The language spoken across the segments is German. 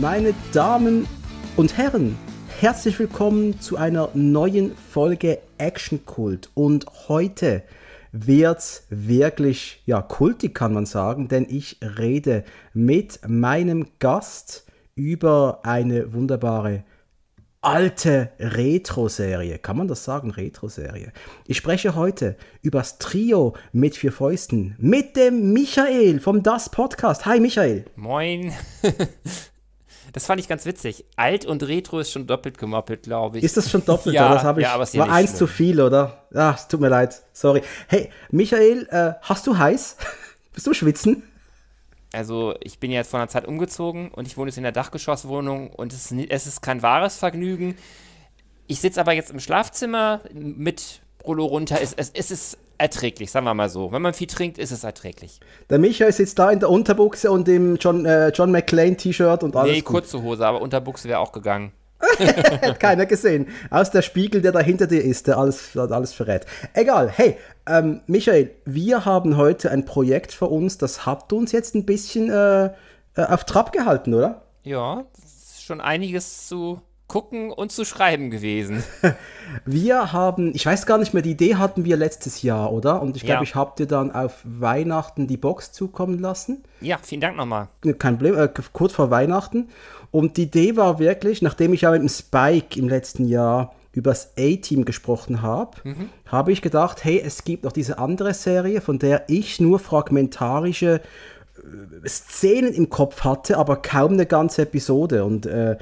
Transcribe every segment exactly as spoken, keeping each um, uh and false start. Meine Damen und Herren, herzlich willkommen zu einer neuen Folge Actionkult. Und heute wird's wirklich, ja, kultig kann man sagen, denn ich rede mit meinem Gast über eine wunderbare alte Retro-Serie. Kann man das sagen? Retro-Serie. Ich spreche heute über das Trio mit vier Fäusten mit dem Michael vom D A S Podcast. Hi Michael. Moin. Das fand ich ganz witzig. Alt und Retro ist schon doppelt gemoppelt, glaube ich. Ist das schon doppelt? Ja, das habe ich. Ja, aber es war eins schlimm. Zu viel, oder? Ach, es tut mir leid. Sorry. Hey, Michael, äh, hast du heiß? Bist du schwitzen? Also ich bin jetzt vor einer Zeit umgezogen und ich wohne jetzt in der Dachgeschosswohnung und es, es ist kein wahres Vergnügen. Ich sitze aber jetzt im Schlafzimmer mit Rollo runter. Es, es, es ist erträglich, sagen wir mal so. Wenn man viel trinkt, ist es erträglich. Der Michael sitzt da in der Unterbuchse und dem John, äh, John McClane-T-Shirt und alles. Nee, gut. Kurze Hose, aber Unterbuchse wäre auch gegangen. Hat keiner gesehen. Aus der Spiegel, der da hinter dir ist, der alles, alles verrät. Egal, hey, ähm, Michael, wir haben heute ein Projekt für uns, das habt uns jetzt ein bisschen äh, auf Trab gehalten, oder? Ja, das ist schon einiges zu gucken und zu schreiben gewesen. Wir haben, ich weiß gar nicht mehr, die Idee hatten wir letztes Jahr, oder? Und ich glaube, ja. Ich habe dir dann auf Weihnachten die Box zukommen lassen. Ja, vielen Dank nochmal. Kein Problem, äh, kurz vor Weihnachten. Und die Idee war wirklich, nachdem ich ja mit dem Spike im letzten Jahr über das A-Team gesprochen habe, mhm. habe ich gedacht, hey, es gibt noch diese andere Serie, von der ich nur fragmentarische äh, Szenen im Kopf hatte, aber kaum eine ganze Episode. Und äh,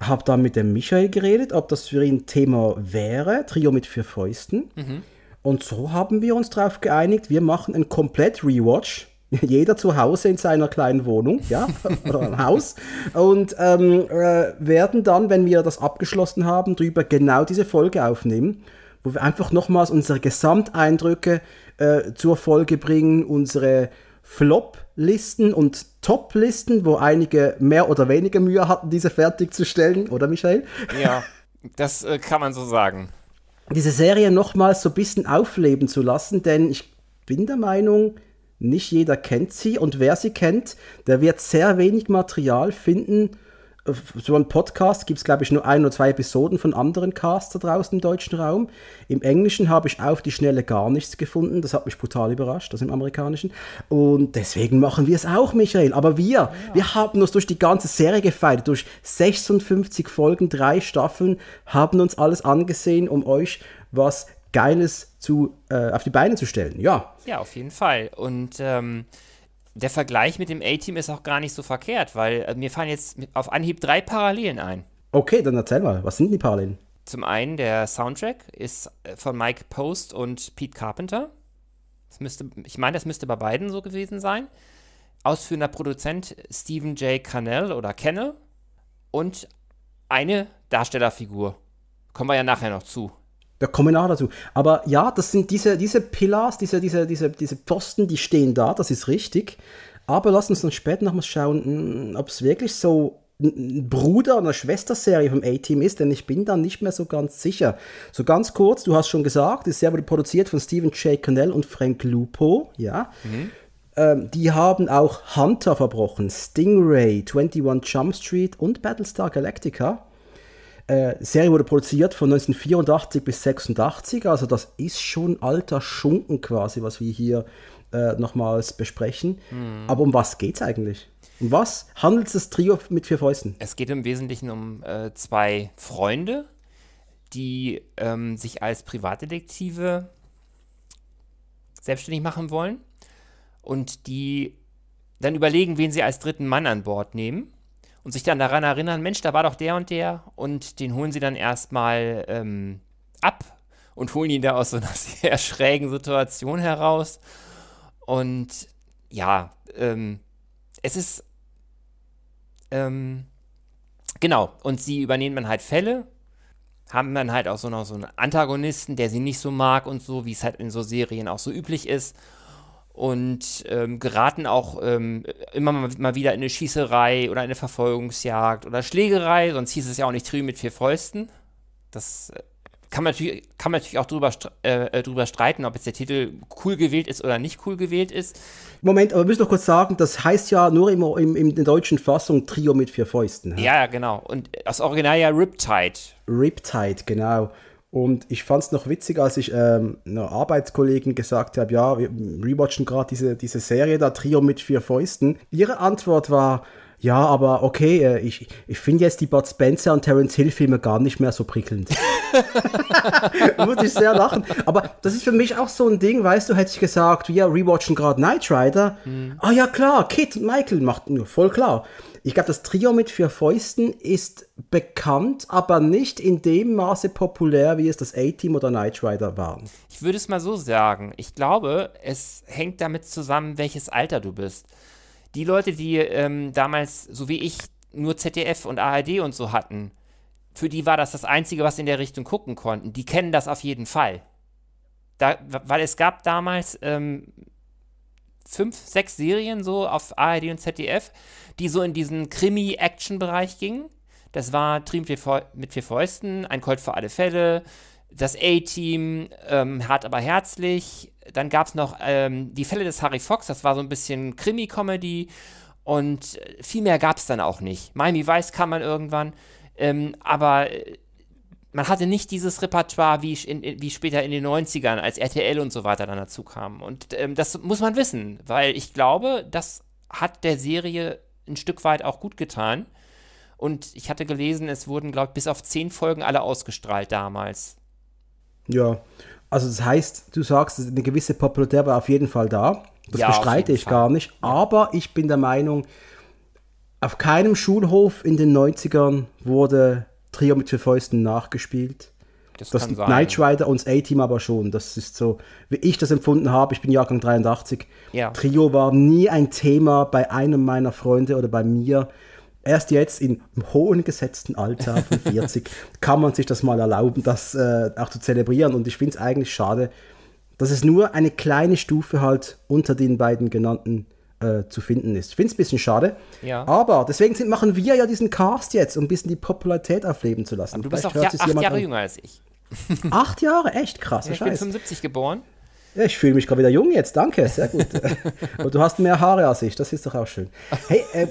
habe dann mit dem Michael geredet, ob das für ihn Thema wäre, Trio mit vier Fäusten. Mhm. Und so haben wir uns darauf geeinigt, wir machen einen Komplett-Rewatch. Jeder zu Hause in seiner kleinen Wohnung, ja, oder im Haus. Und ähm, äh, werden dann, wenn wir das abgeschlossen haben, drüber genau diese Folge aufnehmen, wo wir einfach nochmals unsere Gesamteindrücke äh, zur Folge bringen, unsere Flop-Listen und Top-Listen, wo einige mehr oder weniger Mühe hatten, diese fertigzustellen, oder Michael? Ja, das äh, kann man so sagen. Diese Serie nochmals so ein bisschen aufleben zu lassen, denn ich bin der Meinung, nicht jeder kennt sie und wer sie kennt, der wird sehr wenig Material finden. So ein Podcast gibt es, glaube ich, nur ein oder zwei Episoden von anderen Casts da draußen im deutschen Raum. Im Englischen habe ich auf die Schnelle gar nichts gefunden. Das hat mich brutal überrascht, das im Amerikanischen. Und deswegen machen wir es auch, Michael. Aber wir, ja. wir haben uns durch die ganze Serie gefeiert, durch sechsundfünfzig Folgen, drei Staffeln, haben uns alles angesehen, um euch was Geiles zu, äh, auf die Beine zu stellen, ja. Ja, auf jeden Fall. Und ähm, der Vergleich mit dem A-Team ist auch gar nicht so verkehrt, weil äh, mir fallen jetzt auf Anhieb drei Parallelen ein. Okay, dann erzähl mal, was sind die Parallelen? Zum einen, der Soundtrack ist von Mike Post und Pete Carpenter. Das müsste, ich meine, das müsste bei beiden so gewesen sein. Ausführender Produzent Stephen J. Cannell oder Cannell und eine Darstellerfigur. Kommen wir ja nachher noch zu. Da kommen wir auch dazu. Aber ja, das sind diese, diese Pillars, diese, diese, diese, diese Pfosten, die stehen da, das ist richtig. Aber lass uns dann später nochmal schauen, ob es wirklich so ein Bruder- oder Schwesterserie vom A-Team ist, denn ich bin da nicht mehr so ganz sicher. So ganz kurz, du hast schon gesagt, die Serie wurde produziert von Stephen J. Cannell und Frank Lupo, ja. Mhm. Ähm, die haben auch Hunter verbrochen, Stingray, einundzwanzig Jump Street und Battlestar Galactica. Die Serie wurde produziert von neunzehnhundertvierundachtzig bis sechsundachtzig, also das ist schon alter Schunken quasi, was wir hier äh, nochmals besprechen. Mhm. Aber um was geht's eigentlich? Um was handelt das Trio mit vier Fäusten? Es geht im Wesentlichen um äh, zwei Freunde, die ähm, sich als Privatdetektive selbstständig machen wollen und die dann überlegen, wen sie als dritten Mann an Bord nehmen. Und sich dann daran erinnern, Mensch, da war doch der und der. Und den holen sie dann erstmal ähm, ab und holen ihn da aus so einer sehr schrägen Situation heraus. Und ja, ähm, es ist, ähm, genau. Und sie übernehmen dann halt Fälle, haben dann halt auch so noch so einen Antagonisten, der sie nicht so mag und so, wie es halt in so Serien auch so üblich ist. Und ähm, geraten auch ähm, immer mal, mal wieder in eine Schießerei oder eine Verfolgungsjagd oder Schlägerei. Sonst hieß es ja auch nicht Trio mit vier Fäusten. Das Kann man natürlich, kann man natürlich auch drüber, äh, drüber streiten, ob jetzt der Titel cool gewählt ist oder nicht cool gewählt ist. Moment, aber wir müssen noch kurz sagen, das heißt ja nur im, im, in der deutschen Fassung Trio mit vier Fäusten. Ja, ja, genau. Und das Original ja Riptide. Riptide, genau. Und ich fand es noch witzig, als ich ähm, einer Arbeitskollegen gesagt habe, ja, wir rewatchen gerade diese, diese Serie da, Trio mit vier Fäusten. Ihre Antwort war, ja, aber okay, ich, ich finde jetzt die Bud Spencer und Terence Hill Filme gar nicht mehr so prickelnd. Da muss ich sehr lachen. Aber das ist für mich auch so ein Ding, weißt du, hätte ich gesagt, wir rewatchen gerade Knight Rider. Mhm. Ah ja, klar, Kit und Michael macht nur voll klar. Ich glaube, das Trio mit vier Fäusten ist bekannt, aber nicht in dem Maße populär, wie es das A-Team oder Knight Rider waren. Ich würde es mal so sagen. Ich glaube, es hängt damit zusammen, welches Alter du bist. Die Leute, die ähm, damals, so wie ich, nur Z D F und A R D und so hatten, für die war das das Einzige, was sie in der Richtung gucken konnten. Die kennen das auf jeden Fall. Da, weil es gab damals ähm, fünf, sechs Serien so auf A R D und Z D F, die so in diesen Krimi-Action-Bereich gingen. Das war Trio mit vier Fäusten, Ein Colt für alle Fälle, das A-Team, ähm, Hart aber herzlich. Dann gab es noch ähm, die Fälle des Harry Fox, das war so ein bisschen Krimi-Comedy. Und viel mehr gab es dann auch nicht. Miami Vice kam man irgendwann, ähm, aber man hatte nicht dieses Repertoire wie, in, wie später in den neunzigern, als R T L und so weiter dann dazu kam. Und ähm, das muss man wissen, weil ich glaube, das hat der Serie ein Stück weit auch gut getan. Und ich hatte gelesen, es wurden, glaube ich, bis auf zehn Folgen alle ausgestrahlt damals. Ja, also das heißt, du sagst, eine gewisse Popularität war auf jeden Fall da. Das ja, bestreite ich Fall. gar nicht. Ja. Aber ich bin der Meinung, auf keinem Schulhof in den neunzigern wurde Trio mit vier Fäusten nachgespielt. Das, das kann sein. Knight Rider und das A-Team aber schon. Das ist so, wie ich das empfunden habe. Ich bin Jahrgang dreiundachtzig. Ja. Trio war nie ein Thema bei einem meiner Freunde oder bei mir. Erst jetzt im hohen gesetzten Alter von vierzig kann man sich das mal erlauben, das äh, auch zu zelebrieren. Und ich finde es eigentlich schade, dass es nur eine kleine Stufe halt unter den beiden genannten äh, zu finden ist. Ich finde es ein bisschen schade. Ja. Aber deswegen sind, machen wir ja diesen Cast jetzt, um ein bisschen die Popularität aufleben zu lassen. Aber du bist doch ja, acht Jahre an. jünger als ich. Acht Jahre? Echt krass. Ja, ich Scheiß. bin fünfundsiebzig geboren. Ja, ich fühle mich gerade wieder jung jetzt, danke, sehr gut. Und du hast mehr Haare als ich, das ist doch auch schön. Hey, äh,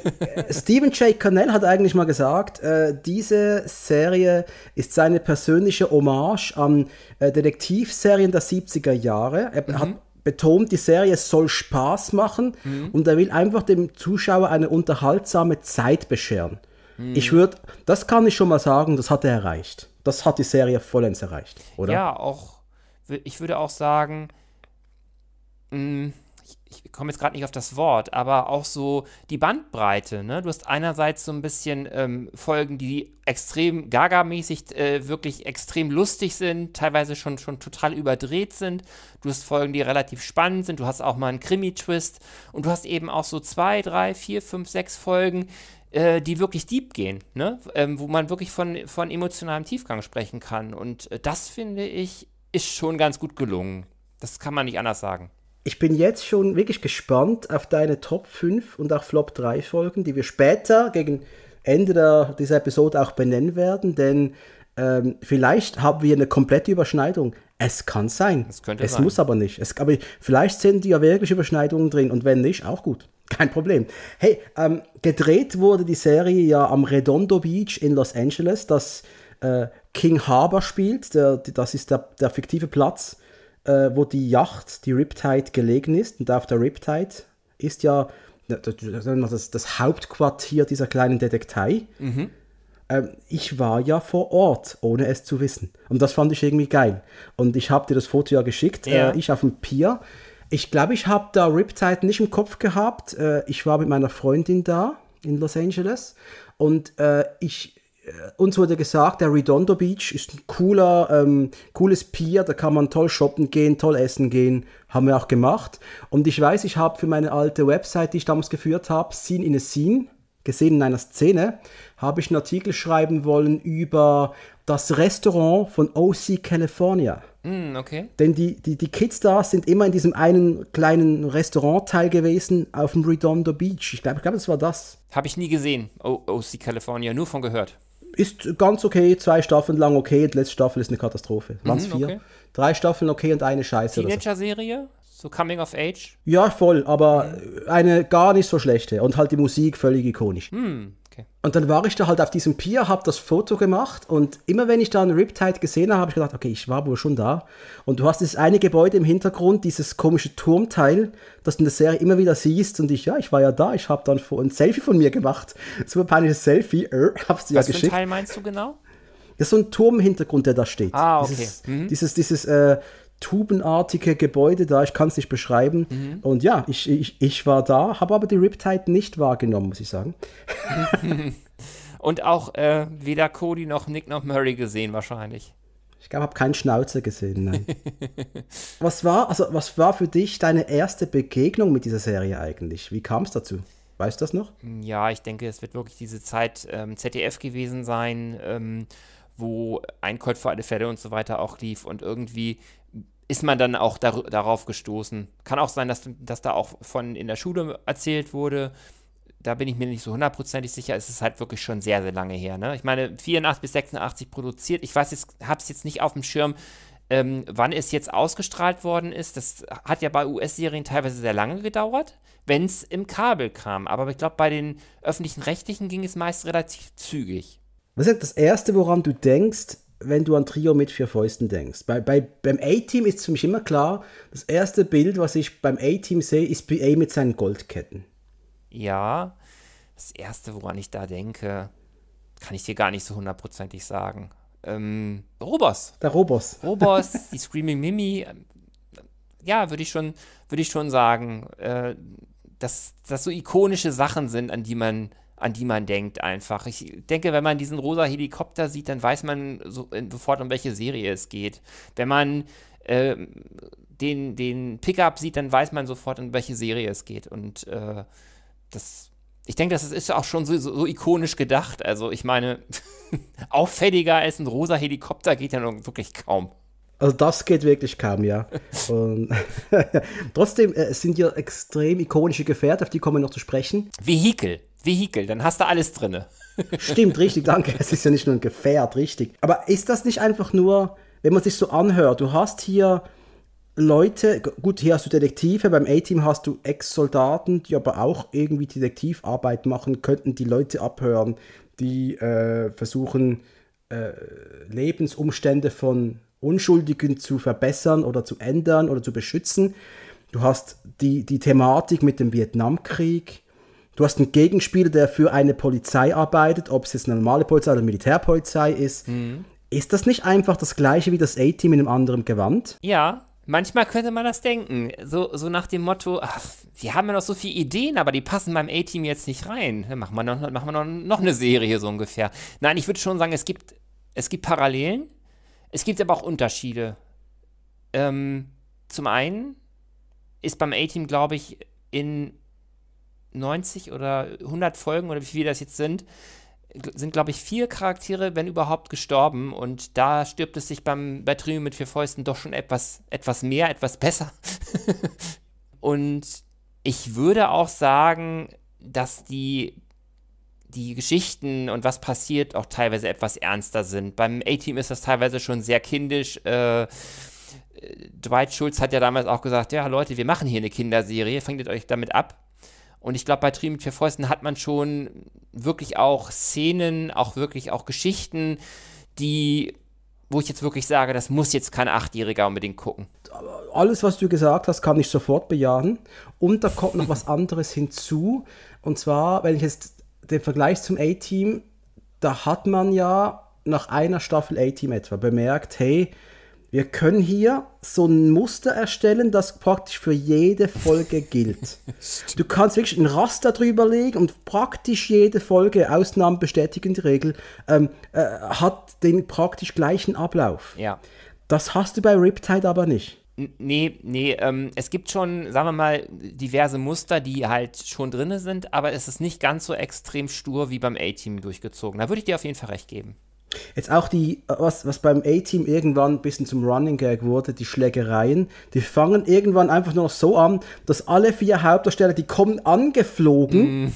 Stephen J. Cannell hat eigentlich mal gesagt, äh, diese Serie ist seine persönliche Hommage an äh, Detektivserien der siebziger Jahre. Er mhm. hat betont, die Serie soll Spaß machen mhm. und er will einfach dem Zuschauer eine unterhaltsame Zeit bescheren. Mhm. Ich würde, das kann ich schon mal sagen, das hat er erreicht. Das hat die Serie vollends erreicht, oder? Ja, auch, ich würde auch sagen, ich komme jetzt gerade nicht auf das Wort, aber auch so die Bandbreite, ne? Du hast einerseits so ein bisschen ähm, Folgen, die extrem Gaga-mäßig äh, wirklich extrem lustig sind, teilweise schon, schon total überdreht sind. Du hast Folgen, die relativ spannend sind. Du hast auch mal einen Krimi-Twist. Und du hast eben auch so zwei, drei, vier, fünf, sechs Folgen, äh, die wirklich deep gehen, ne? Ähm, wo man wirklich von, von emotionalem Tiefgang sprechen kann. Und äh, das, finde ich, ist schon ganz gut gelungen. Das kann man nicht anders sagen. Ich bin jetzt schon wirklich gespannt auf deine Top fünf und auch Flop drei Folgen, die wir später gegen Ende der, dieser Episode auch benennen werden, denn ähm, vielleicht haben wir eine komplette Überschneidung. Es kann sein. Es könnte sein. Es muss aber nicht. Es, aber vielleicht sind ja wirklich Überschneidungen drin und wenn nicht, auch gut. Kein Problem. Hey, ähm, gedreht wurde die Serie ja am Redondo Beach in Los Angeles, das äh, King Harbor spielt. Der, das ist der, der fiktive Platz, wo die Yacht, die Riptide, gelegen ist. Und auf der Riptide ist ja das, das Hauptquartier dieser kleinen Detektei. Mhm. Ähm, ich war ja vor Ort, ohne es zu wissen. Und das fand ich irgendwie geil. Und ich habe dir das Foto ja geschickt. Ja. Äh, ich auf dem Pier. Ich glaube, ich habe da Riptide nicht im Kopf gehabt. Äh, ich war mit meiner Freundin da in Los Angeles. Und äh, ich... Uns wurde gesagt, der Redondo Beach ist ein cooler, ähm, cooles Pier, da kann man toll shoppen gehen, toll essen gehen, haben wir auch gemacht. Und ich weiß, ich habe für meine alte Website, die ich damals geführt habe, Scene in a Scene, gesehen in einer Szene, habe ich einen Artikel schreiben wollen über das Restaurant von O C California. Mm, okay. Denn die, die, die Kids da sind immer in diesem einen kleinen Restaurantteil gewesen auf dem Redondo Beach. Ich glaube, ich glaub, das war das. Habe ich nie gesehen, O C California, nur von gehört. ist ganz okay, zwei Staffeln lang okay, die letzte Staffel ist eine Katastrophe. Waren es vier? Okay. Drei Staffeln okay und eine Scheiße. Teenager-Serie? So Coming of Age? Ja, voll, aber okay. Eine gar nicht so schlechte und halt die Musik völlig ikonisch. Hm. Okay. Und dann war ich da halt auf diesem Pier, habe das Foto gemacht und immer wenn ich da einen Riptide gesehen habe, habe ich gedacht, okay, ich war wohl schon da. Und du hast dieses eine Gebäude im Hintergrund, dieses komische Turmteil, das du in der Serie immer wieder siehst und ich, ja, ich war ja da, ich habe dann ein Selfie von mir gemacht. Super peinliches Selfie, äh, hab's dir ja geschickt. Was für ein Teil meinst du genau? Das ist so ein Turm im Hintergrund, der da steht. Ah, okay. Dieses, mhm. dieses, dieses äh, tubenartige Gebäude da, ich kann es nicht beschreiben. Mhm. Und ja, ich, ich, ich war da, habe aber die Riptide nicht wahrgenommen, muss ich sagen. Und auch äh, weder Cody noch Nick noch Murray gesehen wahrscheinlich. Ich glaube, ich habe keinen Schnauzer gesehen, nein. Was war, also, was war für dich deine erste Begegnung mit dieser Serie eigentlich? Wie kam es dazu? Weißt du das noch? Ja, ich denke, es wird wirklich diese Zeit ähm, Z D F gewesen sein, ähm, wo Ein Colt für alle Fälle und so weiter auch lief und irgendwie ist man dann auch dar darauf gestoßen. Kann auch sein, dass, dass da auch von in der Schule erzählt wurde. Da bin ich mir nicht so hundertprozentig sicher. Es ist halt wirklich schon sehr, sehr lange her. Ne? Ich meine, vierundachtzig bis sechsundachtzig produziert. Ich weiß jetzt, habe es jetzt nicht auf dem Schirm, ähm, wann es jetzt ausgestrahlt worden ist. Das hat ja bei U S-Serien teilweise sehr lange gedauert, wenn es im Kabel kam. Aber ich glaube, bei den öffentlichen Rechtlichen ging es meist relativ zügig. Was ist das Erste, woran du denkst, wenn du an Trio mit vier Fäusten denkst? Bei, bei, beim A-Team ist für mich immer klar, das erste Bild, was ich beim A-Team sehe, ist B A mit seinen Goldketten. Ja, das erste, woran ich da denke, kann ich dir gar nicht so hundertprozentig sagen. Ähm, Robos. Der Robos. Robos, die Screaming Mimi, ja, würde ich schon, würde ich schon sagen, äh, dass das so ikonische Sachen sind, an die man an die man denkt einfach. Ich denke, wenn man diesen rosa Helikopter sieht, dann weiß man so, sofort, um welche Serie es geht. Wenn man äh, den, den Pickup sieht, dann weiß man sofort, um welche Serie es geht. Und äh, das, ich denke, das ist auch schon so, so, so ikonisch gedacht. Also ich meine, auffälliger als ein rosa Helikopter geht ja nun wirklich kaum. Also das geht wirklich kaum, ja. Und trotzdem äh, sind ja extrem ikonische Gefährte, auf die kommen wir noch zu sprechen. Vehikel. Vehikel, dann hast du alles drin. Stimmt, richtig, danke. Es ist ja nicht nur ein Gefährt, richtig. Aber ist das nicht einfach nur, wenn man sich so anhört, du hast hier Leute, gut, hier hast du Detektive, beim A-Team hast du Ex-Soldaten, die aber auch irgendwie Detektivarbeit machen könnten, die Leute abhören, die äh, versuchen, äh, Lebensumstände von Unschuldigen zu verbessern oder zu ändern oder zu beschützen. Du hast die, die Thematik mit dem Vietnamkrieg. Du hast einen Gegenspieler, der für eine Polizei arbeitet, ob es jetzt eine normale Polizei oder eine Militärpolizei ist. Mhm. Ist das nicht einfach das Gleiche wie das A-Team in einem anderen Gewand? Ja, manchmal könnte man das denken. So, so nach dem Motto, ach, die haben ja noch so viele Ideen, aber die passen beim A-Team jetzt nicht rein. Dann machen wir noch, machen wir noch, noch eine Serie so ungefähr. Nein, ich würde schon sagen, es gibt, es gibt Parallelen, es gibt aber auch Unterschiede. Ähm, zum einen ist beim A-Team, glaube ich, in neunzig oder hundert Folgen oder wie viele das jetzt sind, sind, glaube ich, vier Charaktere, wenn überhaupt, gestorben. Und da stirbt es sich beim, bei Trio mit vier Fäusten doch schon etwas, etwas mehr, etwas besser. Und ich würde auch sagen, dass die, die Geschichten und was passiert auch teilweise etwas ernster sind. Beim A-Team ist das teilweise schon sehr kindisch. Äh, Dwight Schultz hat ja damals auch gesagt, ja, Leute, wir machen hier eine Kinderserie, fangt euch damit ab. Und ich glaube, bei Trio mit vier Fäusten hat man schon wirklich auch Szenen, auch wirklich auch Geschichten, die, wo ich jetzt wirklich sage, das muss jetzt kein Achtjähriger unbedingt gucken. Alles, was du gesagt hast, kann ich sofort bejahen. Und da kommt noch was anderes hinzu. Und zwar, wenn ich jetzt den Vergleich zum A-Team, da hat man ja nach einer Staffel A-Team etwa bemerkt, hey, wir können hier so ein Muster erstellen, das praktisch für jede Folge gilt. Du kannst wirklich ein Raster drüber legen und praktisch jede Folge, Ausnahmen bestätigen die Regel, ähm, äh, hat den praktisch gleichen Ablauf. Ja. Das hast du bei Riptide aber nicht. Nee, nee, ähm, es gibt schon, sagen wir mal, diverse Muster, die halt schon drin sind, aber es ist nicht ganz so extrem stur wie beim A-Team durchgezogen. Da würde ich dir auf jeden Fall recht geben. Jetzt auch die, was, was beim A-Team irgendwann ein bisschen zum Running Gag wurde, die Schlägereien, die fangen irgendwann einfach nur noch so an, dass alle vier Hauptdarsteller, die kommen angeflogen mm.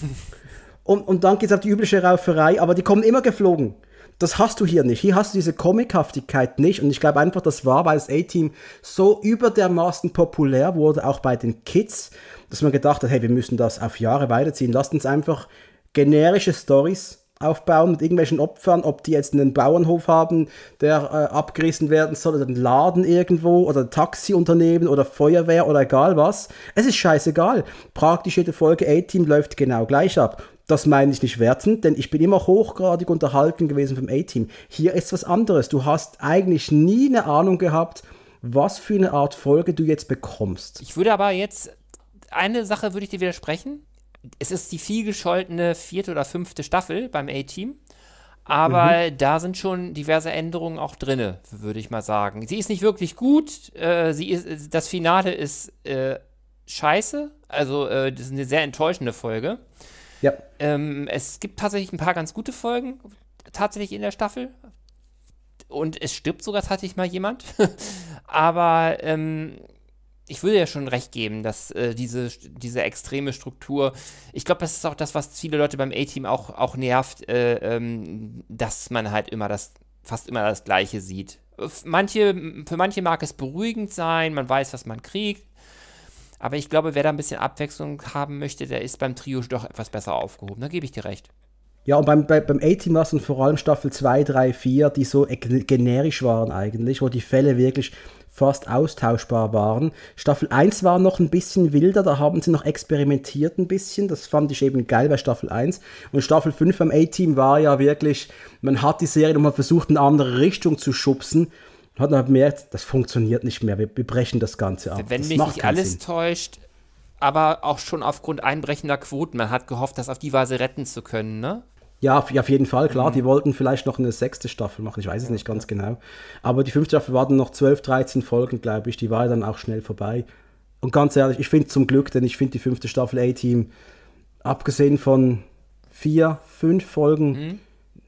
und, und dann geht es auf die übliche Rauferei, aber die kommen immer geflogen. das hast du hier nicht. Hier hast du diese Comichaftigkeit nicht. Und ich glaube einfach, das war, weil das A-Team so über dermaßen populär wurde, auch bei den Kids, dass man gedacht hat, hey, wir müssen das auf Jahre weiterziehen. Lasst uns einfach generische Storys aufbauen mit irgendwelchen Opfern, ob die jetzt einen Bauernhof haben, der äh, abgerissen werden soll, oder einen Laden irgendwo, oder ein Taxiunternehmen, oder Feuerwehr, oder egal was. Es ist scheißegal. Praktisch jede Folge A-Team läuft genau gleich ab. Das meine ich nicht wertend, denn ich bin immer hochgradig unterhalten gewesen vom A-Team. Hier ist was anderes. Du hast eigentlich nie eine Ahnung gehabt, was für eine Art Folge du jetzt bekommst. Ich würde aber jetzt, eine Sache würde ich dir widersprechen. Es ist die vielgescholtene vierte oder fünfte Staffel beim A-Team, aber mhm. da sind schon diverse Änderungen auch drin, würde ich mal sagen. Sie ist nicht wirklich gut, äh, sie ist, das Finale ist äh, scheiße, also äh, das ist eine sehr enttäuschende Folge. Ja. Ähm, es gibt tatsächlich ein paar ganz gute Folgen, tatsächlich in der Staffel, und es stirbt sogar tatsächlich mal jemand, aber ähm, ich würde ja schon recht geben, dass äh, diese, diese extreme Struktur, ich glaube, das ist auch das, was viele Leute beim A-Team auch, auch nervt, äh, ähm, dass man halt immer das, fast immer das Gleiche sieht. Manche, für manche mag es beruhigend sein, man weiß, was man kriegt, aber ich glaube, wer da ein bisschen Abwechslung haben möchte, der ist beim Trio doch etwas besser aufgehoben, da gebe ich dir recht. Ja, und beim, beim A-Team war es vor allem Staffel zwei, drei, vier, die so generisch waren eigentlich, wo die Fälle wirklich fast austauschbar waren. Staffel eins war noch ein bisschen wilder, da haben sie noch experimentiert ein bisschen, das fand ich eben geil bei Staffel eins. Und Staffel fünf beim A-Team war ja wirklich, man hat die Serie nochmal versucht, in eine andere Richtung zu schubsen, und hat dann gemerkt, das funktioniert nicht mehr, wir, wir brechen das Ganze ab. Wenn das mich macht nicht alles Sinn. Täuscht, aber auch schon aufgrund einbrechender Quoten, man hat gehofft, das auf die Weise retten zu können, ne? Ja, auf jeden Fall, klar, mhm. die wollten vielleicht noch eine sechste Staffel machen, ich weiß es nicht ganz genau. Aber die fünfte Staffel war dann noch zwölf, dreizehn Folgen, glaube ich, die war dann auch schnell vorbei. Und ganz ehrlich, ich finde zum Glück, denn ich finde die fünfte Staffel A-Team, abgesehen von vier, fünf Folgen, mhm.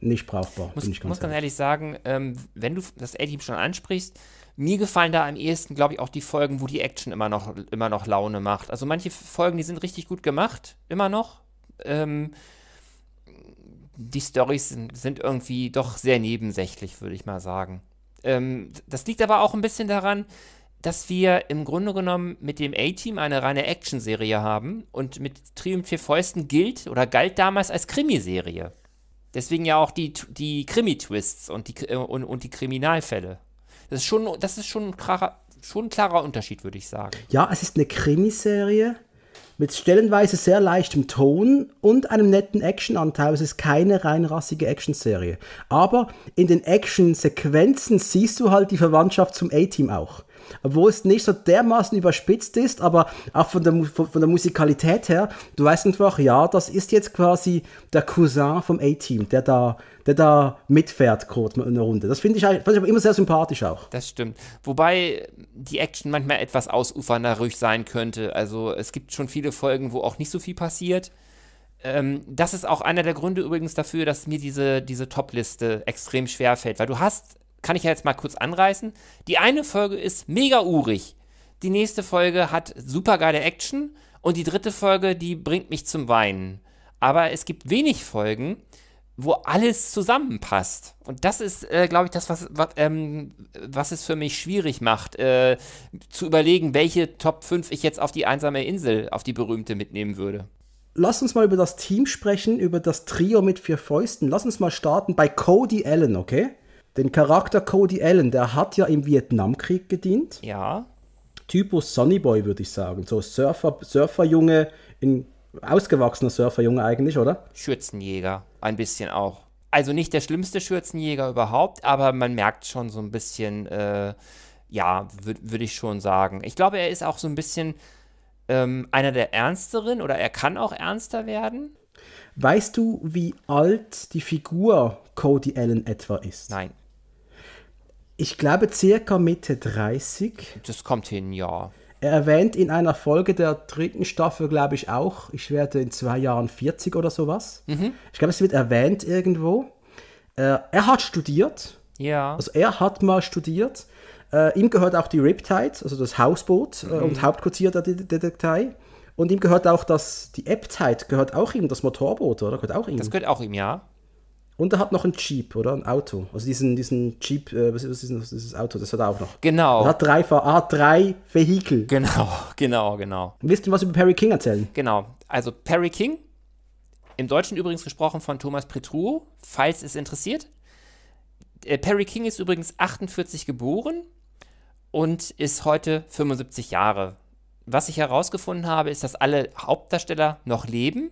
nicht brauchbar. Muss, bin ich ganz muss ehrlich. ganz ehrlich sagen, wenn du das A-Team schon ansprichst, mir gefallen da am ehesten, glaube ich, auch die Folgen, wo die Action immer noch, immer noch Laune macht. Also manche Folgen, die sind richtig gut gemacht, immer noch. Ähm, Die Storys sind, sind irgendwie doch sehr nebensächlich, würde ich mal sagen. Ähm, das liegt aber auch ein bisschen daran, dass wir im Grunde genommen mit dem A-Team eine reine Action-Serie haben und mit Trio mit vier Fäusten gilt oder galt damals als Krimiserie. Deswegen ja auch die, die Krimi-Twists und die, und, und die Kriminalfälle. Das ist schon, das ist schon ein klarer, schon ein klarer Unterschied, würde ich sagen. Ja, es ist eine Krimiserie mit stellenweise sehr leichtem Ton und einem netten Action-Anteil. Es ist keine rein rassige Action-Serie. Aber in den Action-Sequenzen siehst du halt die Verwandtschaft zum A-Team auch. Obwohl es nicht so dermaßen überspitzt ist, aber auch von der, von, von der Musikalität her, du weißt einfach, ja, das ist jetzt quasi der Cousin vom A-Team, der da, der da mitfährt kurz in der Runde. Das finde ich, find ich aber immer sehr sympathisch auch. Das stimmt. Wobei die Action manchmal etwas ausufernder ruhig sein könnte. Also es gibt schon viele Folgen, wo auch nicht so viel passiert. Ähm, das ist auch einer der Gründe übrigens dafür, dass mir diese, diese Top-Liste extrem schwer fällt, weil du hast... kann ich ja jetzt mal kurz anreißen. Die eine Folge ist mega urig. Die nächste Folge hat super geile Action. Und die dritte Folge, die bringt mich zum Weinen. Aber es gibt wenig Folgen, wo alles zusammenpasst. Und das ist, äh, glaube ich, das, was, was, ähm, was es für mich schwierig macht, äh, zu überlegen, welche Top fünf ich jetzt auf die einsame Insel, auf die berühmte, mitnehmen würde. Lass uns mal über das Team sprechen, über das Trio mit vier Fäusten. Lass uns mal starten bei Cody Allen, okay? Den Charakter Cody Allen, der hat ja im Vietnamkrieg gedient. Ja. Typus Sunnyboy, würde ich sagen. So Surfer, Surferjunge, ein ausgewachsener Surferjunge eigentlich, oder? Schürzenjäger, ein bisschen auch. Also nicht der schlimmste Schürzenjäger überhaupt, aber man merkt schon so ein bisschen, äh, ja, würde würd ich schon sagen. Ich glaube, er ist auch so ein bisschen ähm, einer der Ernsteren oder er kann auch ernster werden. Weißt du, wie alt die Figur Cody Allen etwa ist? Nein. Ich glaube, circa Mitte dreißig. Das kommt hin, ja. Er erwähnt in einer Folge der dritten Staffel, glaube ich, auch, ich werde in zwei Jahren vierzig oder sowas. Mhm. Ich glaube, es wird erwähnt irgendwo. Äh, er hat studiert. Ja. Also er hat mal studiert. Äh, ihm gehört auch die Riptide, also das Hausboot mhm. äh, und Hauptquartier der Detektei. Und ihm gehört auch das, die A-Team gehört auch ihm, das Motorboot, oder? Gehört auch ihm. Das gehört auch ihm, ja. Und er hat noch einen Jeep, oder? Ein Auto. Also diesen, diesen Jeep, äh, was ist das, dieses Auto? Das hat er auch noch. Genau. Er hat drei, er hat drei Vehikel. Genau, genau, genau. Willst du was über Perry King erzählen? Genau. Also Perry King, im Deutschen übrigens gesprochen von Thomas Petruo, falls es interessiert. Äh, Perry King ist übrigens achtundvierzig geboren und ist heute fünfundsiebzig Jahre. Was ich herausgefunden habe, ist, dass alle Hauptdarsteller noch leben.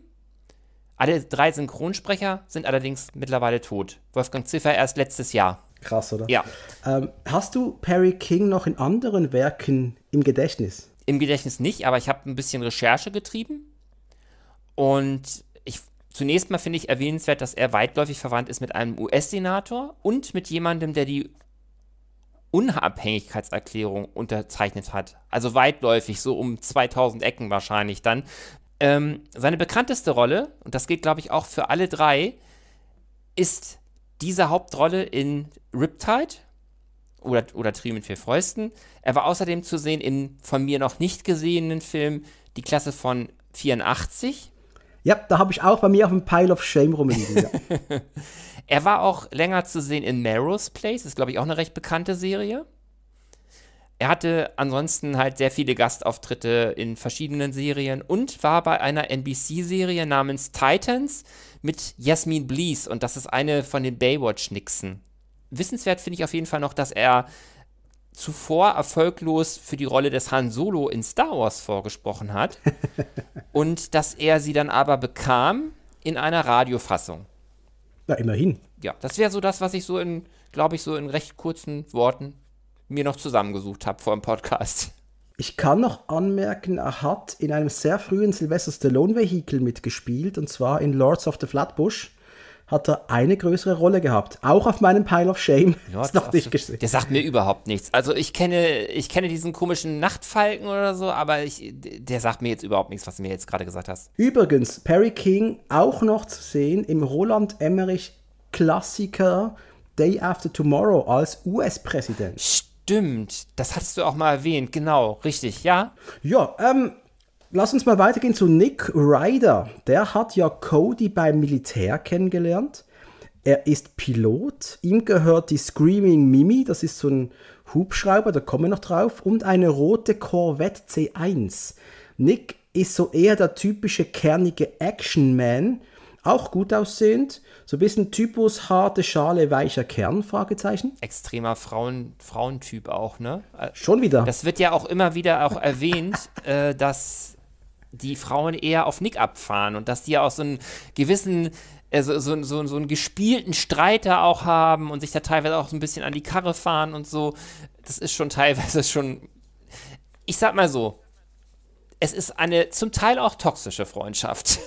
Alle drei Synchronsprecher sind allerdings mittlerweile tot. Wolfgang Ziffer erst letztes Jahr. Krass, oder? Ja. Ähm, hast du Perry King noch in anderen Werken im Gedächtnis? Im Gedächtnis nicht, aber ich habe ein bisschen Recherche getrieben. Und ich, zunächst mal finde ich erwähnenswert, dass er weitläufig verwandt ist mit einem U S-Senator und mit jemandem, der die Unabhängigkeitserklärung unterzeichnet hat. Also weitläufig, so um zweitausend Ecken wahrscheinlich dann. Ähm, seine bekannteste Rolle, und das geht, glaube ich, auch für alle drei, ist diese Hauptrolle in Riptide oder, oder Trio mit vier Fäusten. Er war außerdem zu sehen in von mir noch nicht gesehenen Film Die Klasse von vierundachtzig. Ja, da habe ich auch bei mir auf dem Pile of Shame rumliegen. Ja. Er war auch länger zu sehen in Melrose Place, ist, glaube ich, auch eine recht bekannte Serie. Er hatte ansonsten halt sehr viele Gastauftritte in verschiedenen Serien und war bei einer N B C-Serie namens Titans mit Jasmine Blease, und das ist eine von den Baywatch-Nixen. Wissenswert finde ich auf jeden Fall noch, dass er zuvor erfolglos für die Rolle des Han Solo in Star Wars vorgesprochen hat und dass er sie dann aber bekam in einer Radiofassung. Na, immerhin. Ja, das wäre so das, was ich so in, glaube ich, so in recht kurzen Worten mir noch zusammengesucht habe vor dem Podcast. Ich kann noch anmerken, er hat in einem sehr frühen Sylvester Stallone-Vehikel mitgespielt, und zwar in Lords of the Flatbush hat er eine größere Rolle gehabt. Auch auf meinem Pile of Shame. Ist noch nicht gesehen. Der sagt mir überhaupt nichts. Also ich kenne, ich kenne diesen komischen Nachtfalken oder so, aber ich, der sagt mir jetzt überhaupt nichts, was du mir jetzt gerade gesagt hast. Übrigens, Perry King auch noch zu sehen im Roland Emmerich-Klassiker Day After Tomorrow als U S-Präsident. Stimmt, das hast du auch mal erwähnt. Genau, richtig, ja? Ja, ähm... lass uns mal weitergehen zu Nick Ryder. Der hat ja Cody beim Militär kennengelernt. Er ist Pilot. Ihm gehört die Screaming Mimi. Das ist so ein Hubschrauber, da kommen wir noch drauf. Und eine rote Corvette C eins. Nick ist so eher der typische kernige Action-Man. Auch gut aussehend. So ein bisschen Typus harte Schale, weicher Kern, Fragezeichen. Extremer Frauen, Frauentyp auch, ne? Schon wieder. Das wird ja auch immer wieder auch erwähnt, äh, dass die Frauen eher auf Nick abfahren und dass die ja auch so einen gewissen, äh, so, so, so, so einen gespielten Streiter auch haben und sich da teilweise auch so ein bisschen an die Karre fahren und so. Das ist schon teilweise schon, ich sag mal so, es ist eine zum Teil auch toxische Freundschaft.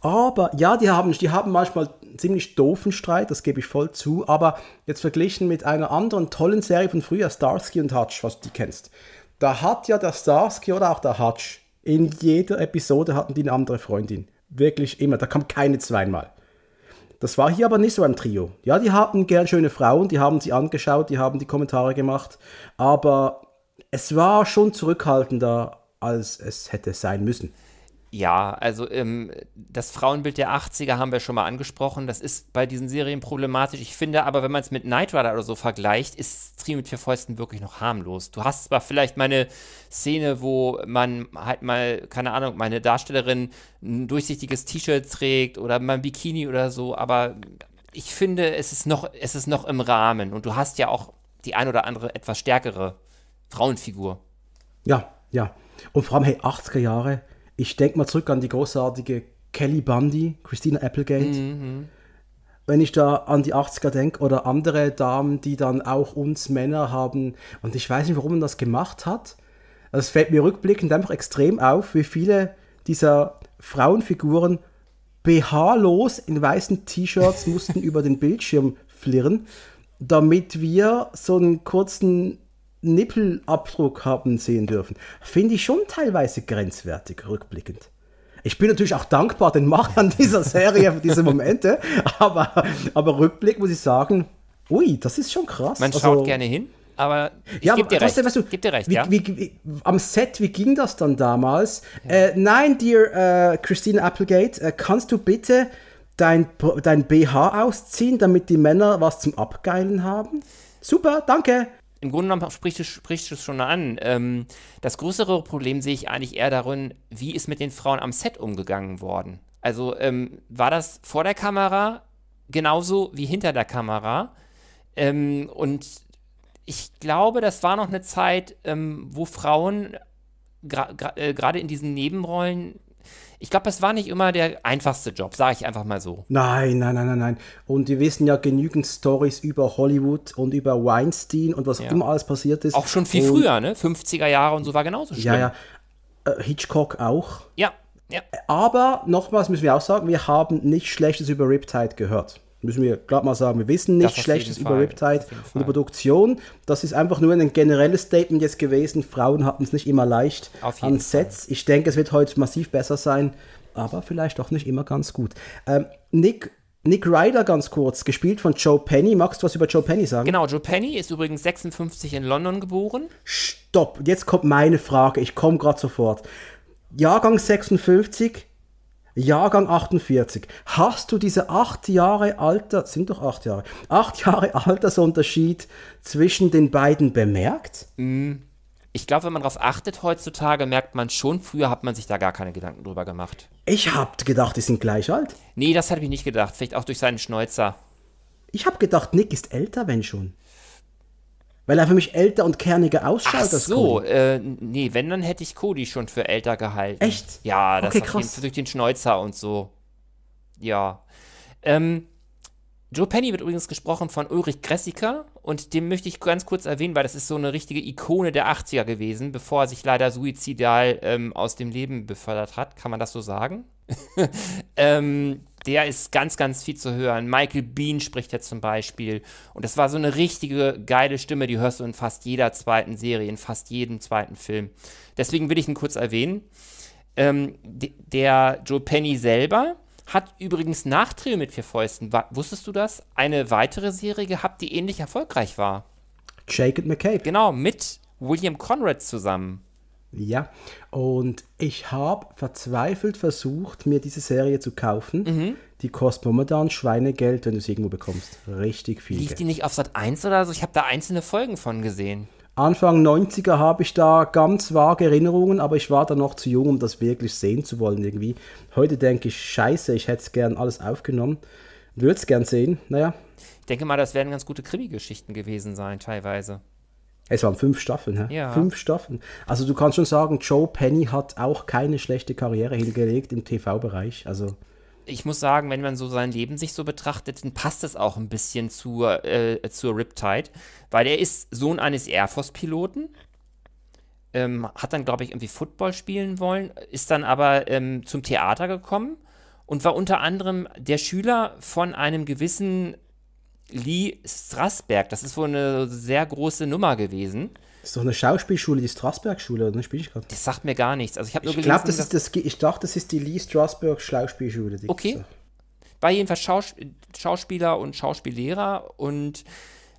Aber, ja, die haben, die haben manchmal einen ziemlich doofen Streit, das gebe ich voll zu, aber jetzt verglichen mit einer anderen tollen Serie von früher, Starsky und Hutch, was du kennst, da hat ja der Starsky oder auch der Hutch in jeder Episode hatten die eine andere Freundin. Wirklich immer. Da kam keine zweimal. Das war hier aber nicht so ein Trio. Ja, die hatten gern schöne Frauen, die haben sie angeschaut, die haben die Kommentare gemacht. Aber es war schon zurückhaltender, als es hätte sein müssen. Ja, also ähm, das Frauenbild der achtziger haben wir schon mal angesprochen. Das ist bei diesen Serien problematisch. Ich finde aber, wenn man es mit Knight Rider oder so vergleicht, ist Trio mit vier Fäusten wirklich noch harmlos. Du hast zwar vielleicht mal eine Szene, wo man halt mal, keine Ahnung, meine Darstellerin ein durchsichtiges T-Shirt trägt oder mal ein Bikini oder so, aber ich finde, es ist noch, es ist noch im Rahmen. Und du hast ja auch die ein oder andere etwas stärkere Frauenfigur. Ja, ja. Und vor allem, hey, achtziger Jahre. Ich denke mal zurück an die großartige Kelly Bundy, Christina Applegate. Mhm. Wenn ich da an die achtziger denke oder andere Damen, die dann auch uns Männer haben. Und ich weiß nicht, warum man das gemacht hat. Es fällt mir rückblickend einfach extrem auf, wie viele dieser Frauenfiguren B H-los in weißen T-Shirts mussten über den Bildschirm flirren, damit wir so einen kurzen Nippelabdruck haben sehen dürfen. Finde ich schon teilweise grenzwertig, rückblickend. Ich bin natürlich auch dankbar den Machern dieser Serie für diese Momente, aber, aber rückblick muss ich sagen, ui, das ist schon krass. Man schaut also gerne hin, aber ich ja, gebe dir, weißt du, weißt du, geb dir recht. Wie, ja? wie, wie, am Set, wie ging das dann damals? Ja. Äh, nein, dear äh, Christina Applegate, äh, kannst du bitte dein, dein B H ausziehen, damit die Männer was zum Abgeilen haben? Super, danke. Im Grunde genommen spricht es, spricht es schon an. Ähm, das größere Problem sehe ich eigentlich eher darin, wie ist mit den Frauen am Set umgegangen worden? Also ähm, war das vor der Kamera genauso wie hinter der Kamera? Ähm, und ich glaube, das war noch eine Zeit, ähm, wo Frauen gerade gra äh, in diesen Nebenrollen, ich glaube, das war nicht immer der einfachste Job, sage ich einfach mal so. Nein, nein, nein, nein, nein. Und wir wissen ja genügend Storys über Hollywood und über Weinstein und was ja. immer alles passiert ist. Auch schon viel und früher, ne? fünfziger Jahre und so war genauso schlimm. Ja, ja. Hitchcock auch. Ja, ja. Aber nochmals müssen wir auch sagen, wir haben nichts Schlechtes über Riptide gehört. Müssen wir gerade mal sagen, wir wissen nichts Schlechtes über Riptide und die Produktion. Das ist einfach nur ein generelles Statement jetzt gewesen. Frauen hatten es nicht immer leicht an Sets. Ich denke, es wird heute massiv besser sein, aber vielleicht auch nicht immer ganz gut. Ähm, Nick, Nick Rider ganz kurz, gespielt von Joe Penny. Magst du was über Joe Penny sagen? Genau, Joe Penny ist übrigens sechsundfünfzig in London geboren. Stopp, jetzt kommt meine Frage. Ich komme gerade sofort. Jahrgang sechsundfünfzig, Jahrgang achtundvierzig. Hast du diese acht Jahre Alter, sind doch acht Jahre, acht Jahre Altersunterschied zwischen den beiden bemerkt? Ich glaube, wenn man darauf achtet heutzutage, merkt man schon, früher hat man sich da gar keine Gedanken drüber gemacht. Ich habe gedacht, die sind gleich alt. Nee, das habe ich nicht gedacht, vielleicht auch durch seinen Schnäuzer. Ich habe gedacht, Nick ist älter, wenn schon. Weil er für mich älter und kerniger ausschaut. Ach so, äh, nee, wenn, dann hätte ich Cody schon für älter gehalten. Echt? Ja, das okay, krass. Durch den Schnäuzer und so. Ja. Ähm, Joe Penny wird übrigens gesprochen von Ulrich Gressiker und den möchte ich ganz kurz erwähnen, weil das ist so eine richtige Ikone der achtziger gewesen, bevor er sich leider suizidal ähm, aus dem Leben befördert hat. Kann man das so sagen? ähm... Der ist ganz, ganz viel zu hören. Michael Bean spricht er zum Beispiel. Und das war so eine richtige geile Stimme, die hörst du in fast jeder zweiten Serie, in fast jedem zweiten Film. Deswegen will ich ihn kurz erwähnen. Ähm, der Joe Penny selber hat übrigens nach Trio mit vier Fäusten, wusstest du das, eine weitere Serie gehabt, die ähnlich erfolgreich war. Jake and McCabe. Genau, mit William Conrad zusammen. Ja, und ich habe verzweifelt versucht, mir diese Serie zu kaufen. Mhm. Die kostet momentan Schweinegeld, wenn du sie irgendwo bekommst. Richtig viel Lief Geld. Die nicht auf Sat eins oder so? Ich habe da einzelne Folgen von gesehen. Anfang neunziger habe ich da ganz vage Erinnerungen, aber ich war da noch zu jung, um das wirklich sehen zu wollen irgendwie. Heute denke ich, scheiße, ich hätte es gern alles aufgenommen. Würde es gern sehen, naja. Ich denke mal, das werden ganz gute Krimi-Geschichten gewesen sein teilweise. Es waren fünf Staffeln, hä? Ja. Fünf Staffeln. Also du kannst schon sagen, Joe Penny hat auch keine schlechte Karriere hingelegt im T V-Bereich. Also ich muss sagen, wenn man so sein Leben sich so betrachtet, dann passt es auch ein bisschen zur, äh, zur Riptide, weil er ist Sohn eines Air Force-Piloten, ähm, hat dann, glaube ich, irgendwie Football spielen wollen, ist dann aber ähm, zum Theater gekommen und war unter anderem der Schüler von einem gewissen Lee Strasberg, das ist wohl eine sehr große Nummer gewesen. Das ist doch eine Schauspielschule, die Strasberg-Schule, oder? Spiel ich grad. Das sagt mir gar nichts. Also ich habe nur ich gelesen, glaub, das dass ist das, ich dachte, das ist die Lee Strasberg Schauspielschule. Die okay. Gibt's da. War jedenfalls Schaus Schauspieler und Schauspiellehrer. Und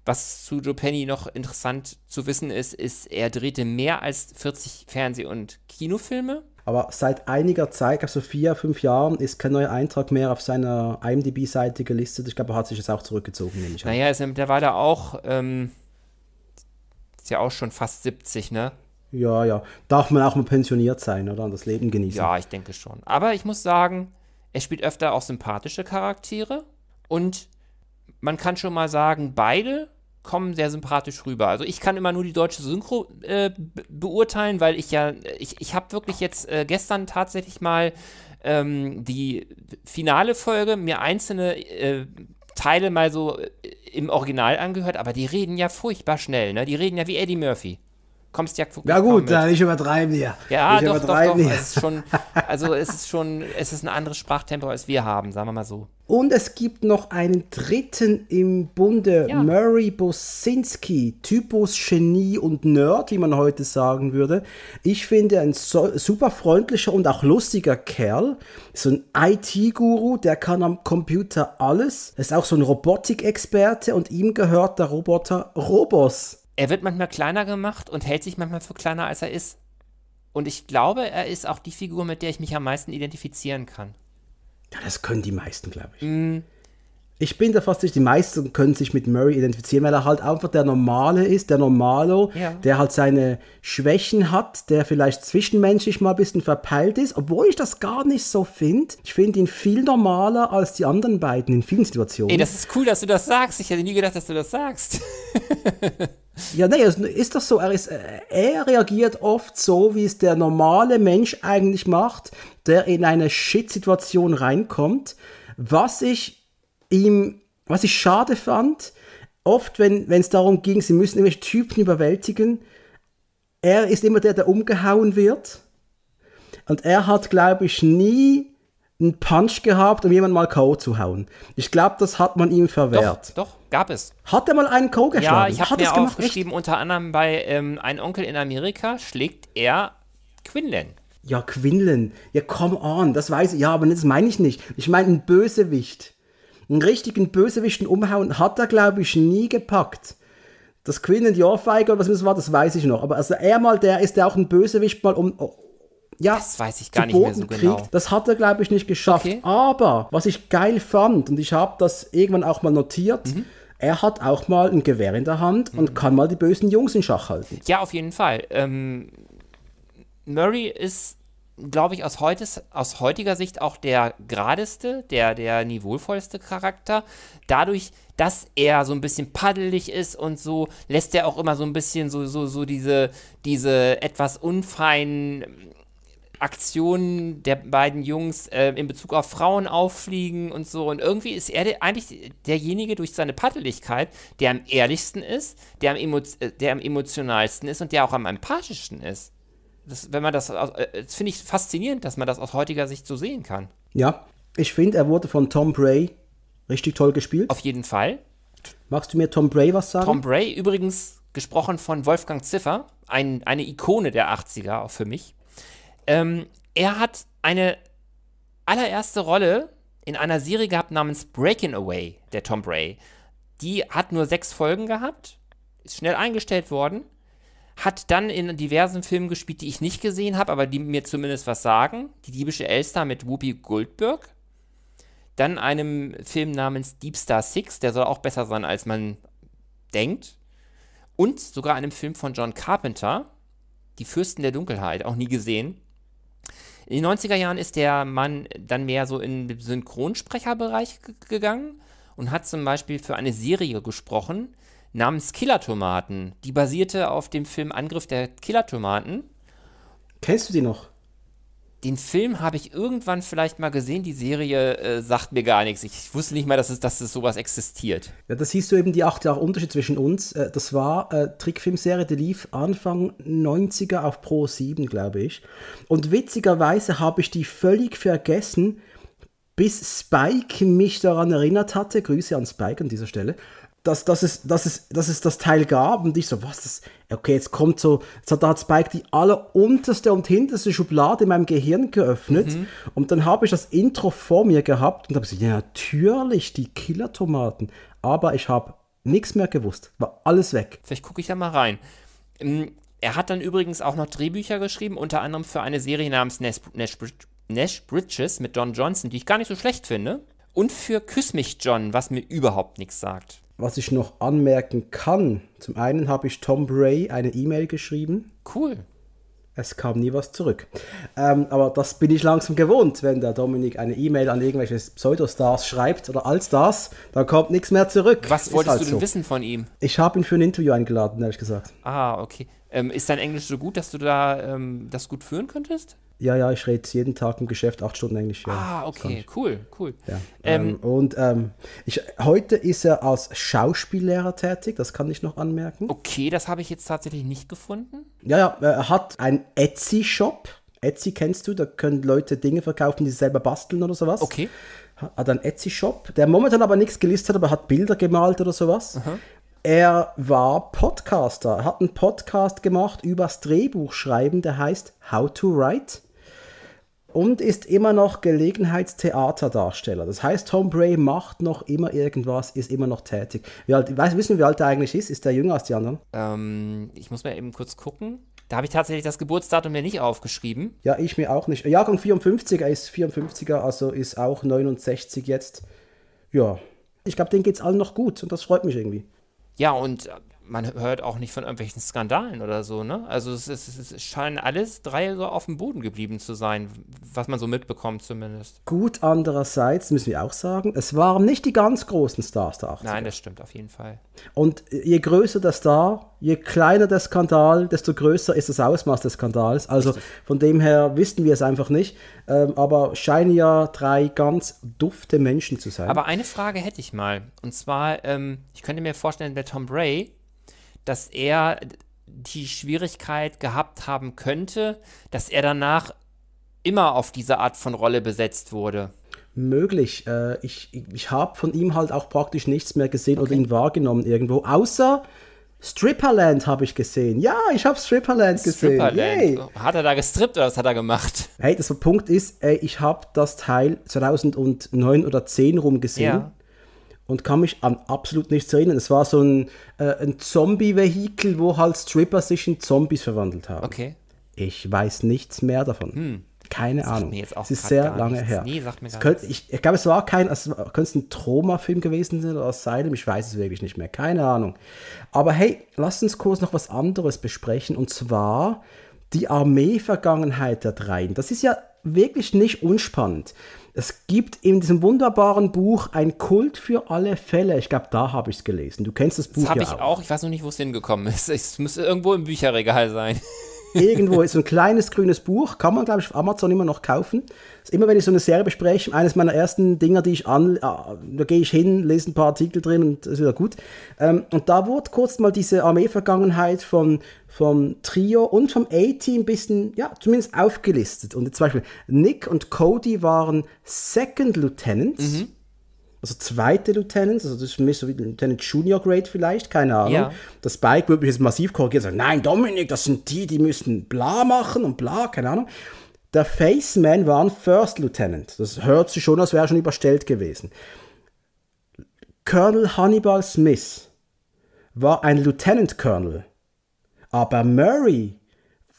was zu Joe Penny noch interessant zu wissen ist, ist, er drehte mehr als vierzig Fernseh- und Kinofilme. Aber seit einiger Zeit, also vier, fünf Jahren, ist kein neuer Eintrag mehr auf seiner IMDb-Seite gelistet. Ich glaube, er hat sich jetzt auch zurückgezogen, nehme ich an. Naja, ist ja mittlerweile auch, ähm, ist ja auch schon fast siebzig, ne? Ja, ja. Darf man auch mal pensioniert sein, oder? Und das Leben genießen. Ja, ich denke schon. Aber ich muss sagen, er spielt öfter auch sympathische Charaktere. Und man kann schon mal sagen, beide kommen sehr sympathisch rüber. Also ich kann immer nur die deutsche Synchro äh, beurteilen, weil ich ja, ich, ich habe wirklich jetzt äh, gestern tatsächlich mal ähm, die finale Folge, mir einzelne äh, Teile mal so äh, im Original angehört, aber die reden ja furchtbar schnell, ne? Die reden ja wie Eddie Murphy. Kommst ja ja gut, ja, nicht übertreiben hier. Ja, nicht doch, übertreiben doch, doch. Hier. Es ist schon, also es ist schon, es ist ein anderes Sprachtempo, als wir haben, sagen wir mal so. Und es gibt noch einen dritten im Bunde, ja. Murray Bosinski, Typus Genie und Nerd, wie man heute sagen würde. Ich finde, ein so, super freundlicher und auch lustiger Kerl. So ein I T-Guru, der kann am Computer alles. Ist auch so ein Robotik-Experte und ihm gehört der Roboter Robos. Er wird manchmal kleiner gemacht und hält sich manchmal für kleiner, als er ist. Und ich glaube, er ist auch die Figur, mit der ich mich am meisten identifizieren kann. Ja, das können die meisten, glaube ich. Mm. Ich bin da fast sicher, die meisten können sich mit Murray identifizieren, weil er halt einfach der Normale ist, der Normalo, ja. der halt seine Schwächen hat, der vielleicht zwischenmenschlich mal ein bisschen verpeilt ist, obwohl ich das gar nicht so finde. Ich finde ihn viel normaler als die anderen beiden in vielen Situationen. Ey, das ist cool, dass du das sagst. Ich hätte nie gedacht, dass du das sagst. Ja, nee, ist das so, er, ist, er reagiert oft so, wie es der normale Mensch eigentlich macht, der in eine Shit-Situation reinkommt, was ich ihm, was ich schade fand, oft, wenn es darum ging, sie müssen irgendwelche Typen überwältigen, er ist immer der, der umgehauen wird. Und er hat, glaube ich, nie einen Punch gehabt, um jemanden mal K O zu hauen. Ich glaube, das hat man ihm verwehrt. Doch, doch, gab es. Hat er mal einen K O geschlagen? Ja, ich habe mir aufgeschrieben, unter anderem bei ähm, Ein Onkel in Amerika schlägt er Quinlan. Ja, Quinlan. Ja, come on, das weiß ich. Ja, aber das meine ich nicht. Ich meine einen Bösewicht. Einen richtigen Bösewichten umhauen hat er, glaube ich, nie gepackt. Das Quinlan die Ohrfeige oder was war, das weiß ich noch. Aber also er mal, der ist ja auch ein Bösewicht mal um... Oh, ja, das weiß ich gar nicht mehr so genau. Das hat er, glaube ich, nicht geschafft. Okay. Aber, was ich geil fand, und ich habe das irgendwann auch mal notiert, mhm. er hat auch mal ein Gewehr in der Hand mhm. und kann mal die bösen Jungs in Schach halten. Ja, auf jeden Fall. Ähm, Murray ist... glaube ich, aus, heutes, aus heutiger Sicht auch der geradeste, der, der niveauvollste Charakter. Dadurch, dass er so ein bisschen paddelig ist und so, lässt er auch immer so ein bisschen so, so, so diese, diese etwas unfeinen Aktionen der beiden Jungs äh, in Bezug auf Frauen auffliegen und so. Und irgendwie ist er de eigentlich derjenige durch seine Paddeligkeit, der am ehrlichsten ist, der am, emo der am emotionalsten ist und der auch am empathischsten ist. Das, wenn man das, das finde ich faszinierend, dass man das aus heutiger Sicht so sehen kann. Ja, ich finde, er wurde von Thom Bray richtig toll gespielt. Auf jeden Fall. Magst du mir Thom Bray was sagen? Thom Bray, übrigens gesprochen von Wolfgang Ziffer, ein, eine Ikone der achtziger auch für mich. Ähm, er hat eine allererste Rolle in einer Serie gehabt namens Breaking Away, der Thom Bray. Die hat nur sechs Folgen gehabt, ist schnell eingestellt worden. Hat dann in diversen Filmen gespielt, die ich nicht gesehen habe, aber die mir zumindest was sagen. Die diebische Elster mit Whoopi Goldberg. Dann einem Film namens Deep Star Six, der soll auch besser sein, als man denkt. Und sogar einem Film von John Carpenter, Die Fürsten der Dunkelheit, auch nie gesehen. In den neunziger Jahren ist der Mann dann mehr so in den Synchronsprecherbereich gegangen und hat zum Beispiel für eine Serie gesprochen, namens Killertomaten. Die basierte auf dem Film Angriff der Killertomaten. Kennst du die noch? Den Film habe ich irgendwann vielleicht mal gesehen. Die Serie äh, sagt mir gar nichts. Ich wusste nicht mal, dass es, dass es sowas existiert. Ja, das hieß so eben die acht Jahre Unterschied zwischen uns. Das war äh, Trickfilmserie, die lief Anfang neunziger auf Pro sieben, glaube ich. Und witzigerweise habe ich die völlig vergessen, bis Spike mich daran erinnert hatte. Grüße an Spike an dieser Stelle. Dass, dass, es, dass, es, dass es das Teil gab und ich so, was das, okay, jetzt kommt so, jetzt hat, da hat Spike die allerunterste und hinterste Schublade in meinem Gehirn geöffnet mhm. und dann habe ich das Intro vor mir gehabt und habe gesagt, ja natürlich, die Killertomaten, aber ich habe nichts mehr gewusst, war alles weg. Vielleicht gucke ich da mal rein. Er hat dann übrigens auch noch Drehbücher geschrieben, unter anderem für eine Serie namens Nash, Nash, Nash Bridges mit Don Johnson, die ich gar nicht so schlecht finde, und für Küss mich John, was mir überhaupt nichts sagt. Was ich noch anmerken kann, zum einen habe ich Thom Bray eine E-Mail geschrieben. Cool. Es kam nie was zurück. Ähm, aber das bin ich langsam gewohnt, wenn der Dominik eine E-Mail an irgendwelche Pseudostars schreibt oder Allstars, dann kommt nichts mehr zurück. Was wolltest halt du denn so wissen von ihm? Ich habe ihn für ein Interview eingeladen, ehrlich gesagt. Ah, okay. Ähm, ist dein Englisch so gut, dass du da ähm, das gut führen könntest? Ja, ja, ich rede jeden Tag im Geschäft acht Stunden Englisch. Ja, ah, okay, cool, cool. Ja. Ähm, ähm, und ähm, ich, heute ist er als Schauspiellehrer tätig, das kann ich noch anmerken. Okay, das habe ich jetzt tatsächlich nicht gefunden. Ja, ja, er hat einen Etsy-Shop. Etsy kennst du, da können Leute Dinge verkaufen, die sie selber basteln oder sowas. Okay. Hat einen Etsy-Shop, der momentan aber nichts gelistet hat, aber hat Bilder gemalt oder sowas. Aha. Er war Podcaster, er hat einen Podcast gemacht über das Drehbuchschreiben, der heißt How to Write und ist immer noch Gelegenheitstheaterdarsteller. Das heißt, Thom Bray macht noch immer irgendwas, ist immer noch tätig. Wie alt, wissen wir, wie alt er eigentlich ist? Ist er jünger als die anderen? Ähm, ich muss mal eben kurz gucken. Da habe ich tatsächlich das Geburtsdatum mir nicht aufgeschrieben. Ja, ich mir auch nicht. Jahrgang vierundfünfzig, er ist vierundfünfziger, also ist auch neunundsechzig jetzt. Ja, ich glaube, denen geht es allen noch gut und das freut mich irgendwie. Ja, und man hört auch nicht von irgendwelchen Skandalen oder so, ne? Also es, es, es scheinen alles drei so auf dem Boden geblieben zu sein, was man so mitbekommt zumindest. Gut, andererseits müssen wir auch sagen, es waren nicht die ganz großen Stars der achtziger. Nein, das stimmt auf jeden Fall. Und je größer der Star, je kleiner der Skandal, desto größer ist das Ausmaß des Skandals. Also richtig. Von dem her wissen wir es einfach nicht. Ähm, aber scheinen ja drei ganz dufte Menschen zu sein. Aber eine Frage hätte ich mal. Und zwar, ähm, ich könnte mir vorstellen, der Thom Bray, dass er die Schwierigkeit gehabt haben könnte, dass er danach immer auf diese Art von Rolle besetzt wurde. Möglich. Äh, ich ich habe von ihm halt auch praktisch nichts mehr gesehen okay. oder ihn wahrgenommen irgendwo, außer Stripperland habe ich gesehen. Ja, ich habe Stripperland gesehen. Stripperland. Hat er da gestrippt oder was hat er gemacht? Hey, das Punkt ist, ey, ich habe das Teil zweitausendneun oder zehn rum gesehen. Ja. Und kann mich an absolut nichts erinnern. Es war so ein, äh, ein Zombie-Vehikel, wo halt Stripper sich in Zombies verwandelt haben. Okay. Ich weiß nichts mehr davon. Hm. Keine das Ahnung. Mir jetzt auch es ist sehr lange nichts. her. Nee, sagt mir gar könnte, ich ich glaube, es war kein, also, könnte es ein Trauma-Film gewesen sein oder Asylum. Ich weiß es wirklich nicht mehr. Keine Ahnung. Aber hey, lasst uns kurz noch was anderes besprechen. Und zwar die Armee-Vergangenheit der Dreien. Das ist ja wirklich nicht unspannend. Es gibt in diesem wunderbaren Buch Ein Colt für alle Fälle. Ich glaube, da habe ich es gelesen. Du kennst das Buch ja auch. Das habe ich auch. Ich weiß noch nicht, wo es hingekommen ist. Es müsste irgendwo im Bücherregal sein. Irgendwo ist so ein kleines grünes Buch. Kann man, glaube ich, auf Amazon immer noch kaufen. Also immer wenn ich so eine Serie bespreche, eines meiner ersten Dinger, die ich an... Da gehe ich hin, lese ein paar Artikel drin und ist wieder gut. Ähm, und da wurde kurz mal diese Armee-Vergangenheit von... vom Trio und vom A-Team ein bisschen, ja, zumindest aufgelistet. Und zum Beispiel Nick und Cody waren Second Lieutenants, mhm. also zweite Lieutenants, also das ist für mich so wie Lieutenant Junior Grade vielleicht, keine Ahnung. Ja. Das Spike würde mich jetzt massiv korrigieren und sagen, nein, Dominik, das sind die, die müssen bla machen und bla, keine Ahnung. Der Faceman war ein First Lieutenant. Das hört sich schon, als wäre er schon überstellt gewesen. Colonel Hannibal Smith war ein Lieutenant Colonel. Aber Murray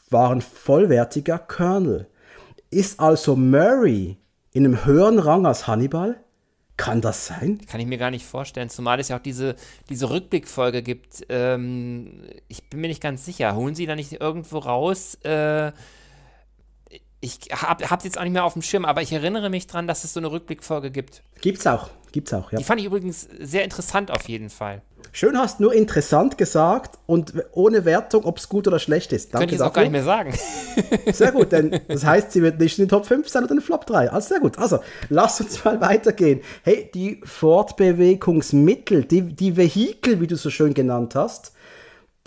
war ein vollwertiger Colonel. Ist also Murray in einem höheren Rang als Hannibal? Kann das sein? Kann ich mir gar nicht vorstellen, zumal es ja auch diese, diese Rückblickfolge gibt. Ähm, ich bin mir nicht ganz sicher. Holen Sie da nicht irgendwo raus? Äh, ich habe es jetzt auch nicht mehr auf dem Schirm, aber ich erinnere mich dran, dass es so eine Rückblickfolge gibt. Gibt's auch. Gibt's auch, ja. Die fand ich übrigens sehr interessant auf jeden Fall. Schön hast nur interessant gesagt und ohne Wertung, ob es gut oder schlecht ist. Danke Könnte ich es auch gar nicht mehr sagen. Sehr gut, denn das heißt, sie wird nicht in den Top fünf sein oder in den Flop drei. Also sehr gut. Also, lasst uns mal weitergehen. Hey, die Fortbewegungsmittel, die, die Vehikel, wie du so schön genannt hast,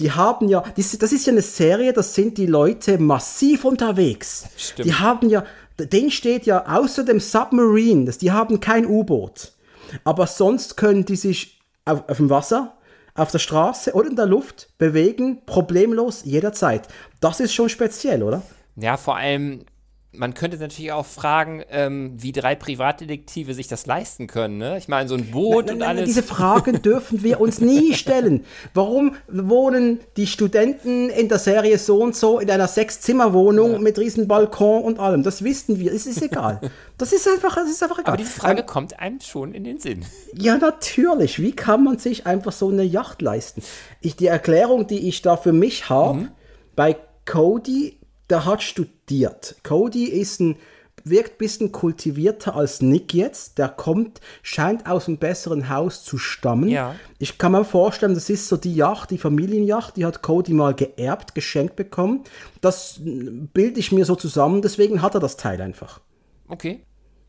die haben ja, das, das ist ja eine Serie, das sind die Leute massiv unterwegs. Stimmt. Die haben ja, denen steht ja außer dem Submarine, das, die haben kein U-Boot. Aber sonst können die sich auf, auf dem Wasser, auf der Straße oder in der Luft bewegen, problemlos, jederzeit. Das ist schon speziell, oder? Ja, vor allem, man könnte natürlich auch fragen, ähm, wie drei Privatdetektive sich das leisten können, ne? Ich meine, so ein Boot nein, nein, und alles. Nein, diese Fragen dürfen wir uns nie stellen. Warum wohnen die Studenten in der Serie so und so in einer Sechs-Zimmer-Wohnung ja. mit riesen Balkon und allem? Das wissen wir, es ist egal. Das ist einfach, das ist einfach egal. Aber diese Frage ähm, kommt einem schon in den Sinn. Ja, natürlich. Wie kann man sich einfach so eine Yacht leisten? Ich, die Erklärung, die ich da für mich habe, mhm. bei Cody, der hat studiert. Cody ist ein, wirkt ein bisschen kultivierter als Nick jetzt. Der kommt, scheint aus einem besseren Haus zu stammen. Ja. Ich kann mir vorstellen, das ist so die Yacht, die Familienjacht, die hat Cody mal geerbt, geschenkt bekommen. Das bilde ich mir so zusammen, deswegen hat er das Teil einfach. Okay.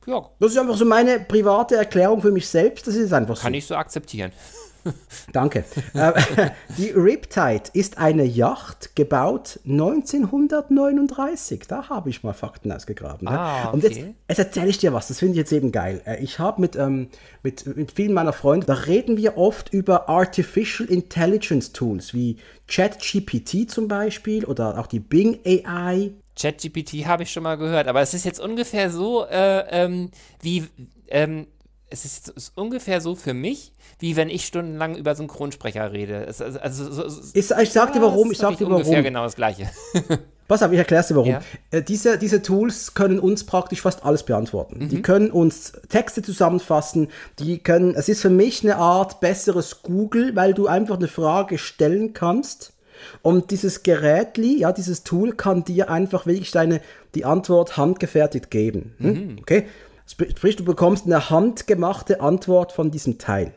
Ja. Das ist einfach so meine private Erklärung für mich selbst. Das ist einfach so. Kann ich so akzeptieren. Danke. Die Riptide ist eine Yacht, gebaut neunzehnhundertneununddreißig. Da habe ich mal Fakten ausgegraben. Ne? Ah, okay. Und jetzt, jetzt erzähle ich dir was, das finde ich jetzt eben geil. Ich habe mit, ähm, mit, mit vielen meiner Freunde, da reden wir oft über Artificial Intelligence Tools, wie ChatGPT zum Beispiel oder auch die Bing A I. ChatGPT habe ich schon mal gehört, aber es ist jetzt ungefähr so, äh, ähm, wie... Ähm, es ist, ist ungefähr so für mich, wie wenn ich stundenlang über Synchronsprecher rede. Es, also, so, so, ich, ich sag dir warum, ich sag dir warum. Ungefähr genau das Gleiche. Pass auf, ich erkläre es dir warum. Ja. Äh, diese, diese Tools können uns praktisch fast alles beantworten. Mhm. Die können uns Texte zusammenfassen, die können, es ist für mich eine Art besseres Google, weil du einfach eine Frage stellen kannst und dieses Gerätli, ja, dieses Tool kann dir einfach wirklich deine, die Antwort handgefertigt geben. Hm? Mhm. Okay? Sprich, du bekommst eine handgemachte Antwort von diesem Teil.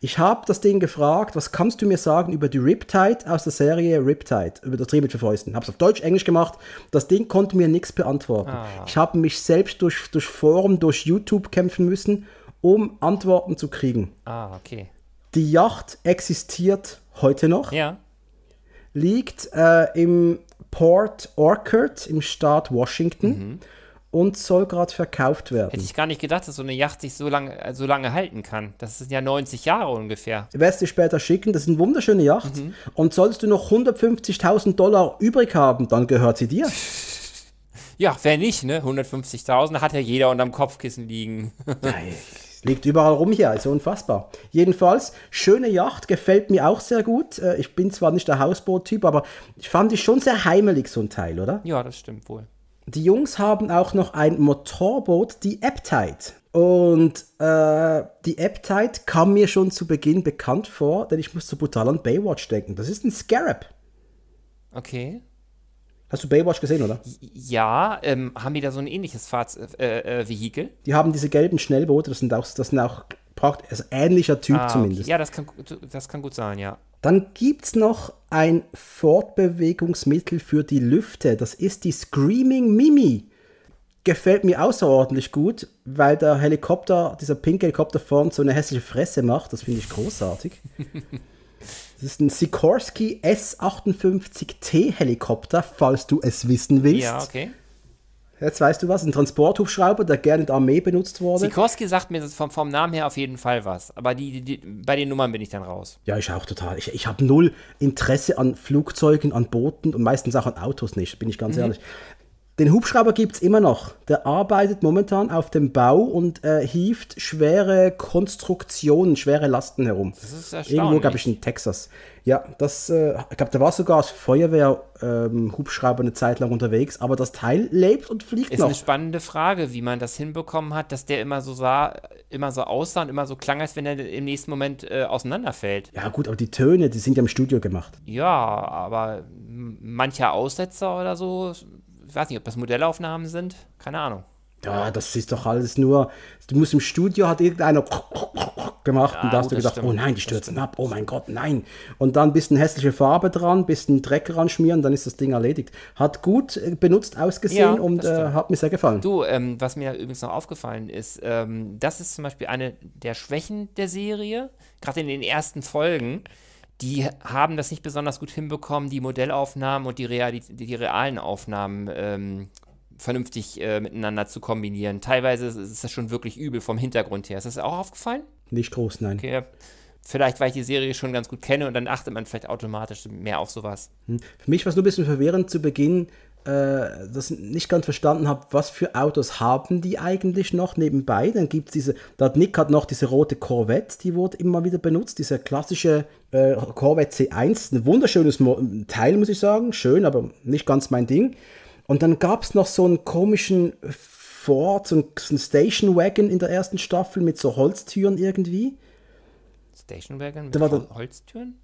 Ich habe das Ding gefragt, was kannst du mir sagen über die Riptide aus der Serie Riptide, über das Trio mit vier Fäusten. Habe es auf Deutsch, Englisch gemacht. Das Ding konnte mir nichts beantworten. Ah. Ich habe mich selbst durch, durch Forum, durch YouTube kämpfen müssen, um Antworten zu kriegen. Ah, okay. Die Yacht existiert heute noch. Ja. Liegt äh, im Port Orchard im Staat Washington. Mhm. Und soll gerade verkauft werden. Hätte ich gar nicht gedacht, dass so eine Yacht sich so lange, so lange halten kann. Das sind ja neunzig Jahre ungefähr. Du wirst sie später schicken. Das ist eine wunderschöne Yacht. Mhm. Und solltest du noch hundertfünfzigtausend Dollar übrig haben, dann gehört sie dir. Ja, wer nicht, ne? hundertfünfzigtausend hat ja jeder unterm Kopfkissen liegen. Nein. Liegt überall rum hier, also unfassbar. Jedenfalls, schöne Yacht, gefällt mir auch sehr gut. Ich bin zwar nicht der Hausboot-Typ, aber ich fand die schon sehr heimelig, so ein Teil, oder? Ja, das stimmt wohl. Die Jungs haben auch noch ein Motorboot, die A-Team. Und äh, die A-Team kam mir schon zu Beginn bekannt vor, denn ich muss so brutal an Baywatch denken. Das ist ein Scarab. Okay. Hast du Baywatch gesehen, oder? Ja, ähm, haben die da so ein ähnliches Fahrz äh, äh, Vehikel? Die haben diese gelben Schnellboote, das sind auch, das sind auch also ähnlicher Typ ah, zumindest. Ja, das kann, das kann gut sein, ja. Dann gibt es noch ein Fortbewegungsmittel für die Lüfte. Das ist die Screaming Mimi. Gefällt mir außerordentlich gut, weil der Helikopter, dieser pinke Helikopter vorne so eine hässliche Fresse macht. Das finde ich großartig. Das ist ein Sikorsky S achtundfünfzig T Helikopter, falls du es wissen willst. Ja, okay. Jetzt weißt du was, ein Transporthubschrauber, der gerne in der Armee benutzt wurde. Sikorsky sagt mir vom, vom Namen her auf jeden Fall was, aber die, die, die, bei den Nummern bin ich dann raus. Ja, ich auch total. Ich, ich habe null Interesse an Flugzeugen, an Booten und meistens auch an Autos nicht, bin ich ganz mhm. ehrlich. Den Hubschrauber gibt es immer noch. Der arbeitet momentan auf dem Bau und äh, hieft schwere Konstruktionen, schwere Lasten herum. Das ist erstaunlich. Irgendwo, glaube ich, in Texas. Ja, das, äh, ich glaube, da war sogar als Feuerwehr-Hubschrauber ähm, eine Zeit lang unterwegs, aber das Teil lebt und fliegt ist noch. Ist eine spannende Frage, wie man das hinbekommen hat, dass der immer so sah, immer so aussah und immer so klang, als wenn er im nächsten Moment äh, auseinanderfällt. Ja gut, aber die Töne, die sind ja im Studio gemacht. Ja, aber mancher Aussetzer oder so... Ich weiß nicht, ob das Modellaufnahmen sind, keine Ahnung. Ja, das ist doch alles nur, du musst im Studio, hat irgendeiner gemacht ja, und da hast du gedacht, stimmt. Oh nein, die stürzen ab, oh mein Gott, nein. Und dann ein bisschen hässliche Farbe dran, ein bisschen Dreck ranschmieren, dann ist das Ding erledigt. Hat gut benutzt ausgesehen ja, und äh, hat mir sehr gefallen. Du, ähm, was mir übrigens noch aufgefallen ist, ähm, das ist zum Beispiel eine der Schwächen der Serie, gerade in den ersten Folgen. Die haben das nicht besonders gut hinbekommen, die Modellaufnahmen und die, real, die, die realen Aufnahmen ähm, vernünftig äh, miteinander zu kombinieren. Teilweise ist das schon wirklich übel vom Hintergrund her. Ist das auch aufgefallen? Nicht groß, nein. Okay. Vielleicht, weil ich die Serie schon ganz gut kenne und dann achtet man vielleicht automatisch mehr auf sowas. Hm. Für mich war es nur ein bisschen verwirrend zu Beginn, äh, dass ich nicht ganz verstanden habe, was für Autos haben die eigentlich noch nebenbei. Dann gibt es diese, da hat Nick hat noch diese rote Corvette, die wurde immer wieder benutzt, diese klassische äh, Corvette C eins, ein wunderschönes Mo Teil, muss ich sagen, schön, aber nicht ganz mein Ding. Und dann gab es noch so einen komischen Ford, so einen, so einen Station Wagon in der ersten Staffel mit so Holztüren irgendwie. Station Wagon mit da war da, Holztüren?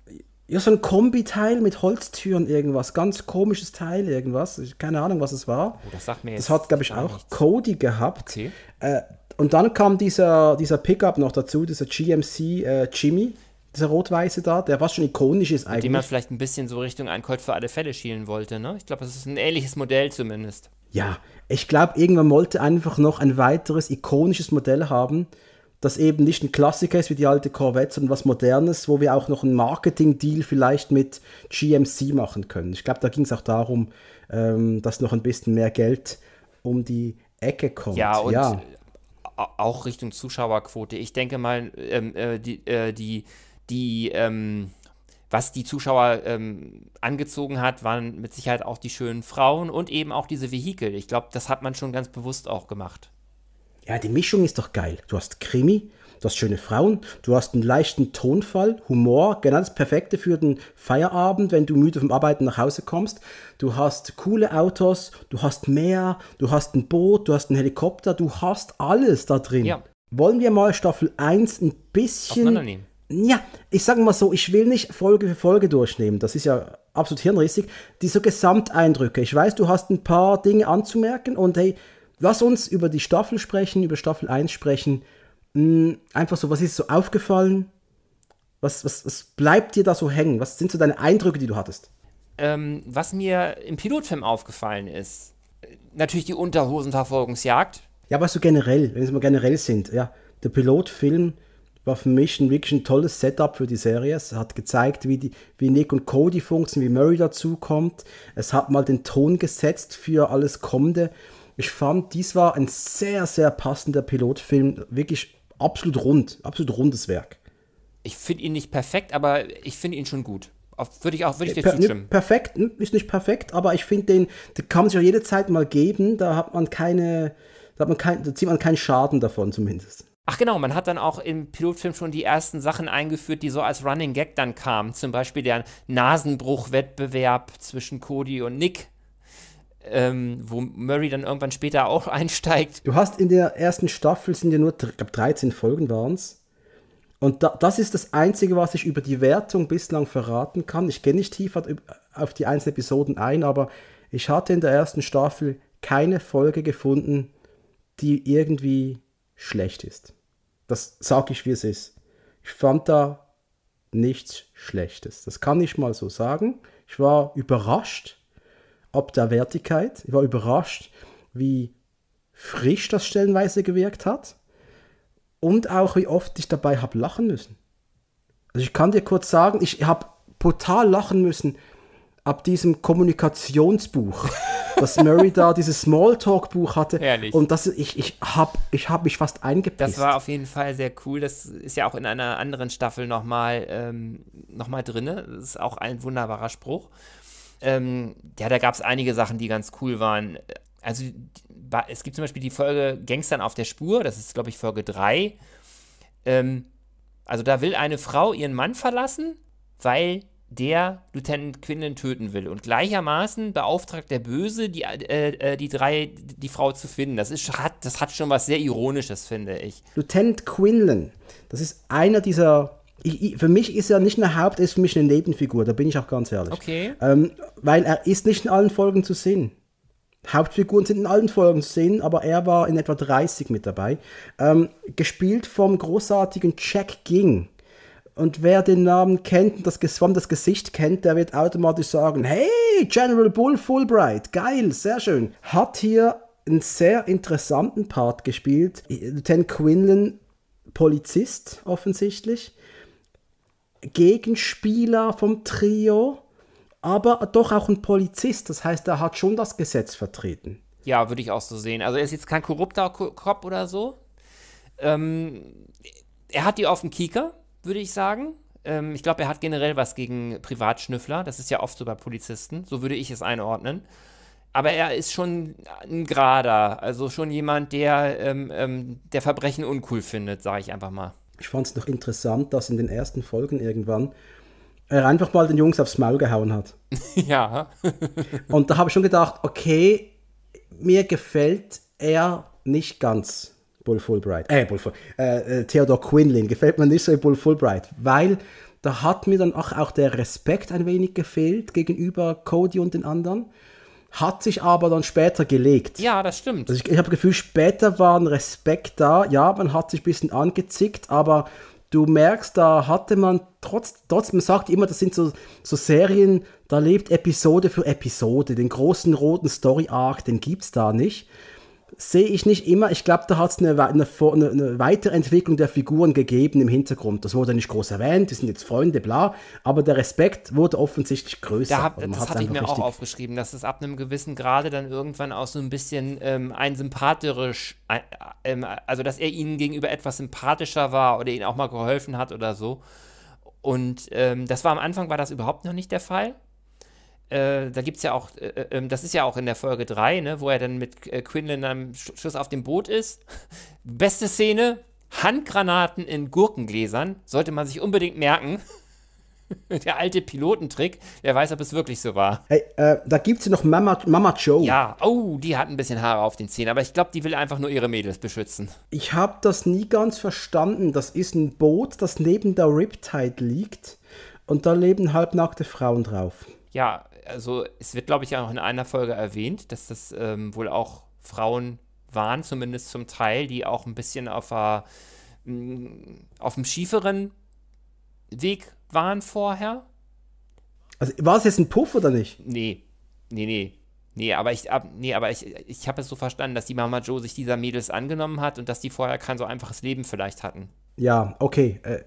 Ja, so ein Kombi-Teil mit Holztüren irgendwas. Ganz komisches Teil irgendwas. Keine Ahnung, was es war. Oh, das sagt mir jetzt. Das hat, glaube ich, auch nichts. Cody gehabt. Okay. Äh, und dann kam dieser, dieser Pickup noch dazu, dieser G M C äh, Jimmy, dieser rot-weiße da, der was schon ikonisch ist eigentlich. Den man vielleicht ein bisschen so Richtung Ein Colt für alle Fälle schielen wollte, ne? Ich glaube, das ist ein ähnliches Modell zumindest. Ja, ich glaube, irgendwann wollte einfach noch ein weiteres ikonisches Modell haben, das eben nicht ein Klassiker ist wie die alte Corvette, sondern was Modernes, wo wir auch noch einen Marketing-Deal vielleicht mit G M C machen können. Ich glaube, da ging es auch darum, ähm, dass noch ein bisschen mehr Geld um die Ecke kommt. Ja, und ja. Auch Richtung Zuschauerquote. Ich denke mal, ähm, äh, die, äh, die, die ähm, was die Zuschauer ähm, angezogen hat, waren mit Sicherheit auch die schönen Frauen und eben auch diese Vehikel. Ich glaube, das hat man schon ganz bewusst auch gemacht. Ja, die Mischung ist doch geil. Du hast Krimi, du hast schöne Frauen, du hast einen leichten Tonfall, Humor, genau das Perfekte für den Feierabend, wenn du müde vom Arbeiten nach Hause kommst. Du hast coole Autos, du hast Meer, du hast ein Boot, du hast einen Helikopter, du hast alles da drin. Ja. Wollen wir mal Staffel eins ein bisschen... Ja, ich sage mal so, ich will nicht Folge für Folge durchnehmen, das ist ja absolut hirnrissig, diese Gesamteindrücke. Ich weiß, du hast ein paar Dinge anzumerken und hey, lass uns über die Staffel sprechen, über Staffel eins sprechen. Hm, einfach so, was ist so aufgefallen? Was, was, was bleibt dir da so hängen? Was sind so deine Eindrücke, die du hattest? Ähm, was mir im Pilotfilm aufgefallen ist, natürlich die Unterhosenverfolgungsjagd. Ja, aber so generell, wenn wir mal generell sind, ja, der Pilotfilm... war für mich ein wirklich ein tolles Setup für die Serie. Es hat gezeigt, wie, die, wie Nick und Cody funktionieren, wie Murray dazukommt. Es hat mal den Ton gesetzt für alles Kommende. Ich fand, dies war ein sehr, sehr passender Pilotfilm. Wirklich absolut rund, absolut rundes Werk. Ich finde ihn nicht perfekt, aber ich finde ihn schon gut. Würde ich auch würde ich dir per, zustimmen. Perfekt, ist nicht perfekt, aber ich finde den, den kann man sich auch jede Zeit mal geben. Da hat man keine, da hat man kein, da zieht man keinen Schaden davon zumindest. Ach genau, man hat dann auch im Pilotfilm schon die ersten Sachen eingeführt, die so als Running Gag dann kamen. Zum Beispiel der Nasenbruchwettbewerb zwischen Cody und Nick, ähm, wo Murray dann irgendwann später auch einsteigt. Du hast in der ersten Staffel, sind ja nur, ich glaube, dreizehn Folgen waren es. Und da, das ist das Einzige, was ich über die Wertung bislang verraten kann. Ich gehe nicht tiefer auf die einzelnen Episoden ein, aber ich hatte in der ersten Staffel keine Folge gefunden, die irgendwie schlecht ist. Das sage ich, wie es ist. Ich fand da nichts Schlechtes. Das kann ich mal so sagen. Ich war überrascht ob der Wertigkeit. Ich war überrascht, wie frisch das stellenweise gewirkt hat und auch, wie oft ich dabei habe lachen müssen. Also ich kann dir kurz sagen, ich habe brutal lachen müssen ab diesem Kommunikationsbuch, dass Murray da dieses Smalltalk-Buch hatte. Herrlich. Und das, ich, ich habe ich hab mich fast eingepisst. Das war auf jeden Fall sehr cool. Das ist ja auch in einer anderen Staffel nochmal ähm, noch mal drin. Das ist auch ein wunderbarer Spruch. Ähm, ja, da gab es einige Sachen, die ganz cool waren. Also es gibt zum Beispiel die Folge Gangstern auf der Spur. Das ist, glaube ich, Folge drei. Ähm, also da will eine Frau ihren Mann verlassen, weil der Lieutenant Quinlan töten will. Und gleichermaßen beauftragt der Böse, die, äh, die drei, die Frau zu finden. Das, ist, hat, das hat schon was sehr Ironisches, finde ich. Lieutenant Quinlan, das ist einer dieser... Ich, ich, für mich ist er nicht eine Haupt-, er ist für mich eine Nebenfigur, da bin ich auch ganz ehrlich. Okay. Ähm, weil er ist nicht in allen Folgen zu sehen. Hauptfiguren sind in allen Folgen zu sehen, aber er war in etwa dreißig mit dabei. Ähm, gespielt vom großartigen Jack Ging. Und wer den Namen kennt und das, das Gesicht kennt, der wird automatisch sagen, hey, General Bull Fulbright, geil, sehr schön. Hat hier einen sehr interessanten Part gespielt. Lieutenant Quinlan, Polizist offensichtlich, Gegenspieler vom Trio, aber doch auch ein Polizist. Das heißt, er hat schon das Gesetz vertreten. Ja, würde ich auch so sehen. Also er ist jetzt kein korrupter Cop oder so. Ähm, er hat die auf dem Kieker, würde ich sagen. Ähm, ich glaube, er hat generell was gegen Privatschnüffler. Das ist ja oft so bei Polizisten. So würde ich es einordnen. Aber er ist schon ein Grader. Also schon jemand, der, ähm, ähm, der Verbrechen uncool findet, sage ich einfach mal. Ich fand es noch interessant, dass in den ersten Folgen irgendwann er einfach mal den Jungs aufs Maul gehauen hat. Ja. Und da habe ich schon gedacht, okay, mir gefällt er nicht ganz. Bull Fulbright, äh, Bull Fulbright, äh, Theodore Quinlan, gefällt mir nicht so wie Bull Fulbright, weil da hat mir dann auch, auch der Respekt ein wenig gefehlt gegenüber Cody und den anderen, hat sich aber dann später gelegt. Ja, das stimmt. Also ich ich habe das Gefühl, später war ein Respekt da, ja, man hat sich ein bisschen angezickt, aber du merkst, da hatte man trotz, trotz man sagt immer, das sind so, so Serien, da lebt Episode für Episode, den großen roten Story-Arc, den gibt es da nicht. Sehe ich nicht immer. Ich glaube, da hat es eine, eine, eine Weiterentwicklung der Figuren gegeben im Hintergrund. Das wurde nicht groß erwähnt, die sind jetzt Freunde, bla. Aber der Respekt wurde offensichtlich größer. Da hab, das das hatte ich mir auch aufgeschrieben, dass es ab einem gewissen Grade dann irgendwann auch so ein bisschen ähm, ein sympathisch, äh, äh, also dass er ihnen gegenüber etwas sympathischer war oder ihnen auch mal geholfen hat oder so. Und ähm, das war am Anfang, war das überhaupt noch nicht der Fall. Äh, da gibt's ja auch, äh, äh, das ist ja auch in der Folge drei, ne, wo er dann mit äh, Quinlan am Schluss auf dem Boot ist. Beste Szene, Handgranaten in Gurkengläsern, sollte man sich unbedingt merken. Der alte Pilotentrick, wer weiß, ob es wirklich so war. Hey, äh, da gibt's noch Mama, Mama Joe. Ja, oh, die hat ein bisschen Haare auf den Zähnen, aber ich glaube, die will einfach nur ihre Mädels beschützen. Ich habe das nie ganz verstanden. Das ist ein Boot, das neben der Riptide liegt und da leben halbnackte Frauen drauf. Ja, also es wird, glaube ich, auch in einer Folge erwähnt, dass das ähm, wohl auch Frauen waren, zumindest zum Teil, die auch ein bisschen auf, a, auf dem schieferen Weg waren vorher. Also war es jetzt ein Puff oder nicht? Nee, nee, nee. Nee, aber ich, ab, nee, aber ich, ich habe es so verstanden, dass die Mama Joe sich dieser Mädels angenommen hat und dass die vorher kein so einfaches Leben vielleicht hatten. Ja, okay. Äh,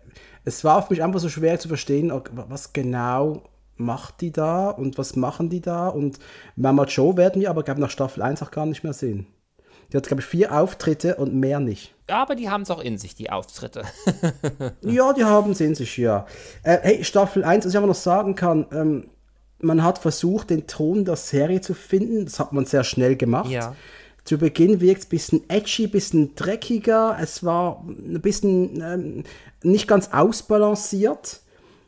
es war auf mich einfach so schwer zu verstehen, was genau macht die da und was machen die da. Und Mama Joe werden wir aber, glaube ich, nach Staffel eins auch gar nicht mehr sehen. Die hat, glaube ich, vier Auftritte und mehr nicht. Ja, aber die haben es auch in sich, die Auftritte. Ja, die haben es in sich, ja. Äh, hey, Staffel eins, was ich aber noch sagen kann, ähm, man hat versucht, den Ton der Serie zu finden. Das hat man sehr schnell gemacht. Ja. Zu Beginn wirkt es ein bisschen edgy, ein bisschen dreckiger. Es war ein bisschen ähm, nicht ganz ausbalanciert.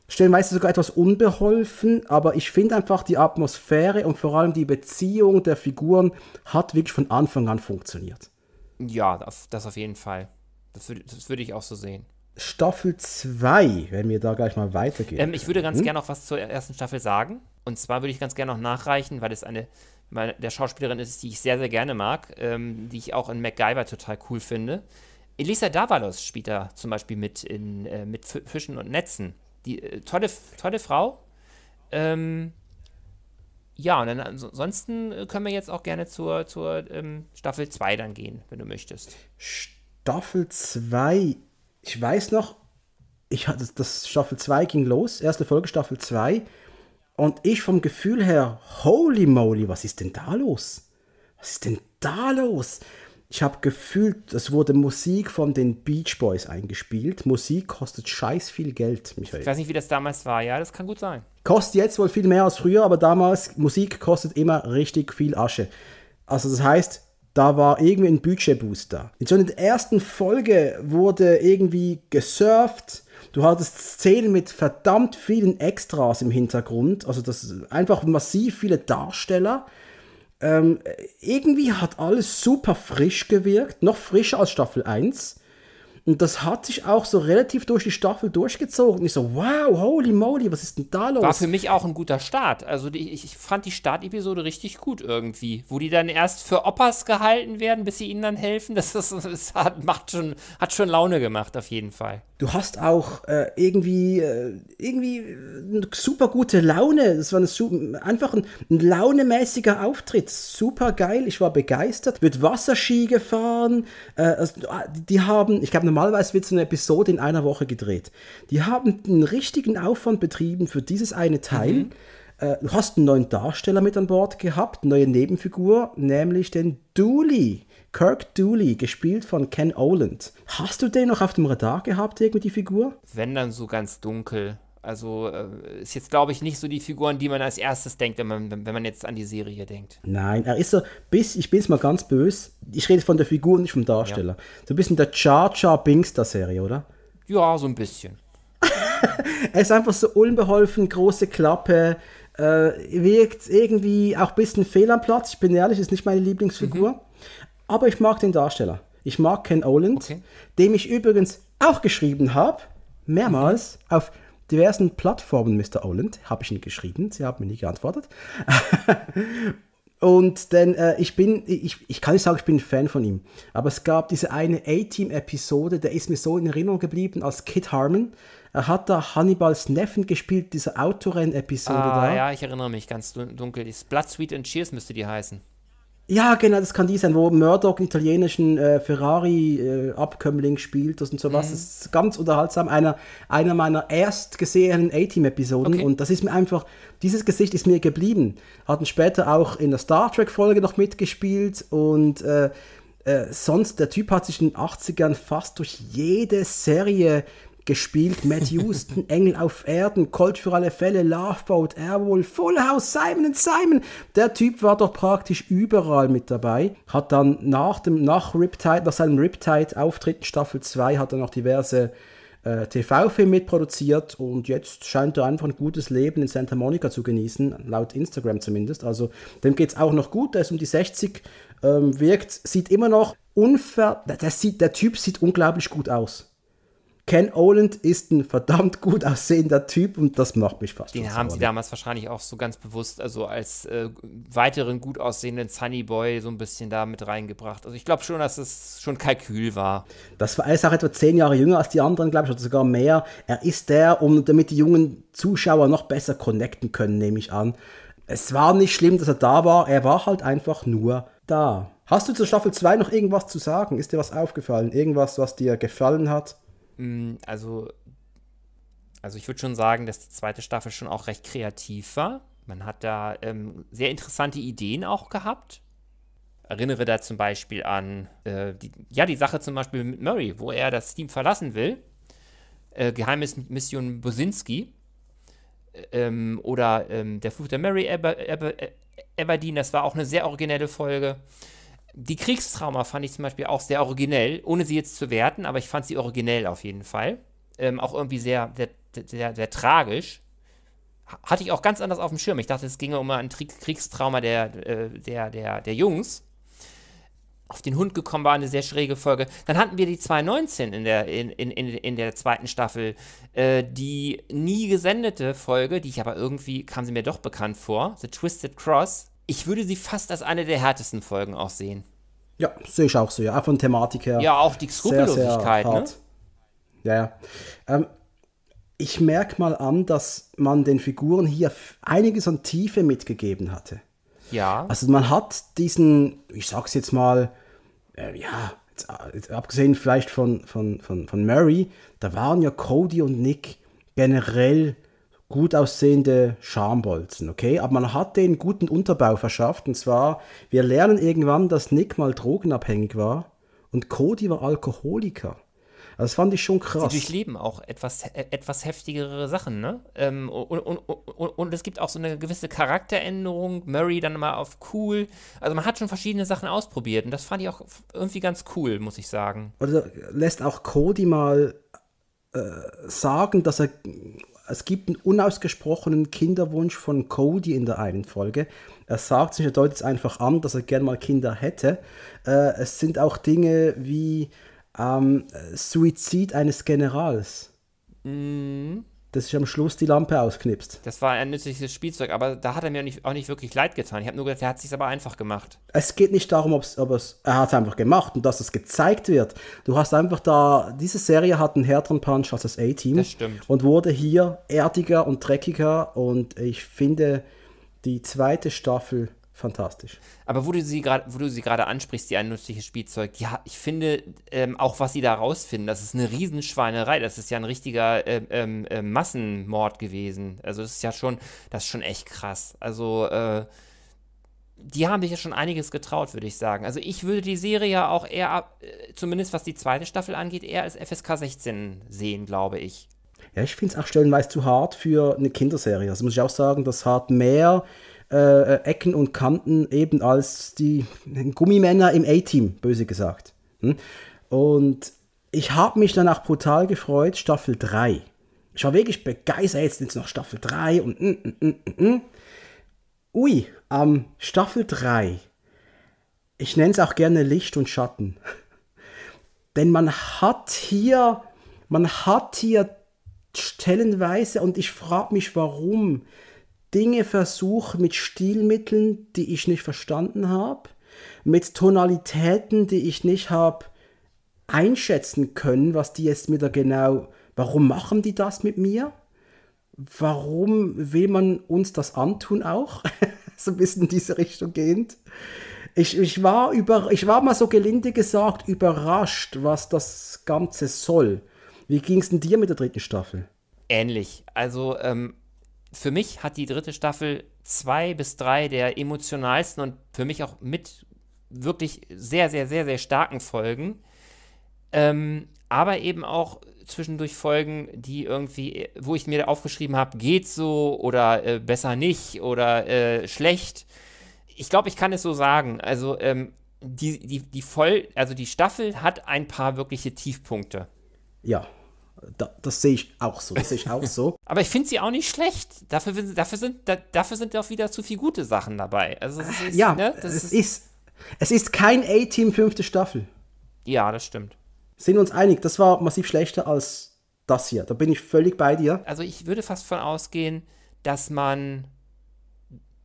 Stellenweise sogar etwas unbeholfen, aber ich finde einfach, die Atmosphäre und vor allem die Beziehung der Figuren hat wirklich von Anfang an funktioniert. Ja, das, das auf jeden Fall. Das, das würde ich auch so sehen. Staffel zwei, wenn wir da gleich mal weitergehen. Ähm, ich würde ganz gerne noch was zur ersten Staffel sagen. Und zwar würde ich ganz gerne noch nachreichen, weil es eine meine, der Schauspielerin ist, die ich sehr, sehr gerne mag, ähm, die ich auch in MacGyver total cool finde. Elisa Davalos spielt da zum Beispiel mit, in, äh, mit Fischen und Netzen. Die äh, tolle, tolle Frau. Ähm, ja, und dann ansonsten können wir jetzt auch gerne zur, zur ähm, Staffel zwei dann gehen, wenn du möchtest. Staffel zwei, ich weiß noch, ich hatte das Staffel zwei ging los, erste Folge Staffel zwei. Und ich vom Gefühl her, holy moly, was ist denn da los? Was ist denn da los? Ich habe gefühlt, es wurde Musik von den Beach Boys eingespielt. Musik kostet scheiß viel Geld, Michael. Ich weiß nicht, wie das damals war. Ja, das kann gut sein. Kostet jetzt wohl viel mehr als früher, aber damals, Musik kostet immer richtig viel Asche. Also das heißt, da war irgendwie ein Budgetboost da. In so einer ersten Folge wurde irgendwie gesurft. Du hattest Szenen mit verdammt vielen Extras im Hintergrund. Also das ist einfach massiv viele Darsteller. Ähm, irgendwie hat alles super frisch gewirkt, noch frischer als Staffel eins. Und das hat sich auch so relativ durch die Staffel durchgezogen. Und ich so, wow, holy moly, was ist denn da los? War für mich auch ein guter Start. Also die, ich fand die Startepisode richtig gut irgendwie. Wo die dann erst für Oppas gehalten werden, bis sie ihnen dann helfen. Das, ist, das hat, macht schon, hat schon Laune gemacht, auf jeden Fall. Du hast auch äh, irgendwie, äh, irgendwie eine super gute Laune. Das war eine, einfach ein, ein launemäßiger Auftritt. Super geil, ich war begeistert. Wird Wasserski gefahren. Äh, also, die haben, ich glaube, eine Normalerweise wird so eine Episode in einer Woche gedreht. Die haben einen richtigen Aufwand betrieben für dieses eine Teil. Mhm. Äh, du hast einen neuen Darsteller mit an Bord gehabt, eine neue Nebenfigur, nämlich den Dooley, Kirk Dooley, gespielt von Ken Oland. Hast du den noch auf dem Radar gehabt, irgendwie die Figur? Wenn, dann so ganz dunkel. Also äh, ist jetzt, glaube ich, nicht so die Figuren, die man als erstes denkt, wenn man, wenn man jetzt an die Serie denkt. Nein, er ist so, bis, ich bin jetzt mal ganz böse, ich rede von der Figur, nicht vom Darsteller. Ja. So ein bisschen der Jar Jar Binks der Serie, oder? Ja, so ein bisschen. Er ist einfach so unbeholfen, große Klappe, äh, wirkt irgendwie auch ein bisschen fehl am Platz. Ich bin ehrlich, ist nicht meine Lieblingsfigur. Mhm. Aber ich mag den Darsteller. Ich mag Ken Oland, okay. Dem ich übrigens auch geschrieben habe, mehrmals, mhm. auf diversen Plattformen, Mister Oland, habe ich ihn geschrieben, sie haben mir nie geantwortet. Und denn äh, ich bin, ich, ich kann nicht sagen, ich bin ein Fan von ihm, aber es gab diese eine A-Team-Episode, der ist mir so in Erinnerung geblieben, als Kit Harmon. Er hat da Hannibals Neffen gespielt, diese Autorennen-Episode ah, da. Ja, ich erinnere mich ganz dunkel. Ist Blood, Sweat and Cheers müsste die heißen. Ja, genau, das kann die sein, wo Murdoch einen italienischen äh, Ferrari-Abkömmling äh, spielt und sowas. Mhm. Das ist ganz unterhaltsam. Einer, einer meiner erst gesehenen A-Team-Episoden. Okay. Und das ist mir einfach, dieses Gesicht ist mir geblieben. Hatten später auch in der Star Trek-Folge noch mitgespielt. Und äh, äh, sonst, der Typ hat sich in den achtzigern fast durch jede Serie gespielt, Matt Houston, Engel auf Erden, Colt für alle Fälle, Loveboat, Airwolf, Full House, Simon and Simon. Der Typ war doch praktisch überall mit dabei. Hat dann nach dem nach Riptide, nach seinem Riptide-Auftritt in Staffel zwei hat er noch diverse äh, T V-Filme mitproduziert und jetzt scheint er einfach ein gutes Leben in Santa Monica zu genießen, laut Instagram zumindest. Also dem geht es auch noch gut, der ist um die sechzig, ähm, wirkt, sieht immer noch unver... Der, sieht, der Typ sieht unglaublich gut aus. Ken Oland ist ein verdammt gut aussehender Typ und das macht mich fast. Den haben sie damals wahrscheinlich auch so ganz bewusst, also als äh, weiteren gut aussehenden Sunny Boy so ein bisschen da mit reingebracht. Also ich glaube schon, dass es schon Kalkül war. Das war, er ist auch etwa zehn Jahre jünger als die anderen, glaube ich, oder sogar mehr. Er ist der, um damit die jungen Zuschauer noch besser connecten können, nehme ich an. Es war nicht schlimm, dass er da war, er war halt einfach nur da. Hast du zur Staffel zwei noch irgendwas zu sagen? Ist dir was aufgefallen? Irgendwas, was dir gefallen hat? Also, also ich würde schon sagen, dass die zweite Staffel schon auch recht kreativ war. Man hat da ähm, sehr interessante Ideen auch gehabt. Erinnere da zum Beispiel an äh, die, ja, die Sache zum Beispiel mit Murray, wo er das Team verlassen will. Äh, Geheimes Mission Bosinski. Ähm, oder ähm, der Fluch der Mary Eber, Eber, Everdeen, das war auch eine sehr originelle Folge. Die Kriegstrauma fand ich zum Beispiel auch sehr originell, ohne sie jetzt zu werten, aber ich fand sie originell auf jeden Fall. Ähm, auch irgendwie sehr, sehr, sehr, sehr tragisch. Hatte ich auch ganz anders auf dem Schirm. Ich dachte, es ginge um ein Kriegstrauma der, der, der, der Jungs. Auf den Hund gekommen war eine sehr schräge Folge. Dann hatten wir die zwei neunzehn in der, in, in, in der zweiten Staffel. Äh, die nie gesendete Folge, die ich aber irgendwie, kam sie mir doch bekannt vor, The Twisted Cross. Ich würde sie fast als eine der härtesten Folgen auch sehen. Ja, sehe ich auch so, ja. Auch von Thematik her. Ja, auch die Skrupellosigkeit, ne? Ja, ja. Ähm, ich merke mal an, dass man den Figuren hier einiges an Tiefe mitgegeben hatte. Ja. Also man hat diesen, ich sag's jetzt mal, äh, ja, jetzt, jetzt, abgesehen vielleicht von, von, von, von Murray, da waren ja Cody und Nick generell gut aussehende Schambolzen, okay? Aber man hat denen guten Unterbau verschafft. Und zwar, wir lernen irgendwann, dass Nick mal drogenabhängig war und Cody war Alkoholiker. Also das fand ich schon krass. Sie durchleben auch etwas, etwas heftigere Sachen, ne? Ähm, und, und, und, und es gibt auch so eine gewisse Charakteränderung. Murray dann mal auf cool. Also man hat schon verschiedene Sachen ausprobiert. Und das fand ich auch irgendwie ganz cool, muss ich sagen. Oder lässt auch Cody mal äh, sagen, dass er... Es gibt einen unausgesprochenen Kinderwunsch von Cody in der einen Folge. Er sagt sich, er deutet es einfach an, dass er gerne mal Kinder hätte. Äh, es sind auch Dinge wie ähm, Suizid eines Generals. Mhm. Dass sich am Schluss die Lampe ausknipst. Das war ein nützliches Spielzeug, aber da hat er mir auch nicht, auch nicht wirklich leid getan. Ich habe nur gedacht, er hat es sich aber einfach gemacht. Es geht nicht darum, ob es... Er hat es einfach gemacht und dass es gezeigt wird. Du hast einfach da... Diese Serie hat einen härteren Punch als das A-Team. Das stimmt. Und wurde hier erdiger und dreckiger und ich finde die zweite Staffel fantastisch. Aber wo du sie gerade ansprichst, die ein nützliches Spielzeug, ja, ich finde, ähm, auch was sie da rausfinden, das ist eine Riesenschweinerei, das ist ja ein richtiger äh, äh, Massenmord gewesen. Also das ist ja schon, das ist schon echt krass. Also äh, die haben sich ja schon einiges getraut, würde ich sagen. Also ich würde die Serie ja auch eher, äh, zumindest was die zweite Staffel angeht, eher als F S K sechzehn sehen, glaube ich. Ja, ich finde es auch stellenweise zu hart für eine Kinderserie. Also muss ich auch sagen, das hat mehr... Äh, Ecken und Kanten eben als die Gummimänner im A-Team, böse gesagt. Hm? Und ich habe mich dann auch brutal gefreut, Staffel drei. Ich war wirklich begeistert, jetzt sind es noch Staffel drei und mm, mm, mm, mm. Ui, ähm, Staffel drei. Ich nenne es auch gerne Licht und Schatten. Denn man hat hier, man hat hier stellenweise, und ich frage mich, warum, Dinge versucht mit Stilmitteln, die ich nicht verstanden habe, mit Tonalitäten, die ich nicht habe einschätzen können, was die jetzt mit der genau, warum machen die das mit mir? Warum will man uns das antun auch? So ein bisschen in diese Richtung gehend. Ich, ich, war über, ich war mal so gelinde gesagt überrascht, was das Ganze soll. Wie ging es denn dir mit der dritten Staffel? Ähnlich. Also, ähm, für mich hat die dritte Staffel zwei bis drei der emotionalsten und für mich auch mit wirklich sehr, sehr, sehr, sehr starken Folgen. Ähm, aber eben auch zwischendurch Folgen, die irgendwie, wo ich mir aufgeschrieben habe, geht so oder äh, besser nicht oder äh, schlecht. Ich glaube, ich kann es so sagen. Also ähm, die, die, die voll, also die Staffel hat ein paar wirkliche Tiefpunkte. Ja, da, das sehe ich auch so. Das sehe ich auch so. Aber ich finde sie auch nicht schlecht. Dafür, dafür sind, da, dafür sind auch wieder zu viele gute Sachen dabei. Also es ist, ja, ne, das es ist, ist es ist kein A-Team fünfte Staffel. Ja, das stimmt. Sind wir uns einig, das war massiv schlechter als das hier. Da bin ich völlig bei dir. Also ich würde fast davon ausgehen, dass man,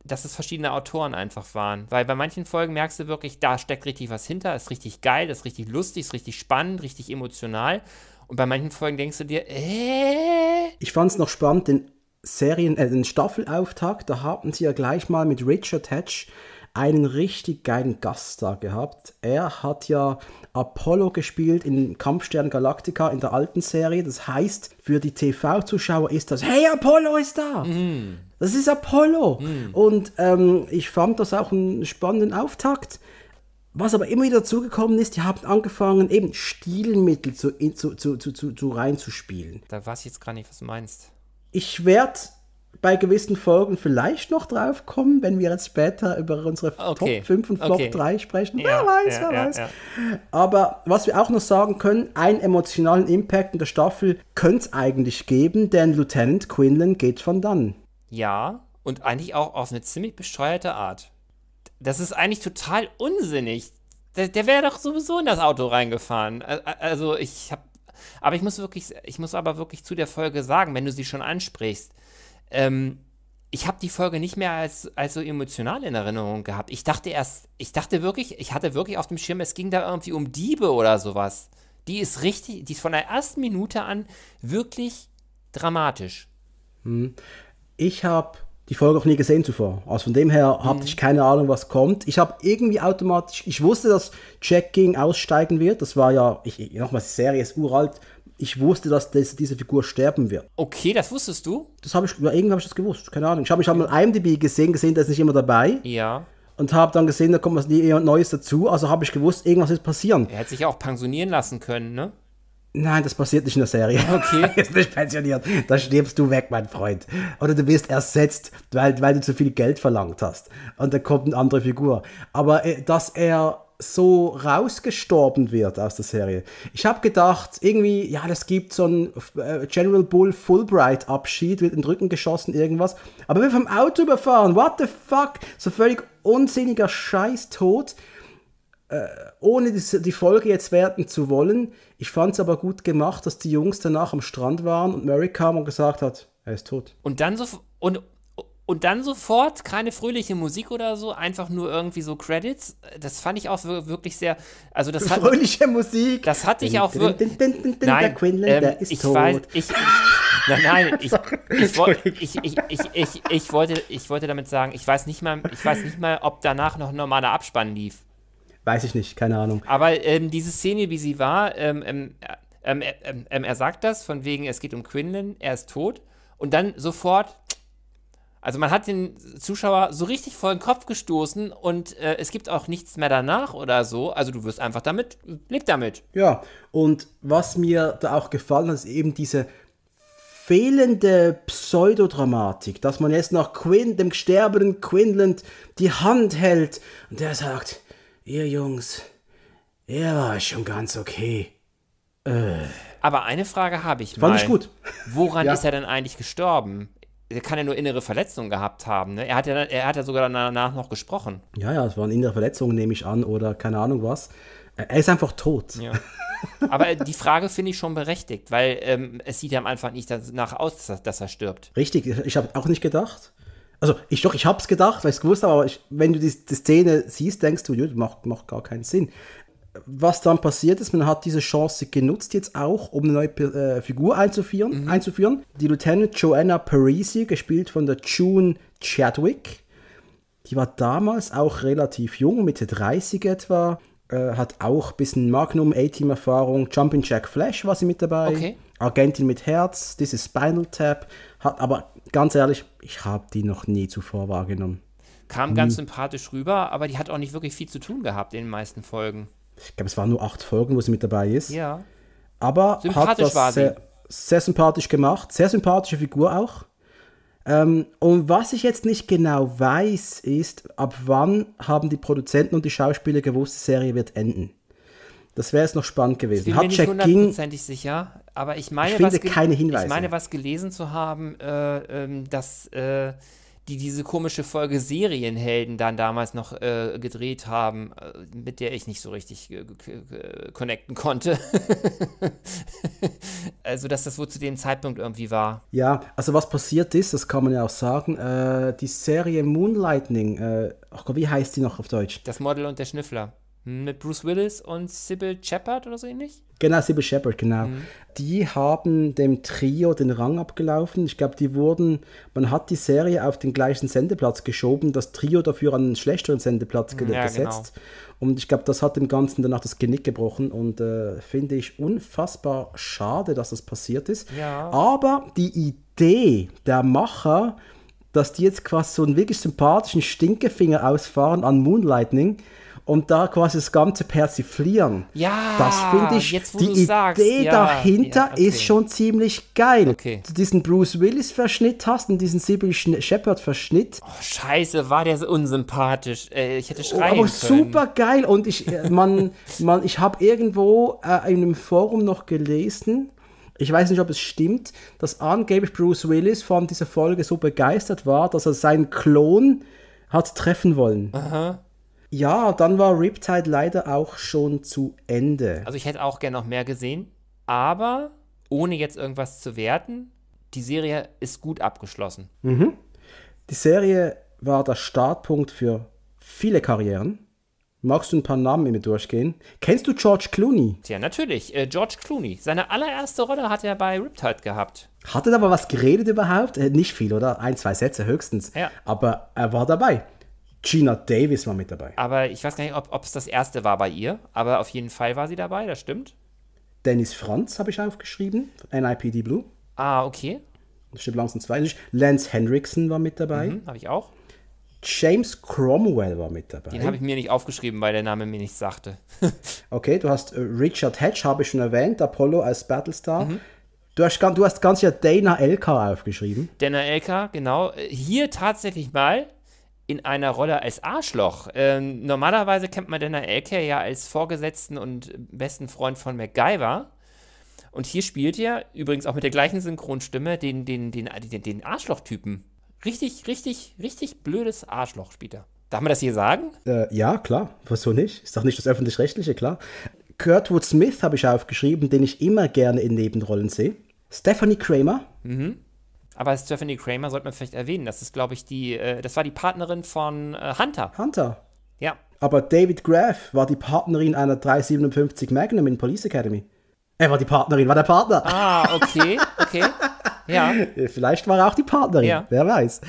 dass es verschiedene Autoren einfach waren. Weil bei manchen Folgen merkst du wirklich, da steckt richtig was hinter, ist richtig geil, ist richtig lustig, ist richtig spannend, richtig emotional. Und bei manchen Folgen denkst du dir, äh? Ich fand es noch spannend, den Serien, äh, den Staffelauftakt, da haben sie ja gleich mal mit Richard Hatch einen richtig geilen Gaststar gehabt. Er hat ja Apollo gespielt in Kampfstern Galactica in der alten Serie. Das heißt, für die T V-Zuschauer ist das, hey, Apollo ist da! Mm. Das ist Apollo! Mm. Und ähm, ich fand das auch einen spannenden Auftakt. Was aber immer wieder dazugekommen ist, die haben angefangen, eben Stilmittel zu, zu, zu, zu, zu, zu reinzuspielen. Da weiß ich jetzt gar nicht, was du meinst. Ich werde bei gewissen Folgen vielleicht noch drauf kommen, wenn wir jetzt später über unsere okay. Top fünf und Flop okay. drei sprechen. Ja, wer weiß, ja, wer ja, weiß. Ja, ja. Aber was wir auch noch sagen können, einen emotionalen Impact in der Staffel könnte es eigentlich geben, denn Lieutenant Quinlan geht von dann. Ja, und eigentlich auch auf eine ziemlich bescheuerte Art. Das ist eigentlich total unsinnig. Der, der wäre doch sowieso in das Auto reingefahren. Also ich habe, aber ich muss wirklich, ich muss aber wirklich zu der Folge sagen, wenn du sie schon ansprichst, Ähm, ich habe die Folge nicht mehr als, als so emotional in Erinnerung gehabt. Ich dachte erst, ich dachte wirklich, ich hatte wirklich auf dem Schirm, es ging da irgendwie um Diebe oder sowas. Die ist richtig, die ist von der ersten Minute an wirklich dramatisch. Hm. Ich habe die Folge auch nie gesehen zuvor. Also von dem her hm. hatte ich keine Ahnung, was kommt. Ich habe irgendwie automatisch, ich wusste, dass Jack King aussteigen wird. Das war ja, ich, nochmal, die Serie ist uralt. Ich wusste, dass das, diese Figur sterben wird. Okay, das wusstest du? Das habe ich, ja, irgendwie habe ich das gewusst, keine Ahnung. Ich habe ich hab mal I M D B gesehen, gesehen, der ist nicht immer dabei. Ja. Und habe dann gesehen, da kommt was jemand Neues dazu, also habe ich gewusst, irgendwas ist passieren. Er hätte sich ja auch pensionieren lassen können, ne? Nein, das passiert nicht in der Serie. Okay. Er ist nicht pensioniert, da stirbst du weg, mein Freund. Oder du wirst ersetzt, weil, weil du zu viel Geld verlangt hast. Und dann kommt eine andere Figur. Aber dass er so rausgestorben wird aus der Serie. Ich habe gedacht, irgendwie, ja, das gibt so einen General Bull Fulbright-Abschied, wird in den Rücken geschossen, irgendwas. Aber wir vom Auto überfahren, what the fuck? So völlig unsinniger Scheiß-Tod, äh, ohne die, die Folge jetzt werten zu wollen. Ich fand es aber gut gemacht, dass die Jungs danach am Strand waren und Mary kam und gesagt hat, er ist tot. Und dann so... Und Und dann sofort keine fröhliche Musik oder so, einfach nur irgendwie so Credits. Das fand ich auch wirklich sehr. Also das hat, fröhliche Musik. Das hatte ich auch wirklich. Nein, ähm, ich weiß. Ich, nein, nein. Ich, ich, ich, ich, ich, ich, ich wollte, ich wollte damit sagen, ich weiß nicht mal, ich weiß nicht mal, ob danach noch ein normaler Abspann lief. Weiß ich nicht, keine Ahnung. Aber ähm, diese Szene, wie sie war, ähm, ähm, ähm, ähm, ähm, er sagt das von wegen, es geht um Quinlan, er ist tot, und dann sofort. Also man hat den Zuschauer so richtig vor den Kopf gestoßen und äh, es gibt auch nichts mehr danach oder so. Also du wirst einfach damit, leg damit. Ja, und was mir da auch gefallen hat, ist eben diese fehlende Pseudodramatik, dass man jetzt nach Quin, dem sterbenden Quinlan die Hand hält und der sagt, ihr Jungs, ihr war schon ganz okay. Äh. Aber eine Frage habe ich mal. Fand ich gut. Woran ja. ist er denn eigentlich gestorben? Der kann ja nur innere Verletzungen gehabt haben, ne? Er hat ja, er hat ja sogar danach noch gesprochen. Ja, ja, es waren innere Verletzungen, nehme ich an, oder keine Ahnung was. Er ist einfach tot. Ja. Aber die Frage finde ich schon berechtigt, weil ähm, es sieht ja am Anfang nicht danach aus, dass, dass er stirbt. Richtig, ich habe auch nicht gedacht. Also, ich doch, ich habe es gedacht, weil ich es gewusst habe, aber ich, wenn du die, die Szene siehst, denkst du, das macht, macht gar keinen Sinn. Was dann passiert ist, man hat diese Chance genutzt jetzt auch, um eine neue äh, Figur einzuführen, mhm. einzuführen. Die Lieutenant Joanna Parisi, gespielt von der June Chadwick. Die war damals auch relativ jung, Mitte dreißig etwa. Äh, hat auch ein bisschen Magnum, A-Team-Erfahrung. Jumpin' Jack Flash war sie mit dabei. Okay. Agentin mit Herz, This is Spinal Tap. Hat aber, ganz ehrlich, ich habe die noch nie zuvor wahrgenommen. Kam ganz hm. sympathisch rüber, aber die hat auch nicht wirklich viel zu tun gehabt in den meisten Folgen. Ich glaube, es waren nur acht Folgen, wo sie mit dabei ist. Ja. aber hat das sehr, sehr sympathisch gemacht. Sehr sympathische Figur auch. Ähm, und was ich jetzt nicht genau weiß, ist, ab wann haben die Produzenten und die Schauspieler gewusst, die Serie wird enden. Das wäre jetzt noch spannend gewesen. Ich bin mir nicht hundertprozentig sicher, aber ich meine, ich finde was keine Hinweise. Ich meine, was gelesen zu haben, äh, ähm, dass äh, die diese komische Folge Serienhelden dann damals noch äh, gedreht haben, äh, mit der ich nicht so richtig äh, connecten konnte. Also, dass das wohl zu dem Zeitpunkt irgendwie war. Ja, also was passiert ist, das kann man ja auch sagen, äh, die Serie Moonlighting, äh, ach Gott, wie heißt die noch auf Deutsch? Das Model und der Schnüffler. Mit Bruce Willis und Cybill Shepherd oder so ähnlich? Genau, Cybill Shepherd, genau. Mhm. Die haben dem Trio den Rang abgelaufen. Ich glaube, die wurden, man hat die Serie auf den gleichen Sendeplatz geschoben, das Trio dafür an einen schlechteren Sendeplatz ja, gesetzt. Genau. Und ich glaube, das hat dem Ganzen danach das Genick gebrochen und äh, finde ich unfassbar schade, dass das passiert ist. Ja. Aber die Idee der Macher, dass die jetzt quasi so einen wirklich sympathischen Stinkefinger ausfahren an Moonlighting, und da quasi das Ganze persiflieren. Ja, das finde ich, jetzt, wo die Idee sagst, ja, dahinter ja, okay. ist schon ziemlich geil. Okay. Du diesen Bruce Willis-Verschnitt hast und diesen Cybill Shepherd-Verschnitt. Oh, scheiße, war der so unsympathisch. Ich hätte schreien oh, aber können. Super geil. Und ich, man, man, ich habe irgendwo äh, in einem Forum noch gelesen, ich weiß nicht, ob es stimmt, dass angeblich Bruce Willis von dieser Folge so begeistert war, dass er seinen Klon hat treffen wollen. Aha. Ja, dann war Riptide leider auch schon zu Ende. Also ich hätte auch gerne noch mehr gesehen, aber ohne jetzt irgendwas zu werten, die Serie ist gut abgeschlossen. Mhm. Die Serie war der Startpunkt für viele Karrieren. Magst du ein paar Namen mit mir durchgehen? Kennst du George Clooney? Ja, natürlich. Äh, George Clooney. Seine allererste Rolle hat er bei Riptide gehabt. Hat er aber was geredet überhaupt? Äh, nicht viel, oder? Ein, zwei Sätze höchstens. Ja. Aber er war dabei. Gina Davis war mit dabei. Aber ich weiß gar nicht, ob es das erste war bei ihr, aber auf jeden Fall war sie dabei, das stimmt. Dennis Franz habe ich aufgeschrieben, N I P D Blue. Ah, okay. Das stimmt langsam zwei. Lance Henriksen war mit dabei. Mhm, habe ich auch. James Cromwell war mit dabei. Den habe ich mir nicht aufgeschrieben, weil der Name mir nichts sagte. Okay, du hast Richard Hatch, habe ich schon erwähnt, Apollo als Battlestar. Mhm. Du hast, du hast ganz ja Dana Elcar aufgeschrieben. Dana Elcar, genau. Hier tatsächlich mal in einer Rolle als Arschloch. Ähm, normalerweise kennt man Dana Elcar ja als Vorgesetzten und besten Freund von MacGyver. Und hier spielt er, übrigens auch mit der gleichen Synchronstimme, den, den, den, den, den Arschloch-Typen. Richtig, richtig, richtig blödes Arschloch spielt er. Darf man das hier sagen? Äh, ja, klar. Wieso nicht? Ist doch nicht das Öffentlich-Rechtliche, klar. Kurtwood Smith habe ich aufgeschrieben, den ich immer gerne in Nebenrollen sehe. Stephanie Kramer. Mhm. Aber Stephanie Kramer sollte man vielleicht erwähnen. Das ist, glaube ich, die, äh, das war die Partnerin von äh, Hunter. Hunter? Ja. Aber David Graff war die Partnerin einer drei fünfundfünfzig Magnum in Police Academy. Er war die Partnerin, war der Partner. Ah, okay, okay. Ja. Vielleicht war er auch die Partnerin, ja. Wer weiß.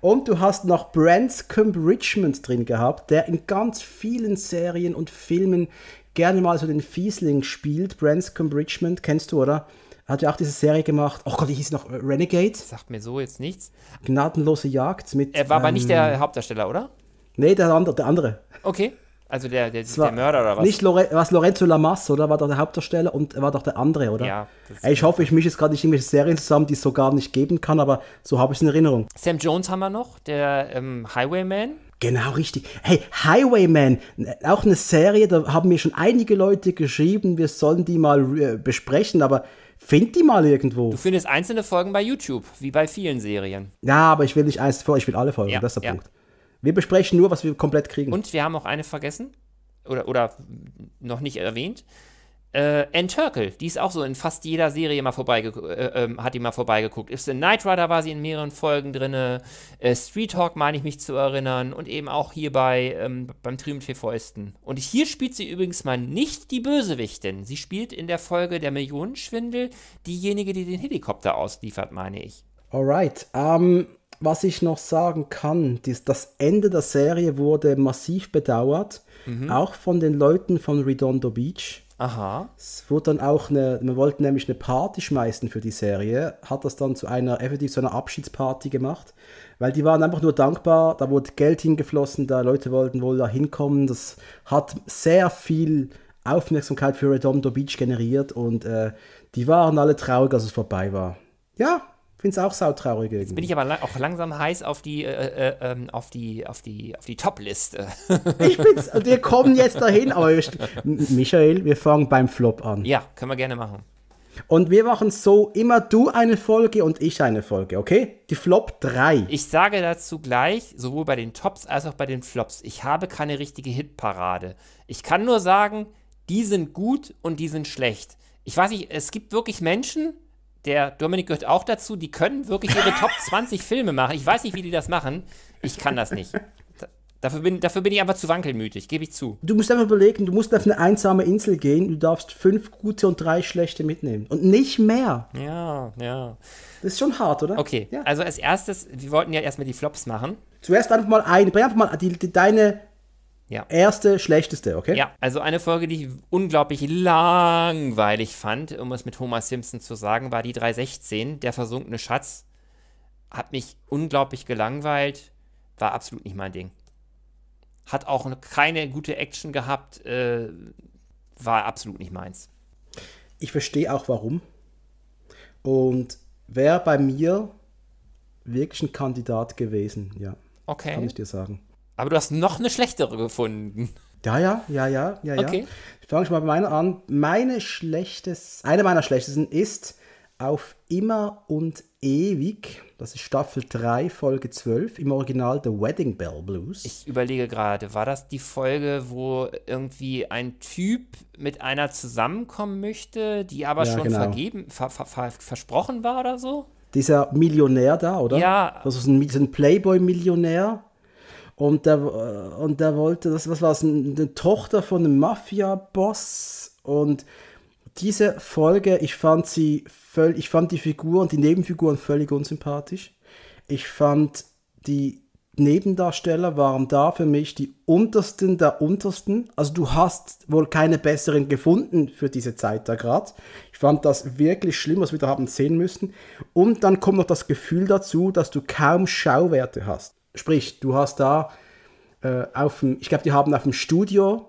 Und du hast noch Branscombe Richmond drin gehabt, der in ganz vielen Serien und Filmen gerne mal so den Fiesling spielt. Branscombe Richmond, kennst du, oder? Hat ja auch diese Serie gemacht. Oh Gott, die hieß noch Renegade. Sagt mir so jetzt nichts. Gnadenlose Jagd mit. Er war ähm, aber nicht der Hauptdarsteller, oder? Nee, der andere. Der andere. Okay. Also der, der, der Mörder oder was? Nicht Lore was Lorenzo Lamas, oder? War doch der Hauptdarsteller und war doch der andere, oder? Ja. Ey, ich hoffe, ich mische jetzt gerade nicht irgendwelche Serien zusammen, die es so gar nicht geben kann, aber so habe ich es in Erinnerung. Sam Jones haben wir noch, der ähm, Highwayman. Genau, richtig. Hey, Highwayman, auch eine Serie, da haben mir schon einige Leute geschrieben, wir sollen die mal äh, besprechen, aber find die mal irgendwo. Du findest einzelne Folgen bei YouTube, wie bei vielen Serien. Ja, aber ich will nicht eins vor, ich will alle Folgen, ja, das ist der ja. Punkt. Wir besprechen nur, was wir komplett kriegen. Und wir haben auch eine vergessen, oder, oder noch nicht erwähnt, äh, Ann Turkel, die ist auch so in fast jeder Serie mal vorbeigeguckt, äh, äh, hat die mal vorbeigeguckt. Ist in Knight Rider war sie in mehreren Folgen drin, äh, Street Hawk meine ich mich zu erinnern und eben auch hier bei, ähm, beim Trio mit vier Fäusten. Und hier spielt sie übrigens mal nicht die Bösewichtin. Sie spielt in der Folge Der Millionenschwindel diejenige, die den Helikopter ausliefert, meine ich. Alright, ähm... Um was ich noch sagen kann, dies, das Ende der Serie wurde massiv bedauert, mhm. auch von den Leuten von Redondo Beach. Aha. Es wurde dann auch eine, man wollte nämlich eine Party schmeißen für die Serie, hat das dann zu einer, effektiv zu einer Abschiedsparty gemacht, weil die waren einfach nur dankbar, da wurde Geld hingeflossen, da Leute wollten wohl da hinkommen, das hat sehr viel Aufmerksamkeit für Redondo Beach generiert und äh, die waren alle traurig, als es vorbei war. Ja, finde es auch sautraurig irgendwie. Jetzt bin ich aber lang, auch langsam heiß auf die, äh, äh, auf die, auf die, auf die Top-Liste. Ich bin's, wir kommen jetzt dahin, aber Michael, wir fangen beim Flop an. Ja, können wir gerne machen. Und wir machen so, immer du eine Folge und ich eine Folge, okay? Die Flop drei. Ich sage dazu gleich, sowohl bei den Tops als auch bei den Flops, ich habe keine richtige Hitparade. Ich kann nur sagen, die sind gut und die sind schlecht. Ich weiß nicht, es gibt wirklich Menschen, der Dominik gehört auch dazu, die können wirklich ihre Top zwanzig Filme machen. Ich weiß nicht, wie die das machen. Ich kann das nicht. Dafür bin, dafür bin ich einfach zu wankelmütig, gebe ich zu. Du musst einfach überlegen, du musst auf eine einsame Insel gehen, du darfst fünf gute und drei schlechte mitnehmen. Und nicht mehr. Ja, ja. Das ist schon hart, oder? Okay, ja. Also als erstes, wir wollten ja erstmal die Flops machen. Zuerst einfach mal ein, bring einfach mal die, die, deine ja. erste, schlechteste, okay? Ja, also eine Folge, die ich unglaublich langweilig fand, um es mit Homer Simpson zu sagen, war die drei sechzehn, der versunkene Schatz. Hat mich unglaublich gelangweilt, war absolut nicht mein Ding. Hat auch keine gute Action gehabt, äh, war absolut nicht meins. Ich verstehe auch, warum. Und wäre bei mir wirklich ein Kandidat gewesen, ja. Okay. Kann ich dir sagen. Aber du hast noch eine schlechtere gefunden. Ja, ja, ja, ja, ja, okay. Ja. Ich fange schon mal bei meiner an. Meine schlechteste, eine meiner schlechtesten ist Auf immer und ewig, das ist Staffel drei, Folge zwölf, im Original The Wedding Bell Blues. Ich überlege gerade, war das die Folge, wo irgendwie ein Typ mit einer zusammenkommen möchte, die aber ja, schon genau. vergeben, ver, ver, ver, versprochen war oder so? Dieser Millionär da, oder? Ja. Das ist ein, ein Playboy-Millionär. Und der, und der wollte, das, was war es, eine Tochter von einem Mafia-Boss. Und diese Folge, ich fand sie völlig, ich fand die Figuren, die Nebenfiguren völlig unsympathisch. Ich fand, die Nebendarsteller waren da für mich die untersten der untersten. Also du hast wohl keine besseren gefunden für diese Zeit da gerade. Ich fand das wirklich schlimm, was wir da haben sehen müssen. Und dann kommt noch das Gefühl dazu, dass du kaum Schauwerte hast. Sprich, du hast da äh, auf dem, ich glaube, die haben auf dem Studio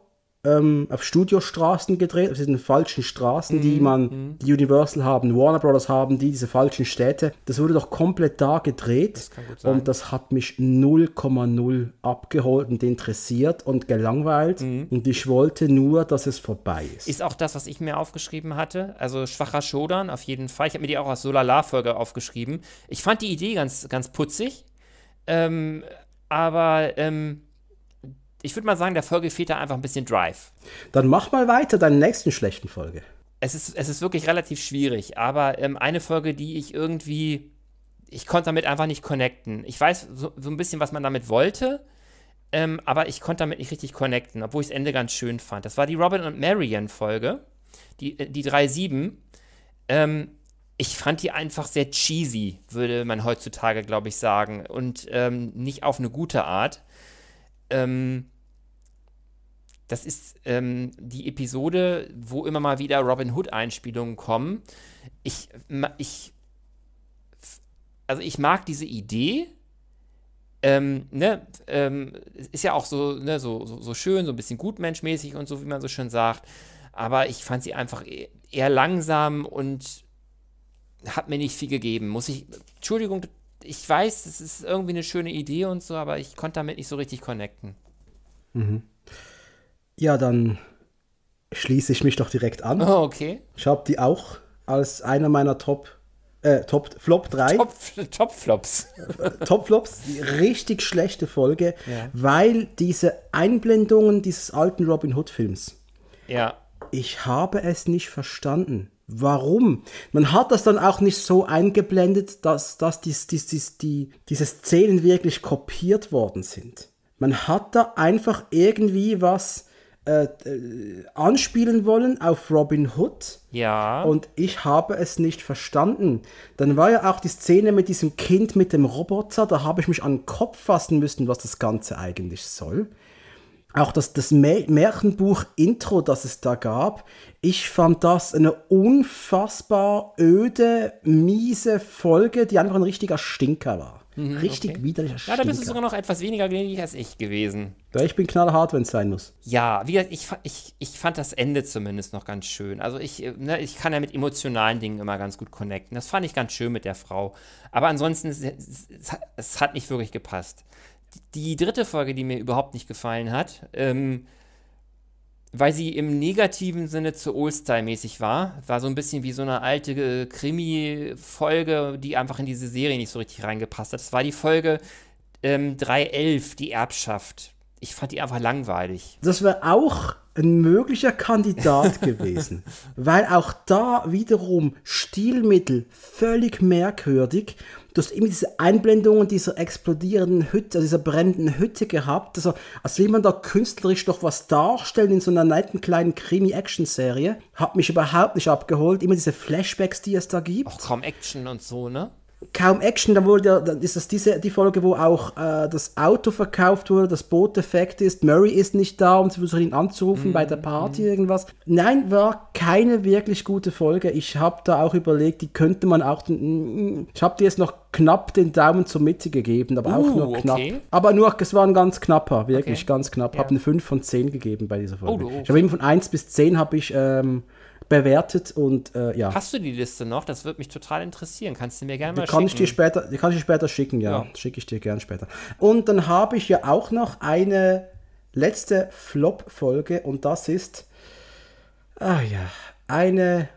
auf Studiostraßen gedreht, auf diesen falschen Straßen, mm, die man, mm. die Universal haben, Warner Brothers haben, die diese falschen Städte, das wurde doch komplett da gedreht. Das kann gut sein. Und das hat mich null Komma null abgeholt und interessiert und gelangweilt mm. und ich wollte nur, dass es vorbei ist. Ist auch das, was ich mir aufgeschrieben hatte, also schwacher Shodan auf jeden Fall, ich habe mir die auch als Solala-Folge aufgeschrieben. Ich fand die Idee ganz, ganz putzig, ähm, aber ähm ich würde mal sagen, der Folge fehlt da einfach ein bisschen Drive. Dann mach mal weiter, deine nächsten schlechten Folge. Es ist, es ist wirklich relativ schwierig, aber ähm, eine Folge, die ich irgendwie, ich konnte damit einfach nicht connecten. Ich weiß so, so ein bisschen, was man damit wollte, ähm, aber ich konnte damit nicht richtig connecten, obwohl ich das Ende ganz schön fand. Das war die Robin und Marian Folge, die, die drei sieben. Ähm, ich fand die einfach sehr cheesy, würde man heutzutage, glaube ich, sagen. Und ähm, nicht auf eine gute Art. Ähm, das ist ähm, die Episode, wo immer mal wieder Robin Hood-Einspielungen kommen. Ich, ich, also ich mag diese Idee. Ähm, ne, ähm, ist ja auch so, ne, so, so, so schön, so ein bisschen gutmenschmäßig und so, wie man so schön sagt. Aber ich fand sie einfach eher langsam und hat mir nicht viel gegeben. Muss ich, Entschuldigung, ich weiß, es ist irgendwie eine schöne Idee und so, aber ich konnte damit nicht so richtig connecten. Mhm. Ja, dann schließe ich mich doch direkt an. Oh, okay. Ich habe die auch als einer meiner Top, äh, Top Flop drei. Top, Top Flops. Top Flops, richtig schlechte Folge, ja. Weil diese Einblendungen dieses alten Robin Hood Films. Ja. Ich habe es nicht verstanden. Warum? Man hat das dann auch nicht so eingeblendet, dass, dass dies, dies, dies, die, diese Szenen wirklich kopiert worden sind. Man hat da einfach irgendwie was äh, äh, anspielen wollen auf Robin Hood. Ja. Und ich habe es nicht verstanden. Dann war ja auch die Szene mit diesem Kind mit dem Roboter, da habe ich mich an den Kopf fassen müssen, was das Ganze eigentlich soll. Auch das, das Märchenbuch-Intro, das es da gab, ich fand das eine unfassbar öde, miese Folge, die einfach ein richtiger Stinker war. Mhm, richtig okay. Widerlicher Stinker. Ja, da bist du sogar noch etwas weniger gnädig als ich gewesen. Ja, ich bin knallhart, wenn es sein muss. Ja, wie gesagt, ich, ich, ich fand das Ende zumindest noch ganz schön. Also ich, ne, ich kann ja mit emotionalen Dingen immer ganz gut connecten. Das fand ich ganz schön mit der Frau. Aber ansonsten, es, es, es hat nicht wirklich gepasst. Die dritte Folge, die mir überhaupt nicht gefallen hat, ähm, weil sie im negativen Sinne zu Oldstyle-mäßig war, war so ein bisschen wie so eine alte Krimi-Folge, die einfach in diese Serie nicht so richtig reingepasst hat. Das war die Folge ähm, drei elf, die Erbschaft. Ich fand die einfach langweilig. Das wäre auch ein möglicher Kandidat gewesen, weil auch da wiederum Stilmittel völlig merkwürdig. Du hast immer diese Einblendungen dieser explodierenden Hütte, also dieser brennenden Hütte gehabt. Also, als jemand da künstlerisch doch was darstellen in so einer netten kleinen Krimi-Action-Serie, hat mich überhaupt nicht abgeholt. Immer diese Flashbacks, die es da gibt. Auch kaum Action und so, ne? Kaum Action, dann wurde, dann ist das diese, die Folge, wo auch äh, das Auto verkauft wurde, das Boot defekt ist, Murray ist nicht da, um zu versuchen, ihn anzurufen mm, bei der Party, mm. irgendwas. Nein, war keine wirklich gute Folge. Ich habe da auch überlegt, die könnte man auch, ich habe dir jetzt noch knapp den Daumen zur Mitte gegeben, aber uh, auch nur knapp. Okay. Aber nur, es war ein ganz knapper, wirklich okay. ganz knapp. Ich ja. habe eine fünf von zehn gegeben bei dieser Folge. Oh, oh, okay. Ich habe eben von eins bis zehn habe ich... Ähm, bewertet und äh, ja. Hast du die Liste noch? Das würde mich total interessieren. Kannst du mir gerne mal schicken? Ich dir später, die kann ich dir später schicken, ja. ja. Schicke ich dir gerne später. Und dann habe ich ja auch noch eine letzte Flop-Folge und das ist ah ja, eine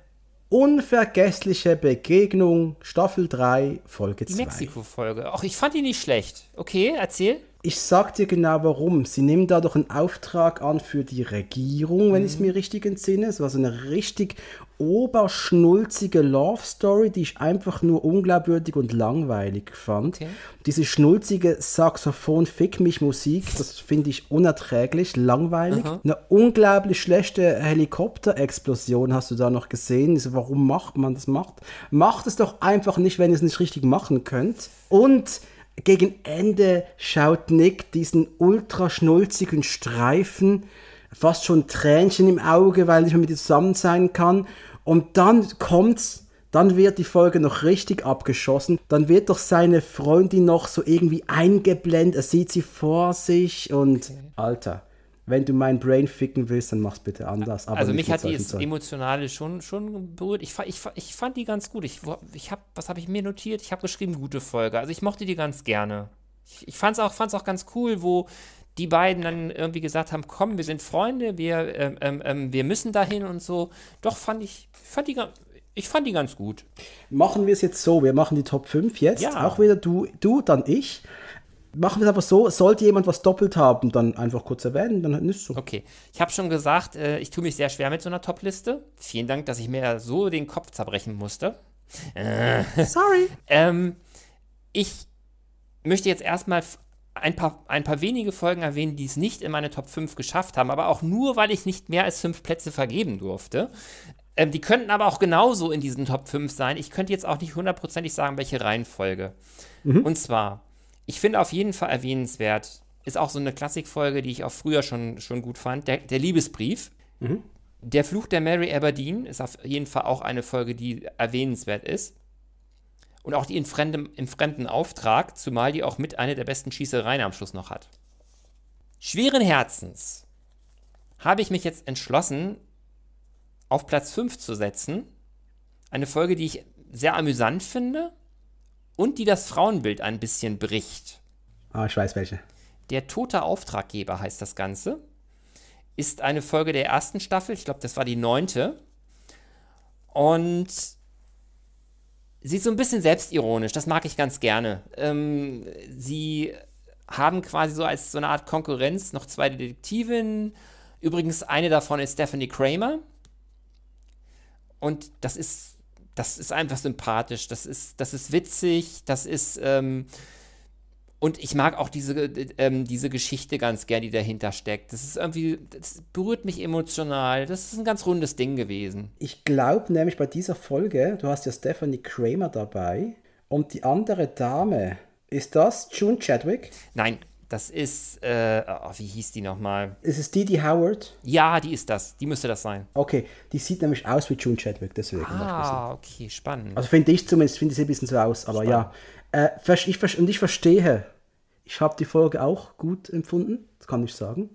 unvergessliche Begegnung, Staffel drei, Folge zwei. Die Mexiko-Folge. Ach, ich fand die nicht schlecht. Okay, erzähl. Ich sag dir genau warum. Sie nehmen da doch einen Auftrag an für die Regierung, wenn mhm. ich es mir richtig entsinne. Es war so eine richtig oberschnulzige Love-Story, die ich einfach nur unglaubwürdig und langweilig fand. Okay. Diese schnulzige Saxophon-Fick-mich-Musik, das finde ich unerträglich, langweilig. Aha. Eine unglaublich schlechte Helikopterexplosion hast du da noch gesehen. Also warum macht man das? Macht, macht es doch einfach nicht, wenn ihr es nicht richtig machen könnt. Und... gegen Ende schaut Nick diesen ultraschnulzigen Streifen, fast schon Tränchen im Auge, weil ich nicht mehr mit ihm zusammen sein kann. Und dann kommt's, dann wird die Folge noch richtig abgeschossen. Dann wird doch seine Freundin noch so irgendwie eingeblendet. Er sieht sie vor sich und okay. Alter. Wenn du mein Brain ficken willst, dann mach's bitte anders. Aber also mich hat die emotionale schon, schon berührt. Ich, ich, ich fand die ganz gut. Ich, ich hab, was habe ich mir notiert? Ich habe geschrieben, gute Folge. Also ich mochte die ganz gerne. Ich, ich fand's auch, fand's auch ganz cool, wo die beiden dann irgendwie gesagt haben, komm, wir sind Freunde, wir, ähm, ähm, wir müssen dahin und so. Doch, fand ich, fand die ganz... Ich fand die ganz gut. Machen wir es jetzt so, wir machen die Top fünf jetzt. Ja. Auch wieder du, du, dann ich. Machen wir es einfach so, sollte jemand was doppelt haben, dann einfach kurz erwähnen, dann ist es so. Okay, ich habe schon gesagt, äh, ich tue mich sehr schwer mit so einer Top-Liste. Vielen Dank, dass ich mir so den Kopf zerbrechen musste. Äh. Sorry. ähm, ich möchte jetzt erstmal ein paar, ein paar wenige Folgen erwähnen, die es nicht in meine Top fünf geschafft haben, aber auch nur, weil ich nicht mehr als fünf Plätze vergeben durfte. Ähm, die könnten aber auch genauso in diesen Top fünf sein. Ich könnte jetzt auch nicht hundertprozentig sagen, welche Reihenfolge. Mhm. Und zwar... ich finde auf jeden Fall erwähnenswert, ist auch so eine Klassikfolge, die ich auch früher schon, schon gut fand, der, der Liebesbrief. Mhm. Der Fluch der Mary Aberdeen ist auf jeden Fall auch eine Folge, die erwähnenswert ist. Und auch die in fremdem, im fremden Auftrag, zumal die auch mit einer der besten Schießereien am Schluss noch hat. Schweren Herzens habe ich mich jetzt entschlossen, auf Platz fünf zu setzen. Eine Folge, die ich sehr amüsant finde. Und die das Frauenbild ein bisschen bricht. Ah, ich weiß welche. Der tote Auftraggeber heißt das Ganze. Ist eine Folge der ersten Staffel. Ich glaube, das war die neunte. Und sie ist so ein bisschen selbstironisch. Das mag ich ganz gerne. Ähm, sie haben quasi so als so eine Art Konkurrenz noch zwei Detektivinnen. Übrigens, eine davon ist Stephanie Kramer. Und das ist... das ist einfach sympathisch, das ist, das ist witzig, das ist, ähm, und ich mag auch diese, ähm, diese Geschichte ganz gern, die dahinter steckt. Das ist irgendwie, das berührt mich emotional, das ist ein ganz rundes Ding gewesen. Ich glaube nämlich bei dieser Folge, du hast ja Stephanie Kramer dabei und die andere Dame, ist das June Chadwick? Nein, Das ist, äh, oh, wie hieß die nochmal? Ist es die, die Howard? Ja, die ist das. Die müsste das sein. Okay, die sieht nämlich aus wie June Chadwick, deswegen. Ah, okay, spannend. Also finde ich zumindest, finde ich sie ein bisschen so aus, aber spannend. Ja. Äh, ich, und ich verstehe, ich habe die Folge auch gut empfunden, das kann ich sagen.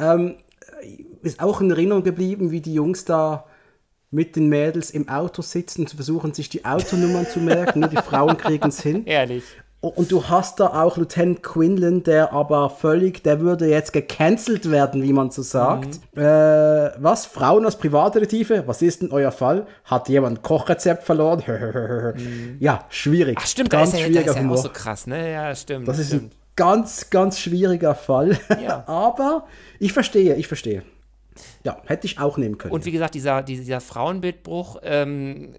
Ähm, ist auch in Erinnerung geblieben, wie die Jungs da mit den Mädels im Auto sitzen und versuchen, sich die Autonummern zu merken. Nur die Frauen kriegen es hin. Ehrlich. Und du hast da auch Lieutenant Quinlan, der aber völlig, der würde jetzt gecancelt werden, wie man so sagt. Mhm. Äh, was? Frauen als Privatdetektive? Was ist denn euer Fall? Hat jemand ein Kochrezept verloren? Mhm. Ja, schwierig. Ach stimmt, ganz da ist, schwieriger da ist ja auch so krass, ne? Ja, stimmt. Das ist stimmt. ein ganz, ganz schwieriger Fall. Ja. Aber ich verstehe, ich verstehe. Ja, hätte ich auch nehmen können. Und wie gesagt, dieser, dieser Frauenbildbruch, ähm,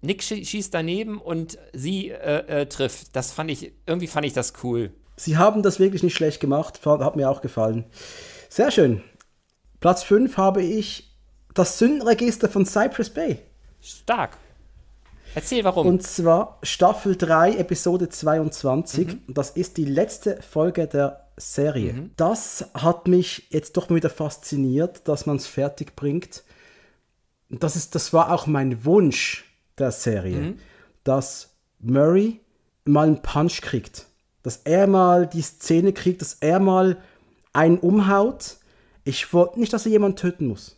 Nick schießt daneben und sie äh, äh, trifft. Das fand ich, irgendwie fand ich das cool. Sie haben das wirklich nicht schlecht gemacht, hat mir auch gefallen. Sehr schön. Platz fünf habe ich das Sündenregister von Cypress Bay. Stark. Erzähl, warum. Und zwar Staffel drei, Episode zweiundzwanzig. Mhm. Das ist die letzte Folge der Serie. Mhm. Das hat mich jetzt doch wieder fasziniert, dass man es fertig bringt. Das, ist, das war auch mein Wunsch der Serie, mhm. dass Murray mal einen Punch kriegt. Dass er mal die Szene kriegt, dass er mal einen umhaut. Ich wollte nicht, dass er jemanden töten muss.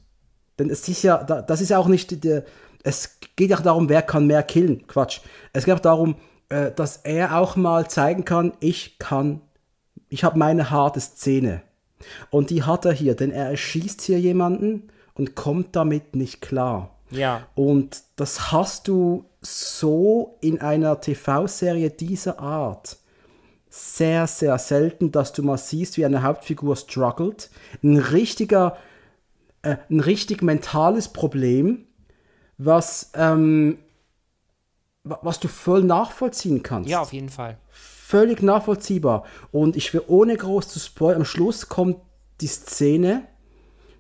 Denn es ist ja, das ist ja auch nicht, der, es geht ja auch darum, wer kann mehr killen. Quatsch. Es geht auch darum, dass er auch mal zeigen kann, ich kann Ich habe meine harte Szene und die hat er hier, denn er erschießt hier jemanden und kommt damit nicht klar. Ja. Und das hast du so in einer T V-Serie dieser Art sehr, sehr selten, dass du mal siehst, wie eine Hauptfigur struggelt. Ein richtiger, äh, ein richtig mentales Problem, was, ähm, was du voll nachvollziehen kannst. Ja, auf jeden Fall. Völlig nachvollziehbar. Und ich will ohne groß zu spoilern, am Schluss kommt die Szene,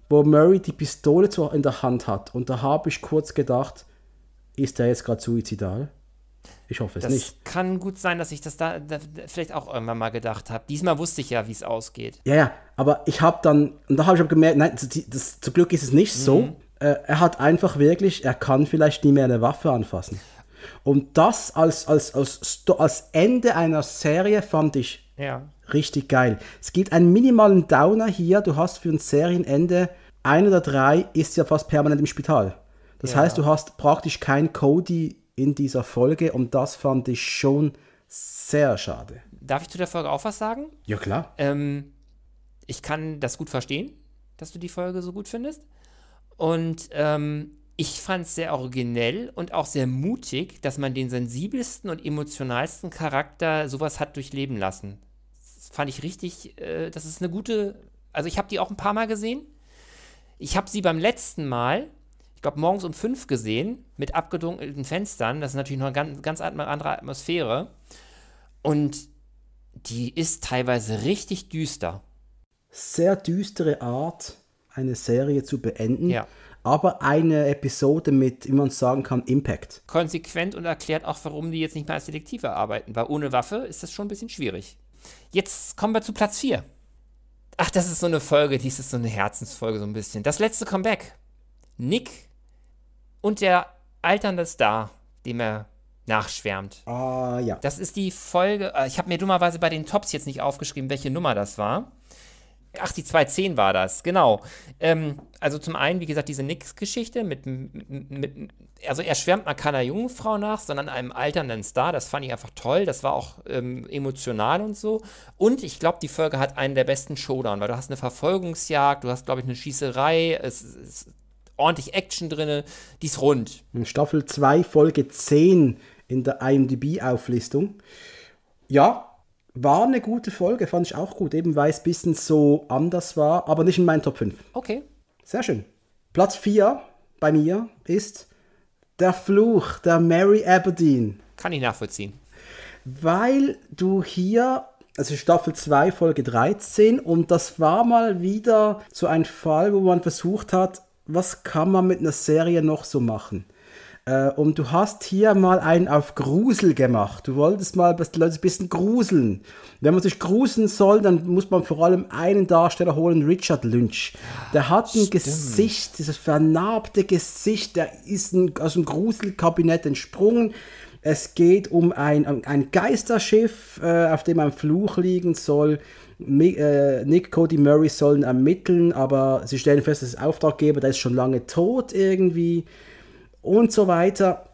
wo Murray die Pistole in der Hand hat. Und da habe ich kurz gedacht, ist er jetzt gerade suizidal? Ich hoffe es das nicht. Das kann gut sein, dass ich das da, da vielleicht auch irgendwann mal gedacht habe. Diesmal wusste ich ja, wie es ausgeht. Ja, ja, aber ich habe dann, und da habe ich gemerkt, nein, das, das, zum Glück ist es nicht mhm. so. Äh, er hat einfach wirklich, er kann vielleicht nie mehr eine Waffe anfassen. Und das als, als, als, als Ende einer Serie fand ich ja. richtig geil. Es gibt einen minimalen Downer hier. Du hast für ein Serienende, ein oder drei ist ja fast permanent im Spital. Das ja. heißt, du hast praktisch kein Cody in dieser Folge. Und das fand ich schon sehr schade. Darf ich zu der Folge auch was sagen? Ja, klar. Ähm, ich kann das gut verstehen, dass du die Folge so gut findest. Und ähm, ich fand es sehr originell und auch sehr mutig, dass man den sensibelsten und emotionalsten Charakter sowas hat durchleben lassen. Das fand ich richtig, äh, das ist eine gute, also ich habe die auch ein paar Mal gesehen. Ich habe sie beim letzten Mal, ich glaube morgens um fünf gesehen, mit abgedunkelten Fenstern. Das ist natürlich noch eine ganz, ganz andere Atmosphäre. Und die ist teilweise richtig düster. Sehr düstere Art, eine Serie zu beenden. Ja. Aber eine Episode mit, wie man sagen kann, Impact. Konsequent und erklärt auch, warum die jetzt nicht mehr als Detektive arbeiten, weil ohne Waffe ist das schon ein bisschen schwierig. Jetzt kommen wir zu Platz vier. Ach, das ist so eine Folge, dies ist so eine Herzensfolge so ein bisschen. Das letzte Comeback. Nick und der alternde Star, dem er nachschwärmt. Ah, uh, ja. Das ist die Folge, ich habe mir dummerweise bei den Tops jetzt nicht aufgeschrieben, welche Nummer das war. Ach, die zwei zehn war das, genau. Ähm, also zum einen, wie gesagt, diese Nix-Geschichte mit, mit, also er schwärmt mal keiner jungen Frau nach, sondern einem alternden Star. Das fand ich einfach toll. Das war auch ähm, emotional und so. Und ich glaube, die Folge hat einen der besten Showdown, weil du hast eine Verfolgungsjagd, du hast, glaube ich, eine Schießerei, es ist ordentlich Action drin, die ist rund. In Staffel zwei, Folge zehn in der I M D B-Auflistung. Ja, war eine gute Folge, fand ich auch gut, eben weil es ein bisschen so anders war, aber nicht in meinen Top fünf. Okay. Sehr schön. Platz vier bei mir ist der Fluch der Mary Aberdeen. Kann ich nachvollziehen. Weil du hier, also Staffel zwei, Folge dreizehn, und das war mal wieder so ein Fall, wo man versucht hat, was kann man mit einer Serie noch so machen? Äh, und du hast hier mal einen auf Grusel gemacht. Du wolltest mal, dass die Leute ein bisschen gruseln. Wenn man sich gruseln soll, dann muss man vor allem einen Darsteller holen, Richard Lynch. Der hat ein Stimmt. Gesicht, dieses vernarbte Gesicht, der ist ein, aus dem Gruselkabinett entsprungen. Es geht um ein, ein Geisterschiff, äh, auf dem ein Fluch liegen soll. Mi äh, Nick, Cody, Murray sollen ermitteln, aber sie stellen fest, dass der Auftraggeber, der ist schon lange tot irgendwie und so weiter.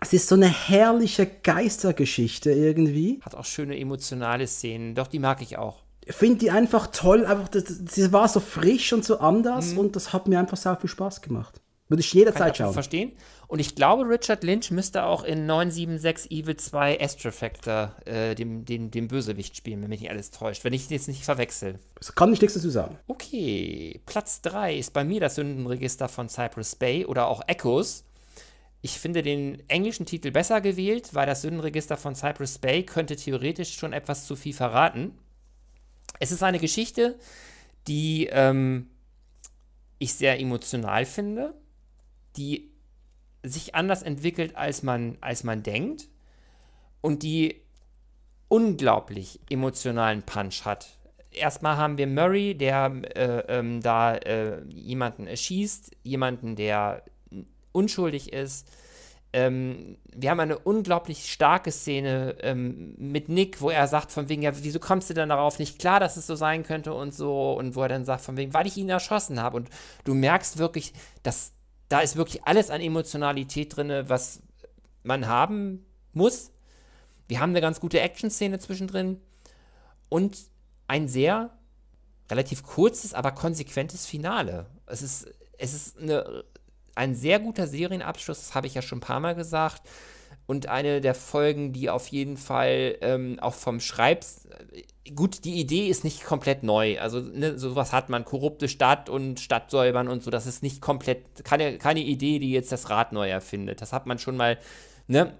Es ist so eine herrliche Geistergeschichte irgendwie. Hat auch schöne emotionale Szenen, doch die mag ich auch. Finde die einfach toll, einfach, das, das war so frisch und so anders mhm. und das hat mir einfach sehr viel Spaß gemacht. Würde ich jederzeit schauen. Verstehen. Und ich glaube, Richard Lynch müsste auch in neun sieben sechs Evil zwei Astro Factor äh, dem, dem, dem Bösewicht spielen, wenn mich nicht alles täuscht. Wenn ich jetzt nicht verwechsel. Das kann ich nichts dazu sagen. Okay, Platz drei ist bei mir das Sündenregister von Cypress Bay oder auch Echoes. Ich finde den englischen Titel besser gewählt, weil das Sündenregister von Cypress Bay könnte theoretisch schon etwas zu viel verraten. Es ist eine Geschichte, die ähm, ich sehr emotional finde, die sich anders entwickelt, als man, als man denkt und die unglaublich emotionalen Punch hat. Erstmal haben wir Murray, der äh, ähm, da äh, jemanden erschießt, jemanden, der unschuldig ist. Ähm, wir haben eine unglaublich starke Szene ähm, mit Nick, wo er sagt von wegen, ja, wieso kommst du denn darauf nicht klar, dass es so sein könnte und so, und wo er dann sagt von wegen, weil ich ihn erschossen habe, und du merkst wirklich, dass da ist wirklich alles an Emotionalität drin, was man haben muss. Wir haben eine ganz gute Action-Szene zwischendrin und ein sehr relativ kurzes, aber konsequentes Finale. Es ist, es ist eine, ein sehr guter Serienabschluss, das habe ich ja schon ein paar Mal gesagt. Und eine der Folgen, die auf jeden Fall ähm, auch vom Schreibs... Gut, die Idee ist nicht komplett neu. Also ne, sowas hat man, korrupte Stadt und Stadtsäubern und so. Das ist nicht komplett... Keine, keine Idee, die jetzt das Rad neu erfindet. Das hat man schon mal... Ne?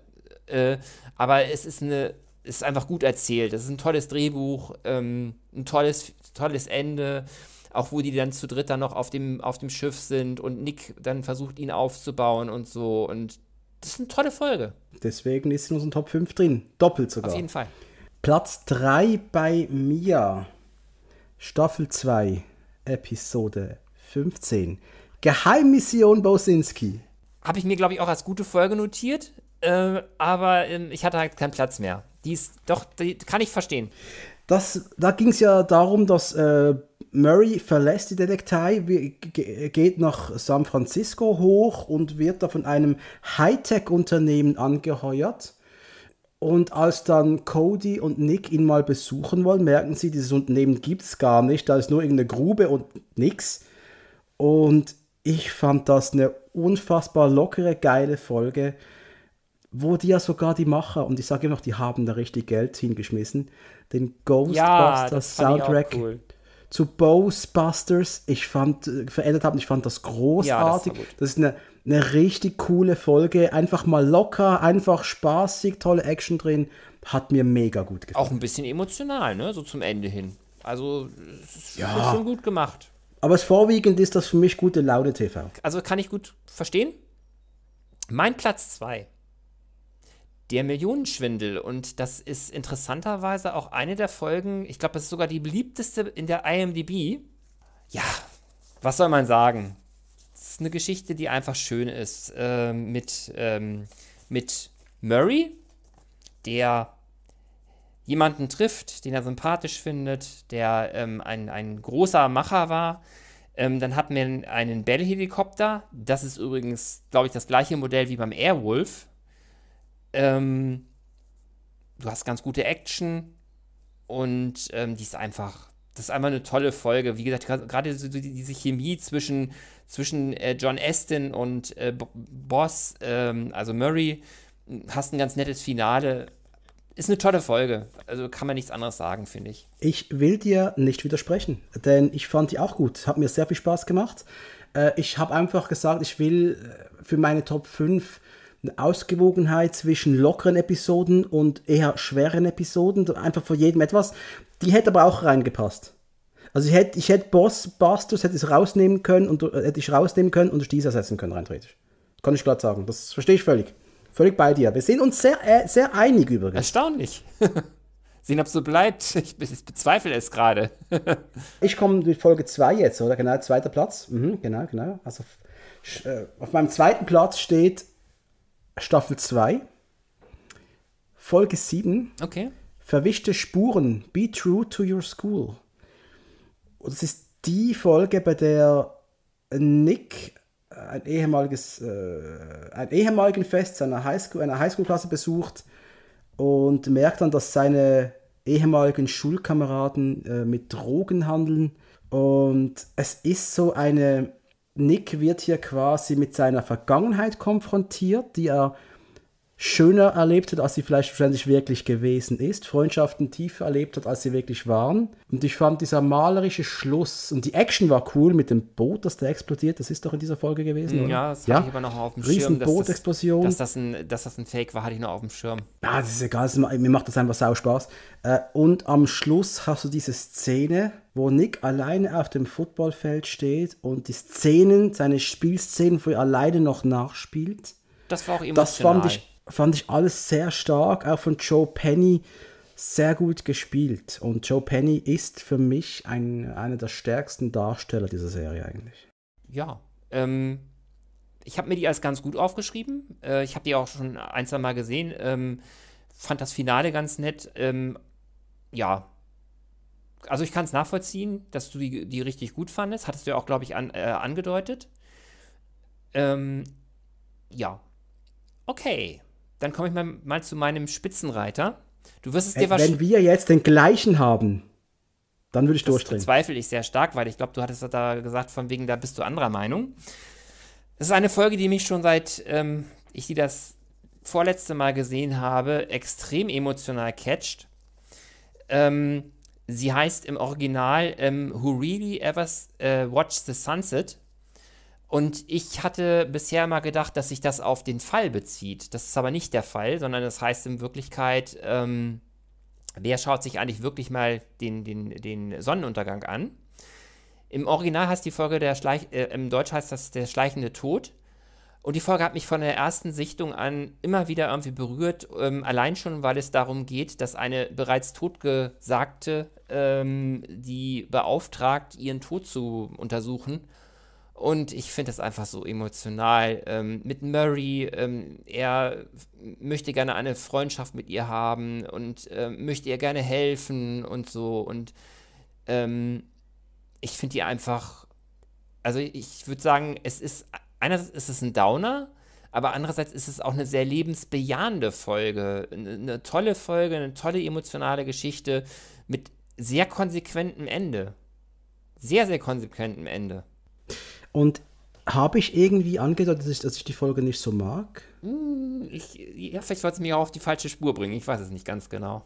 Äh, aber es ist, eine, ist einfach gut erzählt. Es ist ein tolles Drehbuch, ähm, ein tolles, tolles Ende... Auch wo die dann zu dritt dann noch auf dem, auf dem Schiff sind und Nick dann versucht, ihn aufzubauen und so. Und das ist eine tolle Folge. Deswegen ist sie in unseren Top fünf drin. Doppelt sogar. Auf jeden Fall. Platz drei bei mir. Staffel zwei, Episode fünfzehn. Geheimmission Bosinski. Habe ich mir, glaube ich, auch als gute Folge notiert. Äh, aber äh, ich hatte halt keinen Platz mehr. Die ist doch, die kann ich verstehen. Das, da ging es ja darum, dass äh, Murray verlässt die Detektei, geht nach San Francisco hoch und wird da von einem Hightech-Unternehmen angeheuert. Und als dann Cody und Nick ihn mal besuchen wollen, merken sie, dieses Unternehmen gibt es gar nicht, da ist nur irgendeine Grube und nix. Und ich fand das eine unfassbar lockere, geile Folge, wo die ja sogar die Macher, und ich sage immer noch, die haben da richtig Geld hingeschmissen, den Ghostbusters-Soundtrack ja, cool. zu Ghostbusters ich fand, verändert haben. Ich fand das großartig. Ja, das, das ist eine, eine richtig coole Folge. Einfach mal locker, einfach spaßig, tolle Action drin. Hat mir mega gut gefallen. Auch ein bisschen emotional, ne? So zum Ende hin. Also, es ist ja. schon gut gemacht. Aber es vorwiegend ist das für mich gute Laune T V. Also kann ich gut verstehen. Mein Platz zwei. Der Millionenschwindel, und das ist interessanterweise auch eine der Folgen, ich glaube, das ist sogar die beliebteste in der I M D B. Ja, was soll man sagen? Es ist eine Geschichte, die einfach schön ist, äh, mit, ähm, mit Murray, der jemanden trifft, den er sympathisch findet, der ähm, ein, ein großer Macher war. Ähm, dann hat man einen Bell-Helikopter, das ist übrigens, glaube ich, das gleiche Modell wie beim Airwolf. Ähm, du hast ganz gute Action und ähm, die ist einfach, das ist einfach eine tolle Folge. Wie gesagt, gerade so diese Chemie zwischen, zwischen äh, John Astin und äh, Boss, ähm, also Murray, hast ein ganz nettes Finale. Ist eine tolle Folge, also kann man nichts anderes sagen, finde ich. Ich will dir nicht widersprechen, denn ich fand die auch gut, hat mir sehr viel Spaß gemacht. Äh, ich habe einfach gesagt, ich will für meine Top fünf eine Ausgewogenheit zwischen lockeren Episoden und eher schweren Episoden, einfach von jedem etwas. Die hätte aber auch reingepasst. Also ich hätte, ich hätte Boss Bastos hätte ich rausnehmen können und hätte ich rausnehmen können und durch diese ersetzen können rein theoretisch. Kann ich glatt sagen. Das verstehe ich völlig. Völlig bei dir. Wir sind uns sehr, äh, sehr einig übrigens. Erstaunlich. Sehen, ob es so bleibt. Ich bezweifle es gerade. Ich komme durch Folge zwei jetzt, oder? Genau, zweiter Platz. Mhm, genau, genau. Also auf, äh, auf meinem zweiten Platz steht Staffel zwei. Folge sieben. Okay. Verwischte Spuren. Be true to your school. Und das ist die Folge, bei der Nick ein ehemaliges, äh, ein ehemaligen Fest seiner Highschool, einer Highschool-Klasse besucht und merkt dann, dass seine ehemaligen Schulkameraden äh, mit Drogen handeln. Und es ist so eine, Nick wird hier quasi mit seiner Vergangenheit konfrontiert, die er schöner erlebt hat, als sie vielleicht wahrscheinlich wirklich gewesen ist, Freundschaften tiefer erlebt hat, als sie wirklich waren. Und ich fand dieser malerische Schluss, und die Action war cool mit dem Boot, das da explodiert, das ist doch in dieser Folge gewesen, oder? Ja, das hatte ja. ich aber noch auf dem Schirm. Riesenbootexplosion. Dass, das, dass, das ein, dass das ein Fake war, hatte ich noch auf dem Schirm. Ja, das ist egal, mir macht das einfach sau Spaß. Und am Schluss hast du diese Szene, wo Nick alleine auf dem Footballfeld steht und die Szenen, seine Spielszenen, wo er alleine noch nachspielt. Das war auch emotional. Das fand ich fand ich alles sehr stark, auch von Joe Penny sehr gut gespielt. Und Joe Penny ist für mich ein, einer der stärksten Darsteller dieser Serie eigentlich. Ja, ähm, ich habe mir die als ganz gut aufgeschrieben. Äh, ich habe die auch schon ein, zwei Mal gesehen. Ähm, fand das Finale ganz nett. Ähm, ja, also ich kann es nachvollziehen, dass du die, die richtig gut fandest. Hattest du ja auch, glaube ich, an, äh, angedeutet. Ähm, ja, okay. Dann komme ich mal, mal zu meinem Spitzenreiter. Du wirst es dir wahrscheinlich. Wenn wir jetzt den gleichen haben, dann würde ich das durchdrehen. Das zweifle ich sehr stark, weil ich glaube, du hattest da gesagt, von wegen, da bist du anderer Meinung. Das ist eine Folge, die mich schon seit ähm, ich die das vorletzte Mal gesehen habe, extrem emotional catcht. Ähm, sie heißt im Original ähm, Who Really Ever äh, Watched the Sunset? Und ich hatte bisher mal gedacht, dass sich das auf den Fall bezieht. Das ist aber nicht der Fall, sondern das heißt in Wirklichkeit, ähm, wer schaut sich eigentlich wirklich mal den, den, den Sonnenuntergang an? Im Original heißt die Folge, der Schleich äh, im Deutsch heißt das der schleichende Tod. Und die Folge hat mich von der ersten Sichtung an immer wieder irgendwie berührt, ähm, allein schon, weil es darum geht, dass eine bereits Totgesagte, ähm, die beauftragt, ihren Tod zu untersuchen. Und ich finde das einfach so emotional. Ähm, mit Murray, ähm, er möchte gerne eine Freundschaft mit ihr haben und ähm, möchte ihr gerne helfen und so. Und ähm, ich finde die einfach, also ich würde sagen, es ist, einerseits ist es ein Downer, aber andererseits ist es auch eine sehr lebensbejahende Folge. Eine, eine tolle Folge, eine tolle emotionale Geschichte mit sehr konsequentem Ende. Sehr, sehr konsequentem Ende. Und habe ich irgendwie angedeutet, dass ich, dass ich die Folge nicht so mag? Ich, ja, vielleicht wollte es mich auch auf die falsche Spur bringen. Ich weiß es nicht ganz genau.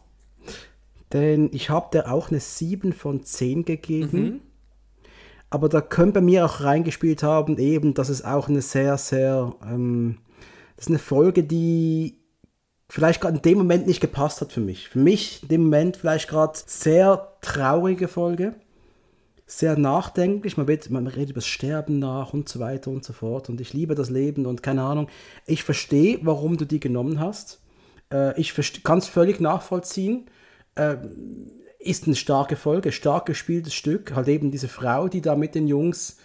Denn ich habe da auch eine sieben von zehn gegeben. Mhm. Aber da könnte bei mir auch reingespielt haben, eben, dass es auch eine sehr, sehr... Ähm, das ist eine Folge, die vielleicht gerade in dem Moment nicht gepasst hat für mich. Für mich in dem Moment vielleicht gerade sehr traurige Folge. Sehr nachdenklich, man redet, man redet über das Sterben nach und so weiter und so fort und ich liebe das Leben und keine Ahnung. Ich verstehe, warum du die genommen hast. Äh, ich kann es völlig nachvollziehen. Äh, ist eine starke Folge, stark gespieltes Stück. Halt eben diese Frau, die da mit den Jungs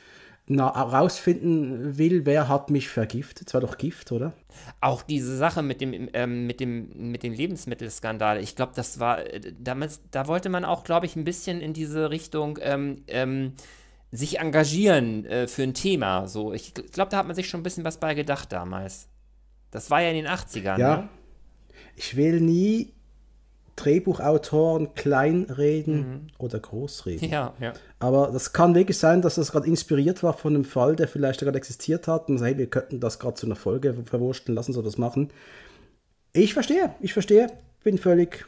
herausfinden will, wer hat mich vergiftet. Es war doch Gift, oder? Auch diese Sache mit dem, ähm, mit dem, mit dem Lebensmittelskandal, ich glaube, das war, damals, da wollte man auch, glaube ich, ein bisschen in diese Richtung ähm, ähm, sich engagieren äh, für ein Thema. So. Ich glaube, da hat man sich schon ein bisschen was bei gedacht damals. Das war ja in den achtzigern. Ja, ne? Ich will nie Drehbuchautoren kleinreden mhm. oder großreden. Ja, ja. Aber das kann wirklich sein, dass das gerade inspiriert war von einem Fall, der vielleicht gerade existiert hat und sagt, hey, wir könnten das gerade zu einer Folge verwurschteln, lassen Sie das machen. Ich verstehe, ich verstehe, bin völlig,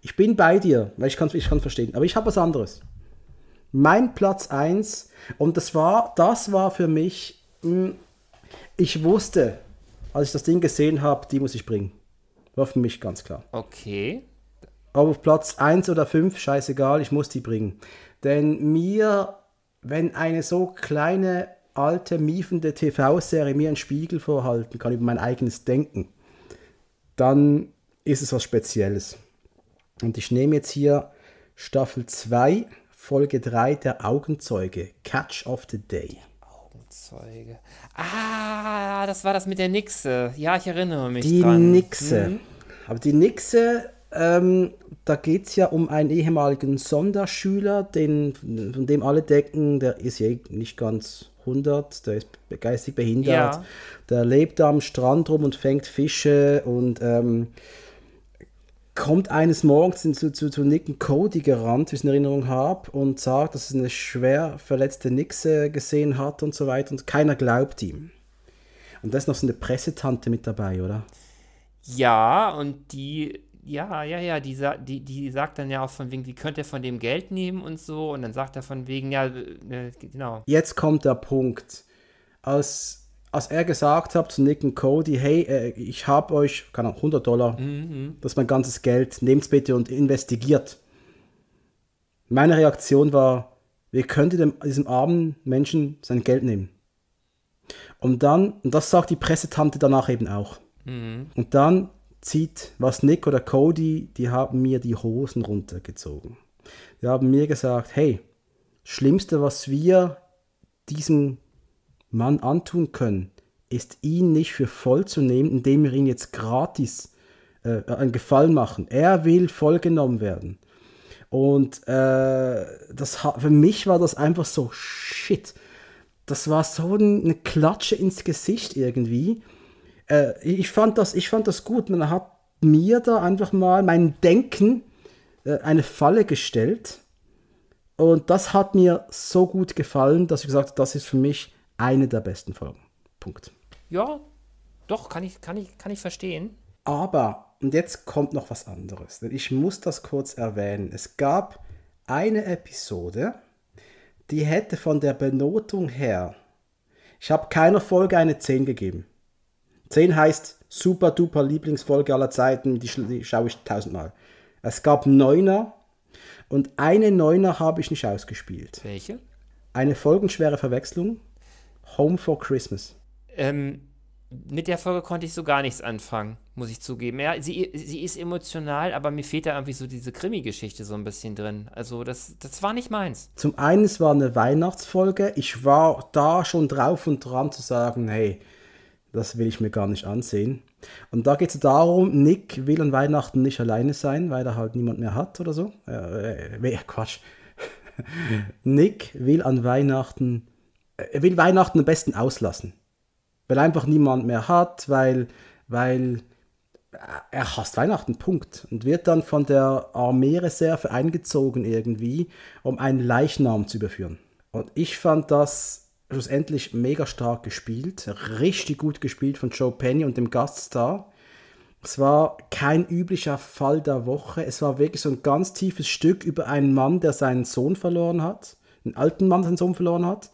ich bin bei dir, weil ich kann es ich kann's verstehen, aber ich habe was anderes. Mein Platz eins, und das war, das war für mich, ich wusste, als ich das Ding gesehen habe, die muss ich bringen. War für mich ganz klar. Okay. Aber auf Platz eins oder fünf, scheißegal, ich muss die bringen. Denn mir, wenn eine so kleine alte, miefende T V-Serie mir einen Spiegel vorhalten kann über mein eigenes Denken, dann ist es was Spezielles. Und ich nehme jetzt hier Staffel zwei, Folge drei, der Augenzeuge, Catch of the Day. Augenzeuge. Ah, das war das mit der Nixe. Ja, ich erinnere mich die dran. Die Nixe. Mhm. Aber die Nixe, ähm, da geht es ja um einen ehemaligen Sonderschüler, den, von dem alle denken, der ist ja nicht ganz hundert, der ist geistig behindert. Ja. Der lebt da am Strand rum und fängt Fische und ähm, kommt eines Morgens zu, zu, zu Nicken Cody gerannt, wie ich eine Erinnerung habe, und sagt, dass er eine schwer verletzte Nixe gesehen hat und so weiter. Und keiner glaubt ihm. Und da ist noch so eine Pressetante mit dabei, oder? Ja, und die, ja, ja, ja, die, die, die sagt dann ja auch von wegen, wie könnte er von dem Geld nehmen und so. Und dann sagt er von wegen, ja, äh, genau. Jetzt kommt der Punkt. Als... Als er gesagt hat zu Nick und Cody, hey, äh, ich habe euch, keine Ahnung, hundert Dollar, mhm. das ist mein ganzes Geld, nehmt es bitte und investigiert. Meine Reaktion war, wir könnten dem, diesem armen Menschen sein Geld nehmen. Und dann, und das sagt die Pressetante danach eben auch, mhm. und dann zieht, was Nick oder Cody, die haben mir die Hosen runtergezogen. Die haben mir gesagt, hey, das Schlimmste, was wir diesem Mann antun können, ist ihn nicht für voll zu nehmen, indem wir ihn jetzt gratis äh, einen Gefallen machen. Er will vollgenommen werden. Und äh, das, für mich war das einfach so shit. Das war so eine Klatsche ins Gesicht irgendwie. Äh, ich fand das, ich fand das gut. Man hat mir da einfach mal mein Denken äh, eine Falle gestellt. Und das hat mir so gut gefallen, dass ich gesagt habe, das ist für mich eine der besten Folgen. Punkt. Ja, doch, kann ich, kann ich, kann ich verstehen. Aber, und jetzt kommt noch was anderes, denn ich muss das kurz erwähnen. Es gab eine Episode, die hätte von der Benotung her, ich habe keiner Folge eine zehn gegeben. zehn heißt super duper Lieblingsfolge aller Zeiten, die, die schaue ich tausendmal. Es gab Neuner und eine Neuner habe ich nicht ausgespielt. Welche? Eine folgenschwere Verwechslung. Home for Christmas. Ähm, mit der Folge konnte ich so gar nichts anfangen, muss ich zugeben. Ja, sie, sie ist emotional, aber mir fehlt da irgendwie so diese Krimi-Geschichte so ein bisschen drin. Also das, das war nicht meins. Zum einen, es war eine Weihnachtsfolge. Ich war da schon drauf und dran zu sagen, hey, das will ich mir gar nicht ansehen. Und da geht es darum, Nick will an Weihnachten nicht alleine sein, weil er halt niemand mehr hat oder so. Äh, äh, Quatsch. Nick will an Weihnachten... Er will Weihnachten am besten auslassen, weil einfach niemand mehr hat, weil, weil er hasst Weihnachten, Punkt. Und wird dann von der Armeereserve eingezogen irgendwie, um einen Leichnam zu überführen. Und ich fand das schlussendlich mega stark gespielt, richtig gut gespielt von Joe Penny und dem Gaststar. Es war kein üblicher Fall der Woche, es war wirklich so ein ganz tiefes Stück über einen Mann, der seinen Sohn verloren hat, einen alten Mann, der seinen Sohn verloren hat.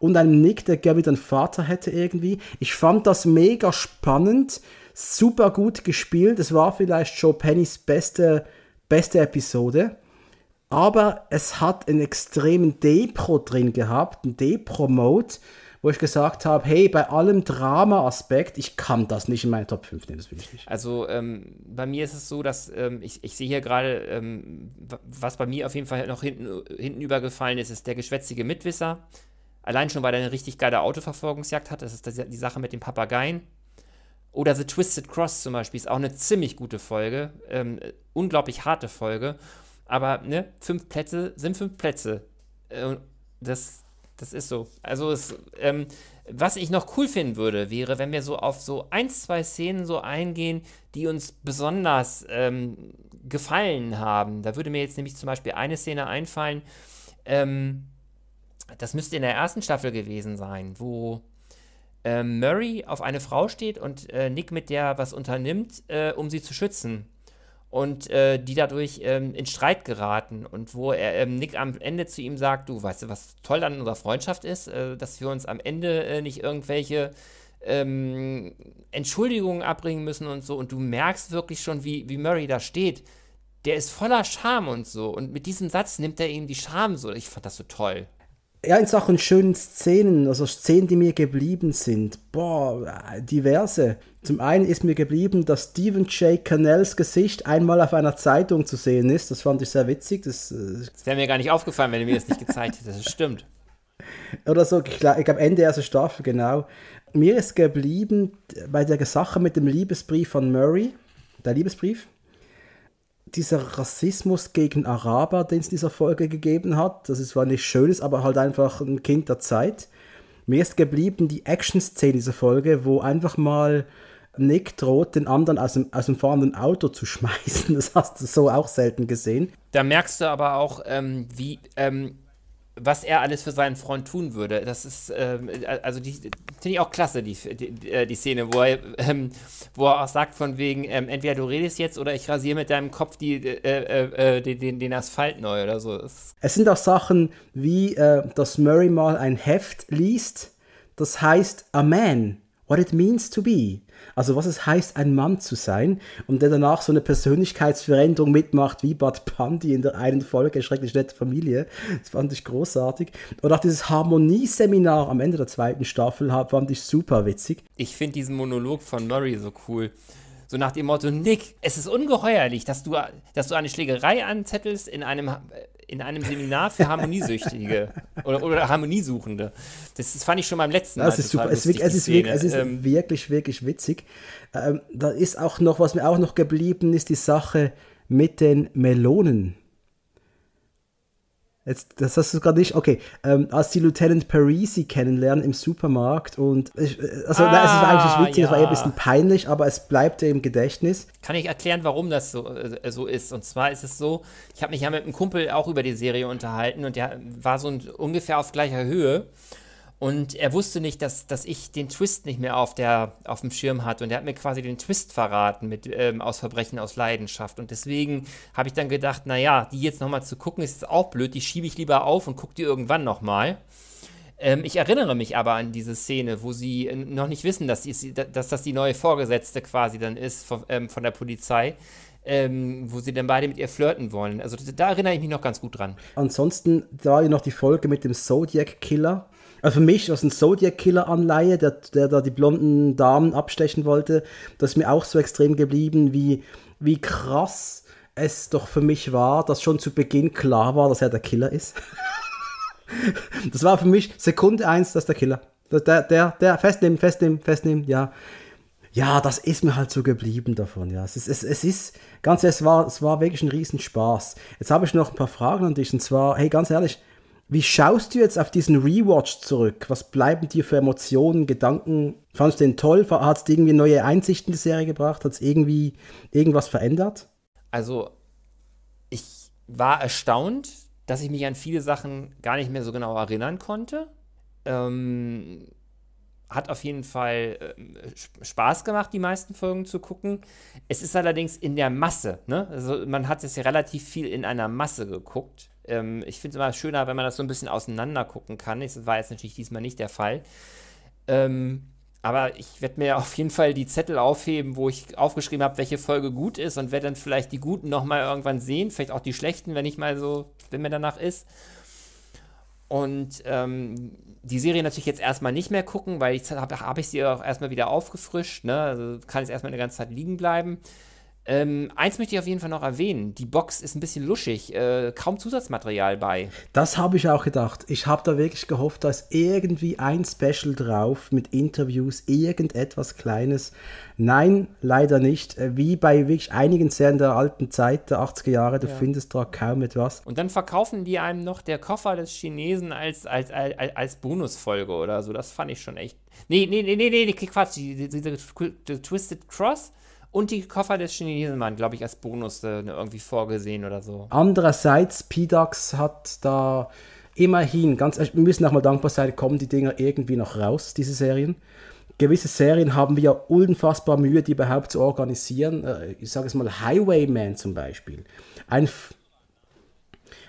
Und einem Nick, der gerne wieder einen Vater hätte irgendwie. Ich fand das mega spannend, super gut gespielt. Es war vielleicht Joe Pennys beste, beste Episode. Aber es hat einen extremen Depro drin gehabt, einen Depro-Mode, wo ich gesagt habe, hey, bei allem Drama-Aspekt, ich kann das nicht in meine Top fünf nehmen, das will ich nicht. Also ähm, bei mir ist es so, dass ähm, ich, ich sehe hier gerade, ähm, was bei mir auf jeden Fall noch hinten, hinten übergefallen ist, ist der geschwätzige Mitwisser. Allein schon, weil er eine richtig geile Autoverfolgungsjagd hat. Das ist die Sache mit den Papageien. Oder The Twisted Cross zum Beispiel ist auch eine ziemlich gute Folge. Ähm, unglaublich harte Folge. Aber, ne, fünf Plätze sind fünf Plätze. Äh, das, das ist so. Also, es, ähm, was ich noch cool finden würde, wäre, wenn wir so auf so ein, zwei Szenen so eingehen, die uns besonders ähm, gefallen haben. Da würde mir jetzt nämlich zum Beispiel eine Szene einfallen, ähm, das müsste in der ersten Staffel gewesen sein, wo äh, Murray auf eine Frau steht und äh, Nick mit der was unternimmt, äh, um sie zu schützen. Und äh, die dadurch ähm, in Streit geraten. Und wo er, ähm, Nick am Ende zu ihm sagt, du, weißt du, was toll an unserer Freundschaft ist? Äh, dass wir uns am Ende äh, nicht irgendwelche ähm, Entschuldigungen abbringen müssen und so. Und du merkst wirklich schon, wie, wie Murray da steht. Der ist voller Scham und so. Und mit diesem Satz nimmt er ihm die Scham so. Ich fand das so toll. Ja, in Sachen schönen Szenen, also Szenen, die mir geblieben sind, boah, diverse. Zum einen ist mir geblieben, dass Stephen J. Cannells Gesicht einmal auf einer Zeitung zu sehen ist. Das fand ich sehr witzig. Das, das wäre mir gar nicht aufgefallen, wenn du mir das nicht gezeigt hättest. Das stimmt. Oder so, ich glaube Ende erster Staffel, genau. Mir ist geblieben bei der Sache mit dem Liebesbrief von Murray, der Liebesbrief. Dieser Rassismus gegen Araber, den es in dieser Folge gegeben hat, das ist zwar nicht schönes, aber halt einfach ein Kind der Zeit. Mir ist geblieben die Action-Szene dieser Folge, wo einfach mal Nick droht, den anderen aus dem, aus dem fahrenden Auto zu schmeißen. Das hast du so auch selten gesehen. Da merkst du aber auch, ähm, wie, ähm, was er alles für seinen Freund tun würde. Das ist, ähm, also die finde ich auch klasse, die, die, die Szene, wo er, ähm, wo er auch sagt von wegen, ähm, entweder du redest jetzt oder ich rasiere mit deinem Kopf die, äh, äh, die, den, den Asphalt neu oder so. Es sind auch Sachen wie, äh, dass Murray mal ein Heft liest, das heißt A Man, What It Means to Be. Also was es heißt, ein Mann zu sein, und der danach so eine Persönlichkeitsveränderung mitmacht wie Bud Bundy in der einen Folge Schrecklich nette Familie. Das fand ich großartig. Und auch dieses Harmonieseminar am Ende der zweiten Staffel fand ich super witzig. Ich finde diesen Monolog von Murray so cool. So nach dem Motto, Nick, es ist ungeheuerlich, dass du, dass du eine Schlägerei anzettelst in einem, in einem Seminar für Harmoniesüchtige oder, oder Harmoniesuchende. Das, das fand ich schon beim letzten Mal. Das ist super. Es ist, es ist, wirklich, es ist ähm, wirklich, wirklich witzig. Ähm, da ist auch noch, was mir auch noch geblieben ist, die Sache mit den Melonen. Jetzt, das hast du gerade nicht, okay, ähm, als die Lieutenant Parisi kennenlernen im Supermarkt und, ich, also ah, nein, es ist eigentlich witzig, ja. Es war eher ein bisschen peinlich, aber es bleibt ja im Gedächtnis. Kann ich erklären, warum das so, äh, so ist? Und zwar ist es so, ich habe mich ja mit einem Kumpel auch über die Serie unterhalten und der war so ein, ungefähr auf gleicher Höhe und er wusste nicht, dass, dass ich den Twist nicht mehr auf, der, auf dem Schirm hatte und er hat mir quasi den Twist verraten mit ähm, aus Verbrechen aus Leidenschaft und deswegen habe ich dann gedacht, naja, die jetzt nochmal zu gucken ist jetzt auch blöd, die schiebe ich lieber auf und gucke die irgendwann nochmal. Ähm, ich erinnere mich aber an diese Szene, wo sie noch nicht wissen, dass, die, dass das die neue Vorgesetzte quasi dann ist von, ähm, von der Polizei. Ähm, wo sie dann beide mit ihr flirten wollen. Also da erinnere ich mich noch ganz gut dran. Ansonsten, da war ja noch die Folge mit dem Zodiac-Killer. Also für mich aus dem Zodiac-Killer-Anleihe, der da die blonden Damen abstechen wollte, das ist mir auch so extrem geblieben, wie, wie krass es doch für mich war, dass schon zu Beginn klar war, dass er der Killer ist. Das war für mich Sekunde eins, das ist der Killer. Der, der, der, festnehmen, festnehmen, festnehmen, ja. Ja, das ist mir halt so geblieben davon, ja. Es ist, es, es ist ganz ehrlich, es war, es war wirklich ein Riesenspaß. Jetzt habe ich noch ein paar Fragen an dich, und zwar, hey, ganz ehrlich, wie schaust du jetzt auf diesen Rewatch zurück? Was bleiben dir für Emotionen, Gedanken? Fandest du den toll? Hat es irgendwie neue Einsichten in die Serie gebracht? Hat es irgendwie irgendwas verändert? Also, ich war erstaunt, dass ich mich an viele Sachen gar nicht mehr so genau erinnern konnte. Ähm... Hat auf jeden Fall äh, Spaß gemacht, die meisten Folgen zu gucken. Es ist allerdings in der Masse, ne? Also man hat es ja relativ viel in einer Masse geguckt. Ähm, ich finde es immer schöner, wenn man das so ein bisschen auseinander gucken kann. Das war jetzt natürlich diesmal nicht der Fall. Ähm, aber ich werde mir auf jeden Fall die Zettel aufheben, wo ich aufgeschrieben habe, welche Folge gut ist und werde dann vielleicht die guten nochmal irgendwann sehen. Vielleicht auch die schlechten, wenn ich mal so, wenn mir danach ist. Und ähm, die Serie natürlich jetzt erstmal nicht mehr gucken, weil jetzt habe hab ich sie auch erstmal wieder aufgefrischt, ne? Also kann jetzt erstmal eine ganze Zeit liegen bleiben. Ähm, eins möchte ich auf jeden Fall noch erwähnen, die Box ist ein bisschen luschig, äh, kaum Zusatzmaterial bei. Das habe ich auch gedacht. Ich habe da wirklich gehofft, da ist irgendwie ein Special drauf mit Interviews, irgendetwas Kleines. Nein, leider nicht. Wie bei wirklich einigen Serien der alten Zeit, der achtziger Jahre, du ja. findest da kaum etwas. Und dann verkaufen die einem noch der Koffer des Chinesen als, als, als, als Bonusfolge oder so. Das fand ich schon echt... Nee, nee, nee, nee, nee, Quatsch, diese Twisted Cross... Und die Koffer des Chinesen waren, glaube ich, als Bonus äh, irgendwie vorgesehen oder so. Andererseits, P-Dax hat da immerhin, ganz, wir müssen auch mal dankbar sein, kommen die Dinger irgendwie noch raus, diese Serien. Gewisse Serien haben wir ja unfassbar Mühe, die überhaupt zu organisieren. Äh, ich sage es mal, Highwayman zum Beispiel. Ein... F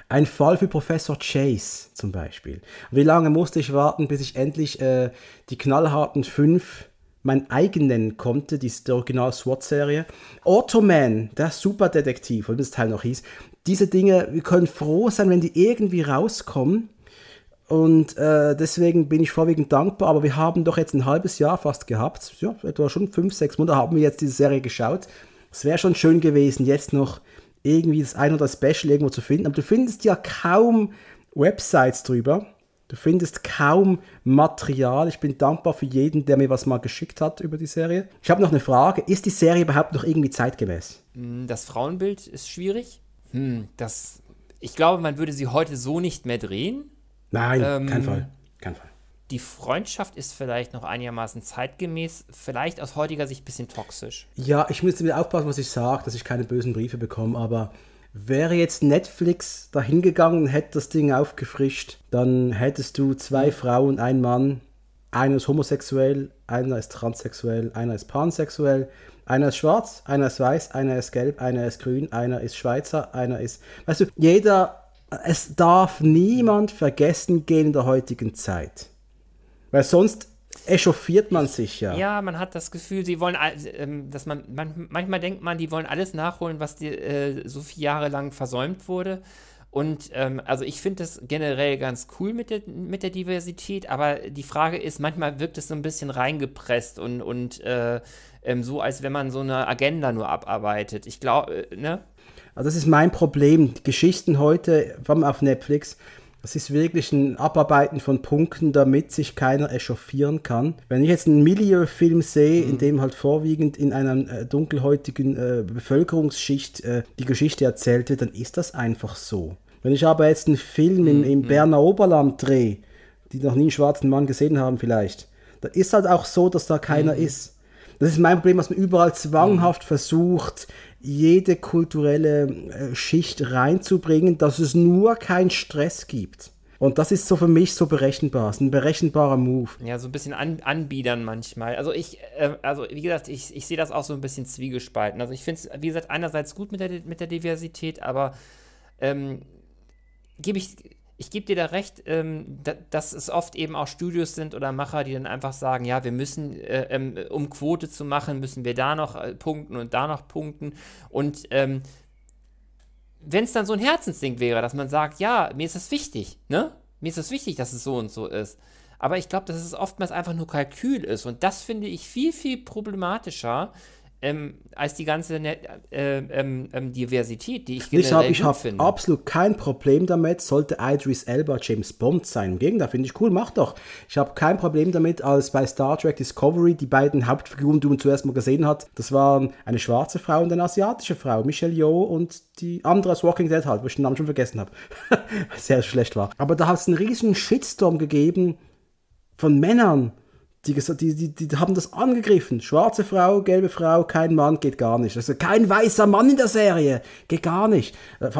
Ein Fall für Professor Chase zum Beispiel. Wie lange musste ich warten, bis ich endlich äh, die knallharten fünf... mein eigen nennen konnte, die Original-SWAT-Serie. Automan, der Superdetektiv, wie das Teil noch hieß. Diese Dinge, wir können froh sein, wenn die irgendwie rauskommen. Und äh, deswegen bin ich vorwiegend dankbar, aber wir haben doch jetzt ein halbes Jahr fast gehabt, ja, etwa schon fünf, sechs Monate haben wir jetzt diese Serie geschaut. Es wäre schon schön gewesen, jetzt noch irgendwie das ein oder das Special irgendwo zu finden, aber du findest ja kaum Websites drüber, du findest kaum Material. Ich bin dankbar für jeden, der mir was mal geschickt hat über die Serie. Ich habe noch eine Frage, ist die Serie überhaupt noch irgendwie zeitgemäß? Das Frauenbild ist schwierig. Hm, das, ich glaube, man würde sie heute so nicht mehr drehen. Nein, ähm, kein Fall. Kein Fall. Die Freundschaft ist vielleicht noch einigermaßen zeitgemäß, vielleicht aus heutiger Sicht ein bisschen toxisch. Ja, ich müsste wieder aufpassen, was ich sage, dass ich keine bösen Briefe bekomme, aber wäre jetzt Netflix da hingegangen und hätte das Ding aufgefrischt, dann hättest du zwei Frauen, ein Mann, einer ist homosexuell, einer ist transsexuell, einer ist pansexuell, einer ist schwarz, einer ist weiß, einer ist gelb, einer ist grün, einer ist Schweizer, einer ist... Weißt du, jeder... Es darf niemand vergessen gehen in der heutigen Zeit. Weil sonst echauffiert man sich ja. Ja, man hat das Gefühl, sie wollen, dass man, man manchmal denkt man, die wollen alles nachholen, was die, äh, so viele Jahre lang versäumt wurde. Und ähm, also ich finde das generell ganz cool mit der, mit der Diversität, aber die Frage ist, manchmal wirkt es so ein bisschen reingepresst und, und äh, ähm, so, als wenn man so eine Agenda nur abarbeitet. Ich glaube, äh, ne? Also das ist mein Problem. Die Geschichten heute, vor allem auf Netflix, das ist wirklich ein Abarbeiten von Punkten, damit sich keiner echauffieren kann. Wenn ich jetzt einen Milieu-Film sehe, mhm. in dem halt vorwiegend in einer äh, dunkelhäutigen äh, Bevölkerungsschicht äh, die Geschichte erzählt wird, dann ist das einfach so. Wenn ich aber jetzt einen Film mhm. im, im Berner Oberland drehe, die noch nie einen schwarzen Mann gesehen haben vielleicht, dann ist halt auch so, dass da keiner mhm. ist. Das ist mein Problem, dass man überall zwanghaft mhm. versucht, jede kulturelle äh, Schicht reinzubringen, dass es nur keinen Stress gibt. Und das ist so für mich so berechenbar, ist ein berechenbarer Move. Ja, so ein bisschen an, anbiedern manchmal. Also ich, äh, also wie gesagt, ich, ich sehe das auch so ein bisschen zwiegespalten. Also ich finde es, wie gesagt, einerseits gut mit der, mit der Diversität, aber ähm, gebe ich... Ich gebe dir da recht, ähm, da, dass es oft eben auch Studios sind oder Macher, die dann einfach sagen, ja, wir müssen, äh, ähm, um Quote zu machen, müssen wir da noch äh, punkten und da noch punkten. Und ähm, wenn es dann so ein Herzensding wäre, dass man sagt, ja, mir ist das wichtig, ne? Mir ist das wichtig, dass es so und so ist. Aber ich glaube, dass es oftmals einfach nur Kalkül ist. Und das finde ich viel, viel problematischer, Ähm, als die ganze äh, ähm, ähm, Diversität, die ich generell finde. Ich habe hab absolut kein Problem damit, sollte Idris Elba James Bond sein. Im Gegenteil, finde ich cool, mach doch. Ich habe kein Problem damit, als bei Star Trek Discovery die beiden Hauptfiguren, die man zuerst mal gesehen hat, das waren eine schwarze Frau und eine asiatische Frau, Michelle Yeoh und die andere aus Walking Dead halt, wo ich den Namen schon vergessen habe. Sehr schlecht war. Aber da hat es einen riesen Shitstorm gegeben von Männern, Die, die, die haben das angegriffen. Schwarze Frau, gelbe Frau, kein Mann, geht gar nicht. Also kein weißer Mann in der Serie, geht gar nicht.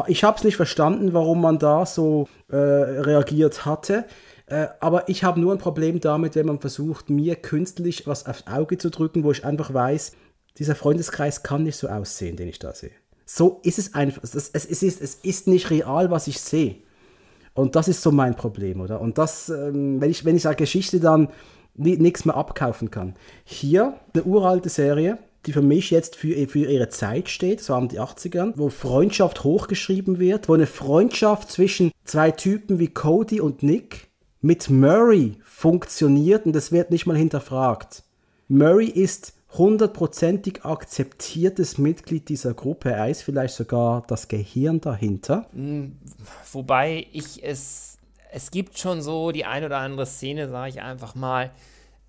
Ich habe es nicht verstanden, warum man da so äh, reagiert hatte. Äh, aber ich habe nur ein Problem damit, wenn man versucht, mir künstlich was aufs Auge zu drücken, wo ich einfach weiß, dieser Freundeskreis kann nicht so aussehen, den ich da sehe. So ist es einfach. Es ist, es ist, es ist nicht real, was ich sehe. Und das ist so mein Problem, oder? Und das, ähm, wenn ich, wenn ich sage Geschichte dann nichts mehr abkaufen kann. Hier eine uralte Serie, die für mich jetzt für, für ihre Zeit steht, so haben die achtzigern, wo Freundschaft hochgeschrieben wird, wo eine Freundschaft zwischen zwei Typen wie Cody und Nick mit Murray funktioniert und das wird nicht mal hinterfragt. Murray ist hundertprozentig akzeptiertes Mitglied dieser Gruppe, er ist vielleicht sogar das Gehirn dahinter. Wobei ich es Es gibt schon so die ein oder andere Szene, sage ich einfach mal,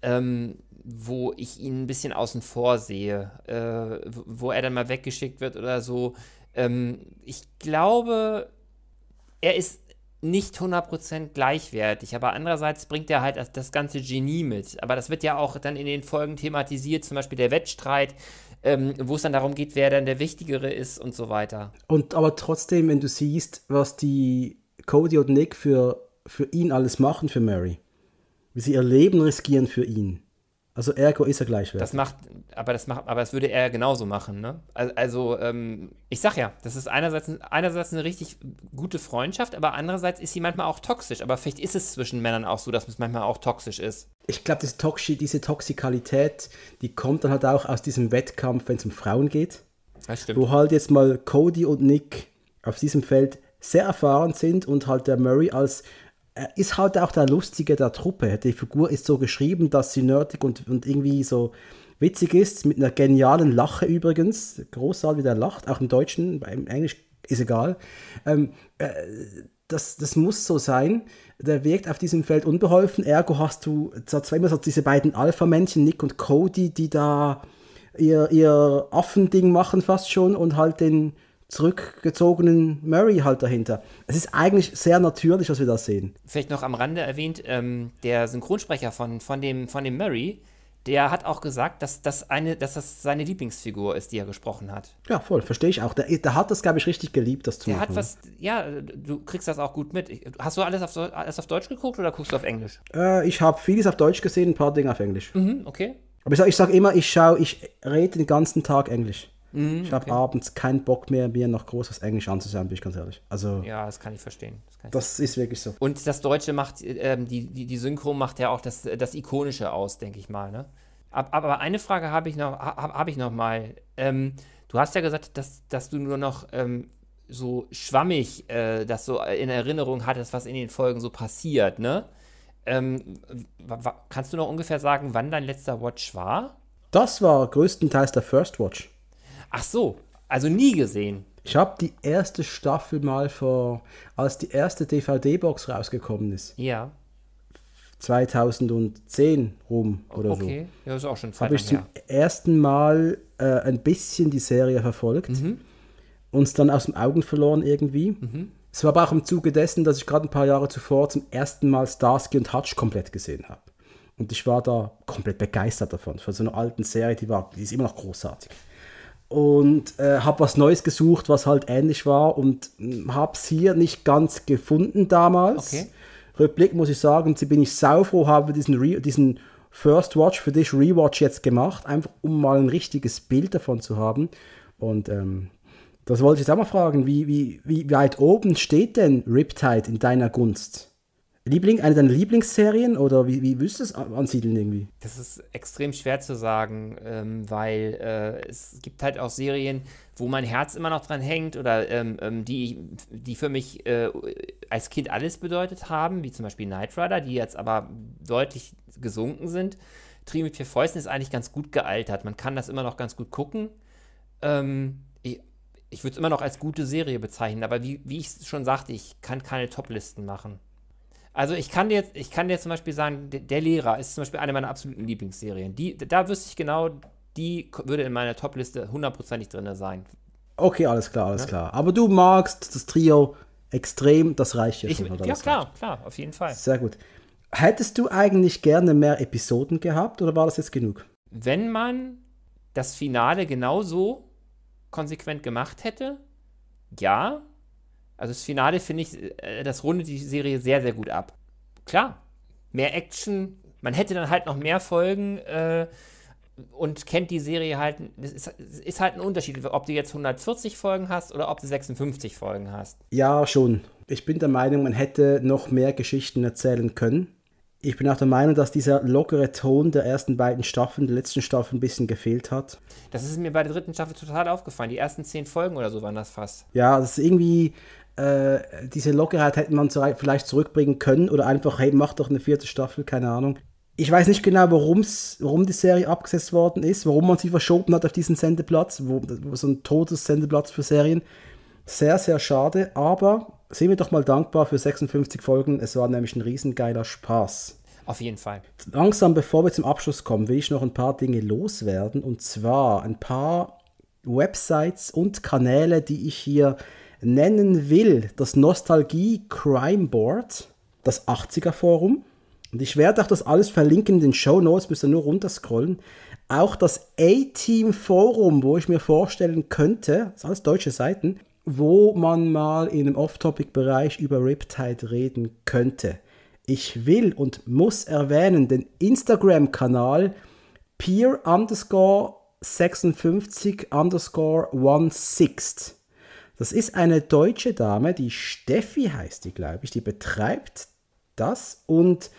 ähm, wo ich ihn ein bisschen außen vor sehe, äh, wo er dann mal weggeschickt wird oder so. Ähm, ich glaube, er ist nicht hundert Prozent gleichwertig, aber andererseits bringt er halt das, das ganze Genie mit. Aber das wird ja auch dann in den Folgen thematisiert, zum Beispiel der Wettstreit, ähm, wo es dann darum geht, wer dann der Wichtigere ist und so weiter. Und aber trotzdem, wenn du siehst, was die Cody und Nick für für ihn alles machen, für Murray. Wie sie ihr Leben riskieren für ihn. Also ergo ist er gleichwertig. Das macht, aber das macht, aber das würde er genauso machen, ne? Also, also ähm, ich sag ja, das ist einerseits, einerseits eine richtig gute Freundschaft, aber andererseits ist sie manchmal auch toxisch. Aber vielleicht ist es zwischen Männern auch so, dass es manchmal auch toxisch ist. Ich glaube, diese, Toxi, diese Toxikalität, die kommt dann halt auch aus diesem Wettkampf, wenn es um Frauen geht. Das stimmt. Wo halt jetzt mal Cody und Nick auf diesem Feld sehr erfahren sind und halt der Murray als er ist halt auch der Lustige der Truppe. Die Figur ist so geschrieben, dass sie nerdig und, und irgendwie so witzig ist, mit einer genialen Lache übrigens. Großartig, wie der lacht, auch im Deutschen, im Englisch ist egal. Ähm, äh, das, das muss so sein. Der wirkt auf diesem Feld unbeholfen. Ergo hast du zweimal so diese beiden Alpha-Männchen, Nick und Cody, die da ihr, ihr Affending machen fast schon und halt den zurückgezogenen Murray halt dahinter. Es ist eigentlich sehr natürlich, dass wir das sehen. Vielleicht noch am Rande erwähnt, ähm, der Synchronsprecher von, von, dem, von dem Murray, der hat auch gesagt, dass das, eine, dass das seine Lieblingsfigur ist, die er gesprochen hat. Ja, voll, verstehe ich auch. Der, der hat das, glaube ich, richtig geliebt, das zu der machen. Hat was, ja, du kriegst das auch gut mit. Hast du alles auf, alles auf Deutsch geguckt oder guckst du auf Englisch? Äh, ich habe vieles auf Deutsch gesehen, ein paar Dinge auf Englisch. Mhm, okay. Aber ich sage sag immer, ich schaue, ich rede den ganzen Tag Englisch. Mm, ich habe okay. abends keinen Bock mehr, mir noch großes Englisch anzusehen, bin ich ganz ehrlich. Also, ja, das kann ich verstehen. Das, kann ich das verstehen. Ist wirklich so. Und das Deutsche macht, äh, die, die, die Synchro macht ja auch das, das Ikonische aus, denke ich mal. Ne? Aber eine Frage habe ich noch, hab ich noch mal. Ähm, du hast ja gesagt, dass, dass du nur noch ähm, so schwammig äh, das so in Erinnerung hattest, was in den Folgen so passiert. Ne? Ähm, kannst du noch ungefähr sagen, wann dein letzter Watch war? Das war größtenteils der First Watch. Ach so, also nie gesehen. Ich habe die erste Staffel mal vor, als die erste D V D-Box rausgekommen ist. Ja. zweitausendzehn rum oder okay. so. Okay, ja, ist auch schon Zeit lang her. Habe ich zum ersten Mal äh, ein bisschen die Serie verfolgt. Mhm. Uns dann aus den Augen verloren irgendwie. Mhm. Es war aber auch im Zuge dessen, dass ich gerade ein paar Jahre zuvor zum ersten Mal Starsky und Hutch komplett gesehen habe. Und ich war da komplett begeistert davon. Von so einer alten Serie, die, war, die ist immer noch großartig. Und äh, habe was Neues gesucht, was halt ähnlich war und habe es hier nicht ganz gefunden damals. Okay. Rückblick muss ich sagen, bin ich saufroh, habe diesen, Re diesen First Watch für dich Rewatch jetzt gemacht, einfach um mal ein richtiges Bild davon zu haben. Und ähm, das wollte ich jetzt auch mal fragen, wie, wie, wie weit oben steht denn Riptide in deiner Gunst? Liebling, eine deiner Lieblingsserien oder wie, wie willst du es ansiedeln irgendwie? Das ist extrem schwer zu sagen, ähm, weil äh, es gibt halt auch Serien, wo mein Herz immer noch dran hängt oder ähm, die, die für mich äh, als Kind alles bedeutet haben, wie zum Beispiel Knight Rider, die jetzt aber deutlich gesunken sind. Trio mit vier Fäusten ist eigentlich ganz gut gealtert. Man kann das immer noch ganz gut gucken. Ähm, ich ich würde es immer noch als gute Serie bezeichnen, aber wie, wie ich schon sagte, ich kann keine Toplisten machen. Also ich kann dir jetzt, ich kann dir zum Beispiel sagen, der, der Lehrer ist zum Beispiel eine meiner absoluten Lieblingsserien. Die, da wüsste ich genau, die würde in meiner Top-Liste hundertprozentig drin sein. Okay, alles klar, alles ja? klar. Aber du magst das Trio extrem, das reicht jetzt. Ich, schon, oder ja, klar, reicht? Klar, auf jeden Fall. Sehr gut. Hättest du eigentlich gerne mehr Episoden gehabt oder war das jetzt genug? Wenn man das Finale genauso konsequent gemacht hätte, ja. Also das Finale, finde ich, das rundet die Serie sehr, sehr gut ab. Klar, mehr Action, man hätte dann halt noch mehr Folgen äh, und kennt die Serie halt, es ist, ist halt ein Unterschied, ob du jetzt hundertvierzig Folgen hast oder ob du sechsundfünfzig Folgen hast. Ja, schon. Ich bin der Meinung, man hätte noch mehr Geschichten erzählen können. Ich bin auch der Meinung, dass dieser lockere Ton der ersten beiden Staffeln, der letzten Staffel ein bisschen gefehlt hat. Das ist mir bei der dritten Staffel total aufgefallen. Die ersten zehn Folgen oder so waren das fast. Ja, das ist irgendwie... Äh, diese Lockerheit hätte man vielleicht zurückbringen können oder einfach, hey, mach doch eine vierte Staffel, keine Ahnung. Ich weiß nicht genau, warum's, warum die Serie abgesetzt worden ist, warum man sie verschoben hat auf diesen Sendeplatz, wo, so ein totes Sendeplatz für Serien. Sehr, sehr schade, aber sind wir doch mal dankbar für sechsundfünfzig Folgen, es war nämlich ein riesengeiler Spaß. Auf jeden Fall. Langsam, bevor wir zum Abschluss kommen, will ich noch ein paar Dinge loswerden und zwar ein paar Websites und Kanäle, die ich hier nennen will, das Nostalgie Crime Board, das achtziger Forum, und ich werde auch das alles verlinken in den Shownotes, müsst ihr nur runterscrollen, auch das A-Team Forum, wo ich mir vorstellen könnte, das sind alles deutsche Seiten, wo man mal in einem Off-Topic-Bereich über Riptide reden könnte. Ich will und muss erwähnen den Instagram-Kanal peer underscore 56 underscore one sixth. Das ist eine deutsche Dame, die Steffi heißt die, glaube ich, die betreibt das und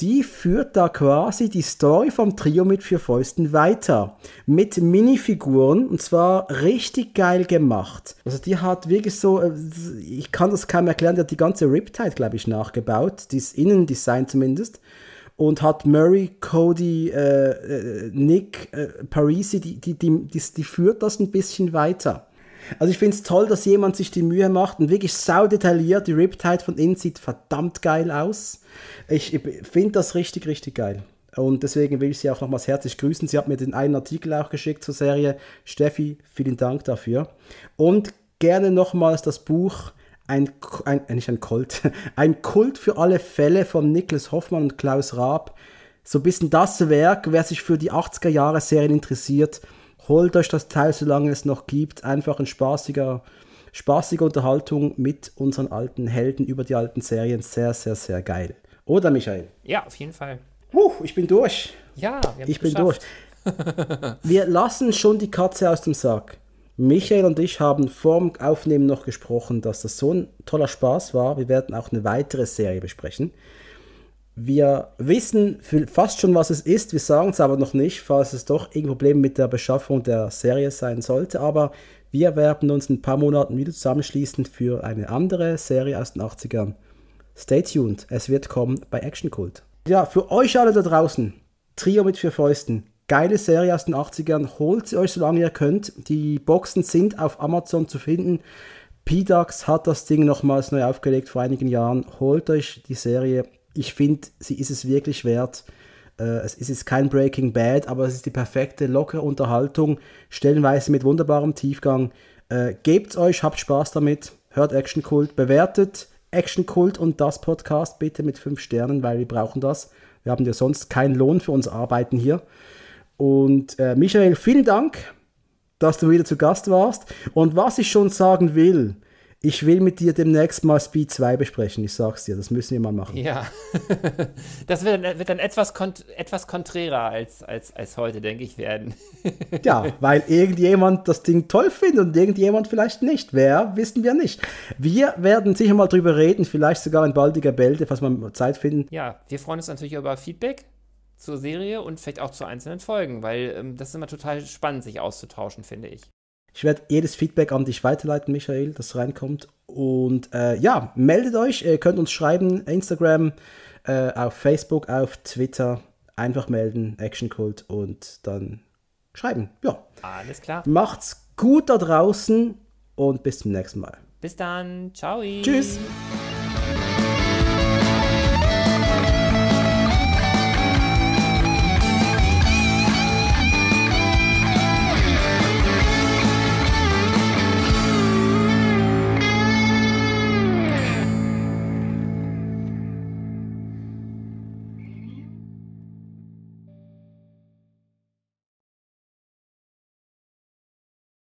die führt da quasi die Story vom Trio mit vier Fäusten weiter. Mit Minifiguren, und zwar richtig geil gemacht. Also die hat wirklich so, ich kann das kaum erklären, die hat die ganze Riptide, glaube ich, nachgebaut. Das Innendesign zumindest. Und hat Murray, Cody, äh, Nick, äh, Parisi, die, die, die, die, die führt das ein bisschen weiter. Also ich finde es toll, dass jemand sich die Mühe macht und wirklich sau detailliert. Die Riptide von innen sieht verdammt geil aus. Ich, ich finde das richtig, richtig geil. Und deswegen will ich sie auch nochmals herzlich grüßen. Sie hat mir den einen Artikel auch geschickt zur Serie. Steffi, vielen Dank dafür. Und gerne nochmals das Buch Ein, ein, nicht ein Colt, ein Kult für alle Fälle von Niklas Hoffmann und Klaus Raab. So ein bisschen das Werk, wer sich für die achtziger Jahre Serien interessiert, holt euch das Teil, solange es noch gibt. Einfach ein spaßiger, spaßige Unterhaltung mit unseren alten Helden über die alten Serien. Sehr, sehr, sehr geil. Oder, Michael? Ja, auf jeden Fall. Uh, ich bin durch. Ja, wir haben ich bin geschafft. durch. Wir lassen schon die Katze aus dem Sack. Michael und ich haben vorm Aufnehmen noch gesprochen, dass das so ein toller Spaß war. Wir werden auch eine weitere Serie besprechen. Wir wissen fast schon, was es ist. Wir sagen es aber noch nicht, falls es doch irgendein Problem mit der Beschaffung der Serie sein sollte. Aber wir werden uns in ein paar Monaten wieder zusammenschließen für eine andere Serie aus den achtzigern. Stay tuned. Es wird kommen bei Actionkult. Ja, für euch alle da draußen. Trio mit vier Fäusten. Geile Serie aus den achtzigern. Holt sie euch, solange ihr könnt. Die Boxen sind auf Amazon zu finden. P-Dax hat das Ding nochmals neu aufgelegt vor einigen Jahren. Holt euch die Serie. Ich finde, sie ist es wirklich wert. Es ist jetzt kein Breaking Bad, aber es ist die perfekte, lockere Unterhaltung. Stellenweise mit wunderbarem Tiefgang. Gebt's euch, habt Spaß damit. Hört Actionkult. Bewertet Actionkult und das Podcast bitte mit fünf Sternen, weil wir brauchen das. Wir haben ja sonst keinen Lohn für unser Arbeiten hier. Und äh, Michael, vielen Dank, dass du wieder zu Gast warst. Und was ich schon sagen will, ich will mit dir demnächst mal Speed zwei besprechen. Ich sag's dir, das müssen wir mal machen. Ja, das wird, wird dann etwas, kont etwas konträrer als, als, als heute, denke ich, werden. Ja, weil irgendjemand das Ding toll findet und irgendjemand vielleicht nicht. Wer, wissen wir nicht. Wir werden sicher mal drüber reden, vielleicht sogar in baldiger Bälde, falls wir Zeit finden. Ja, wir freuen uns natürlich über Feedback zur Serie und vielleicht auch zu einzelnen Folgen, weil ähm, das ist immer total spannend, sich auszutauschen, finde ich. Ich werde jedes Feedback an dich weiterleiten, Michael, das reinkommt. Und äh, ja, meldet euch, ihr könnt uns schreiben, Instagram, äh, auf Facebook, auf Twitter. Einfach melden, Actionkult, und dann schreiben. Ja. Alles klar. Macht's gut da draußen und bis zum nächsten Mal. Bis dann. Ciao. Tschüss.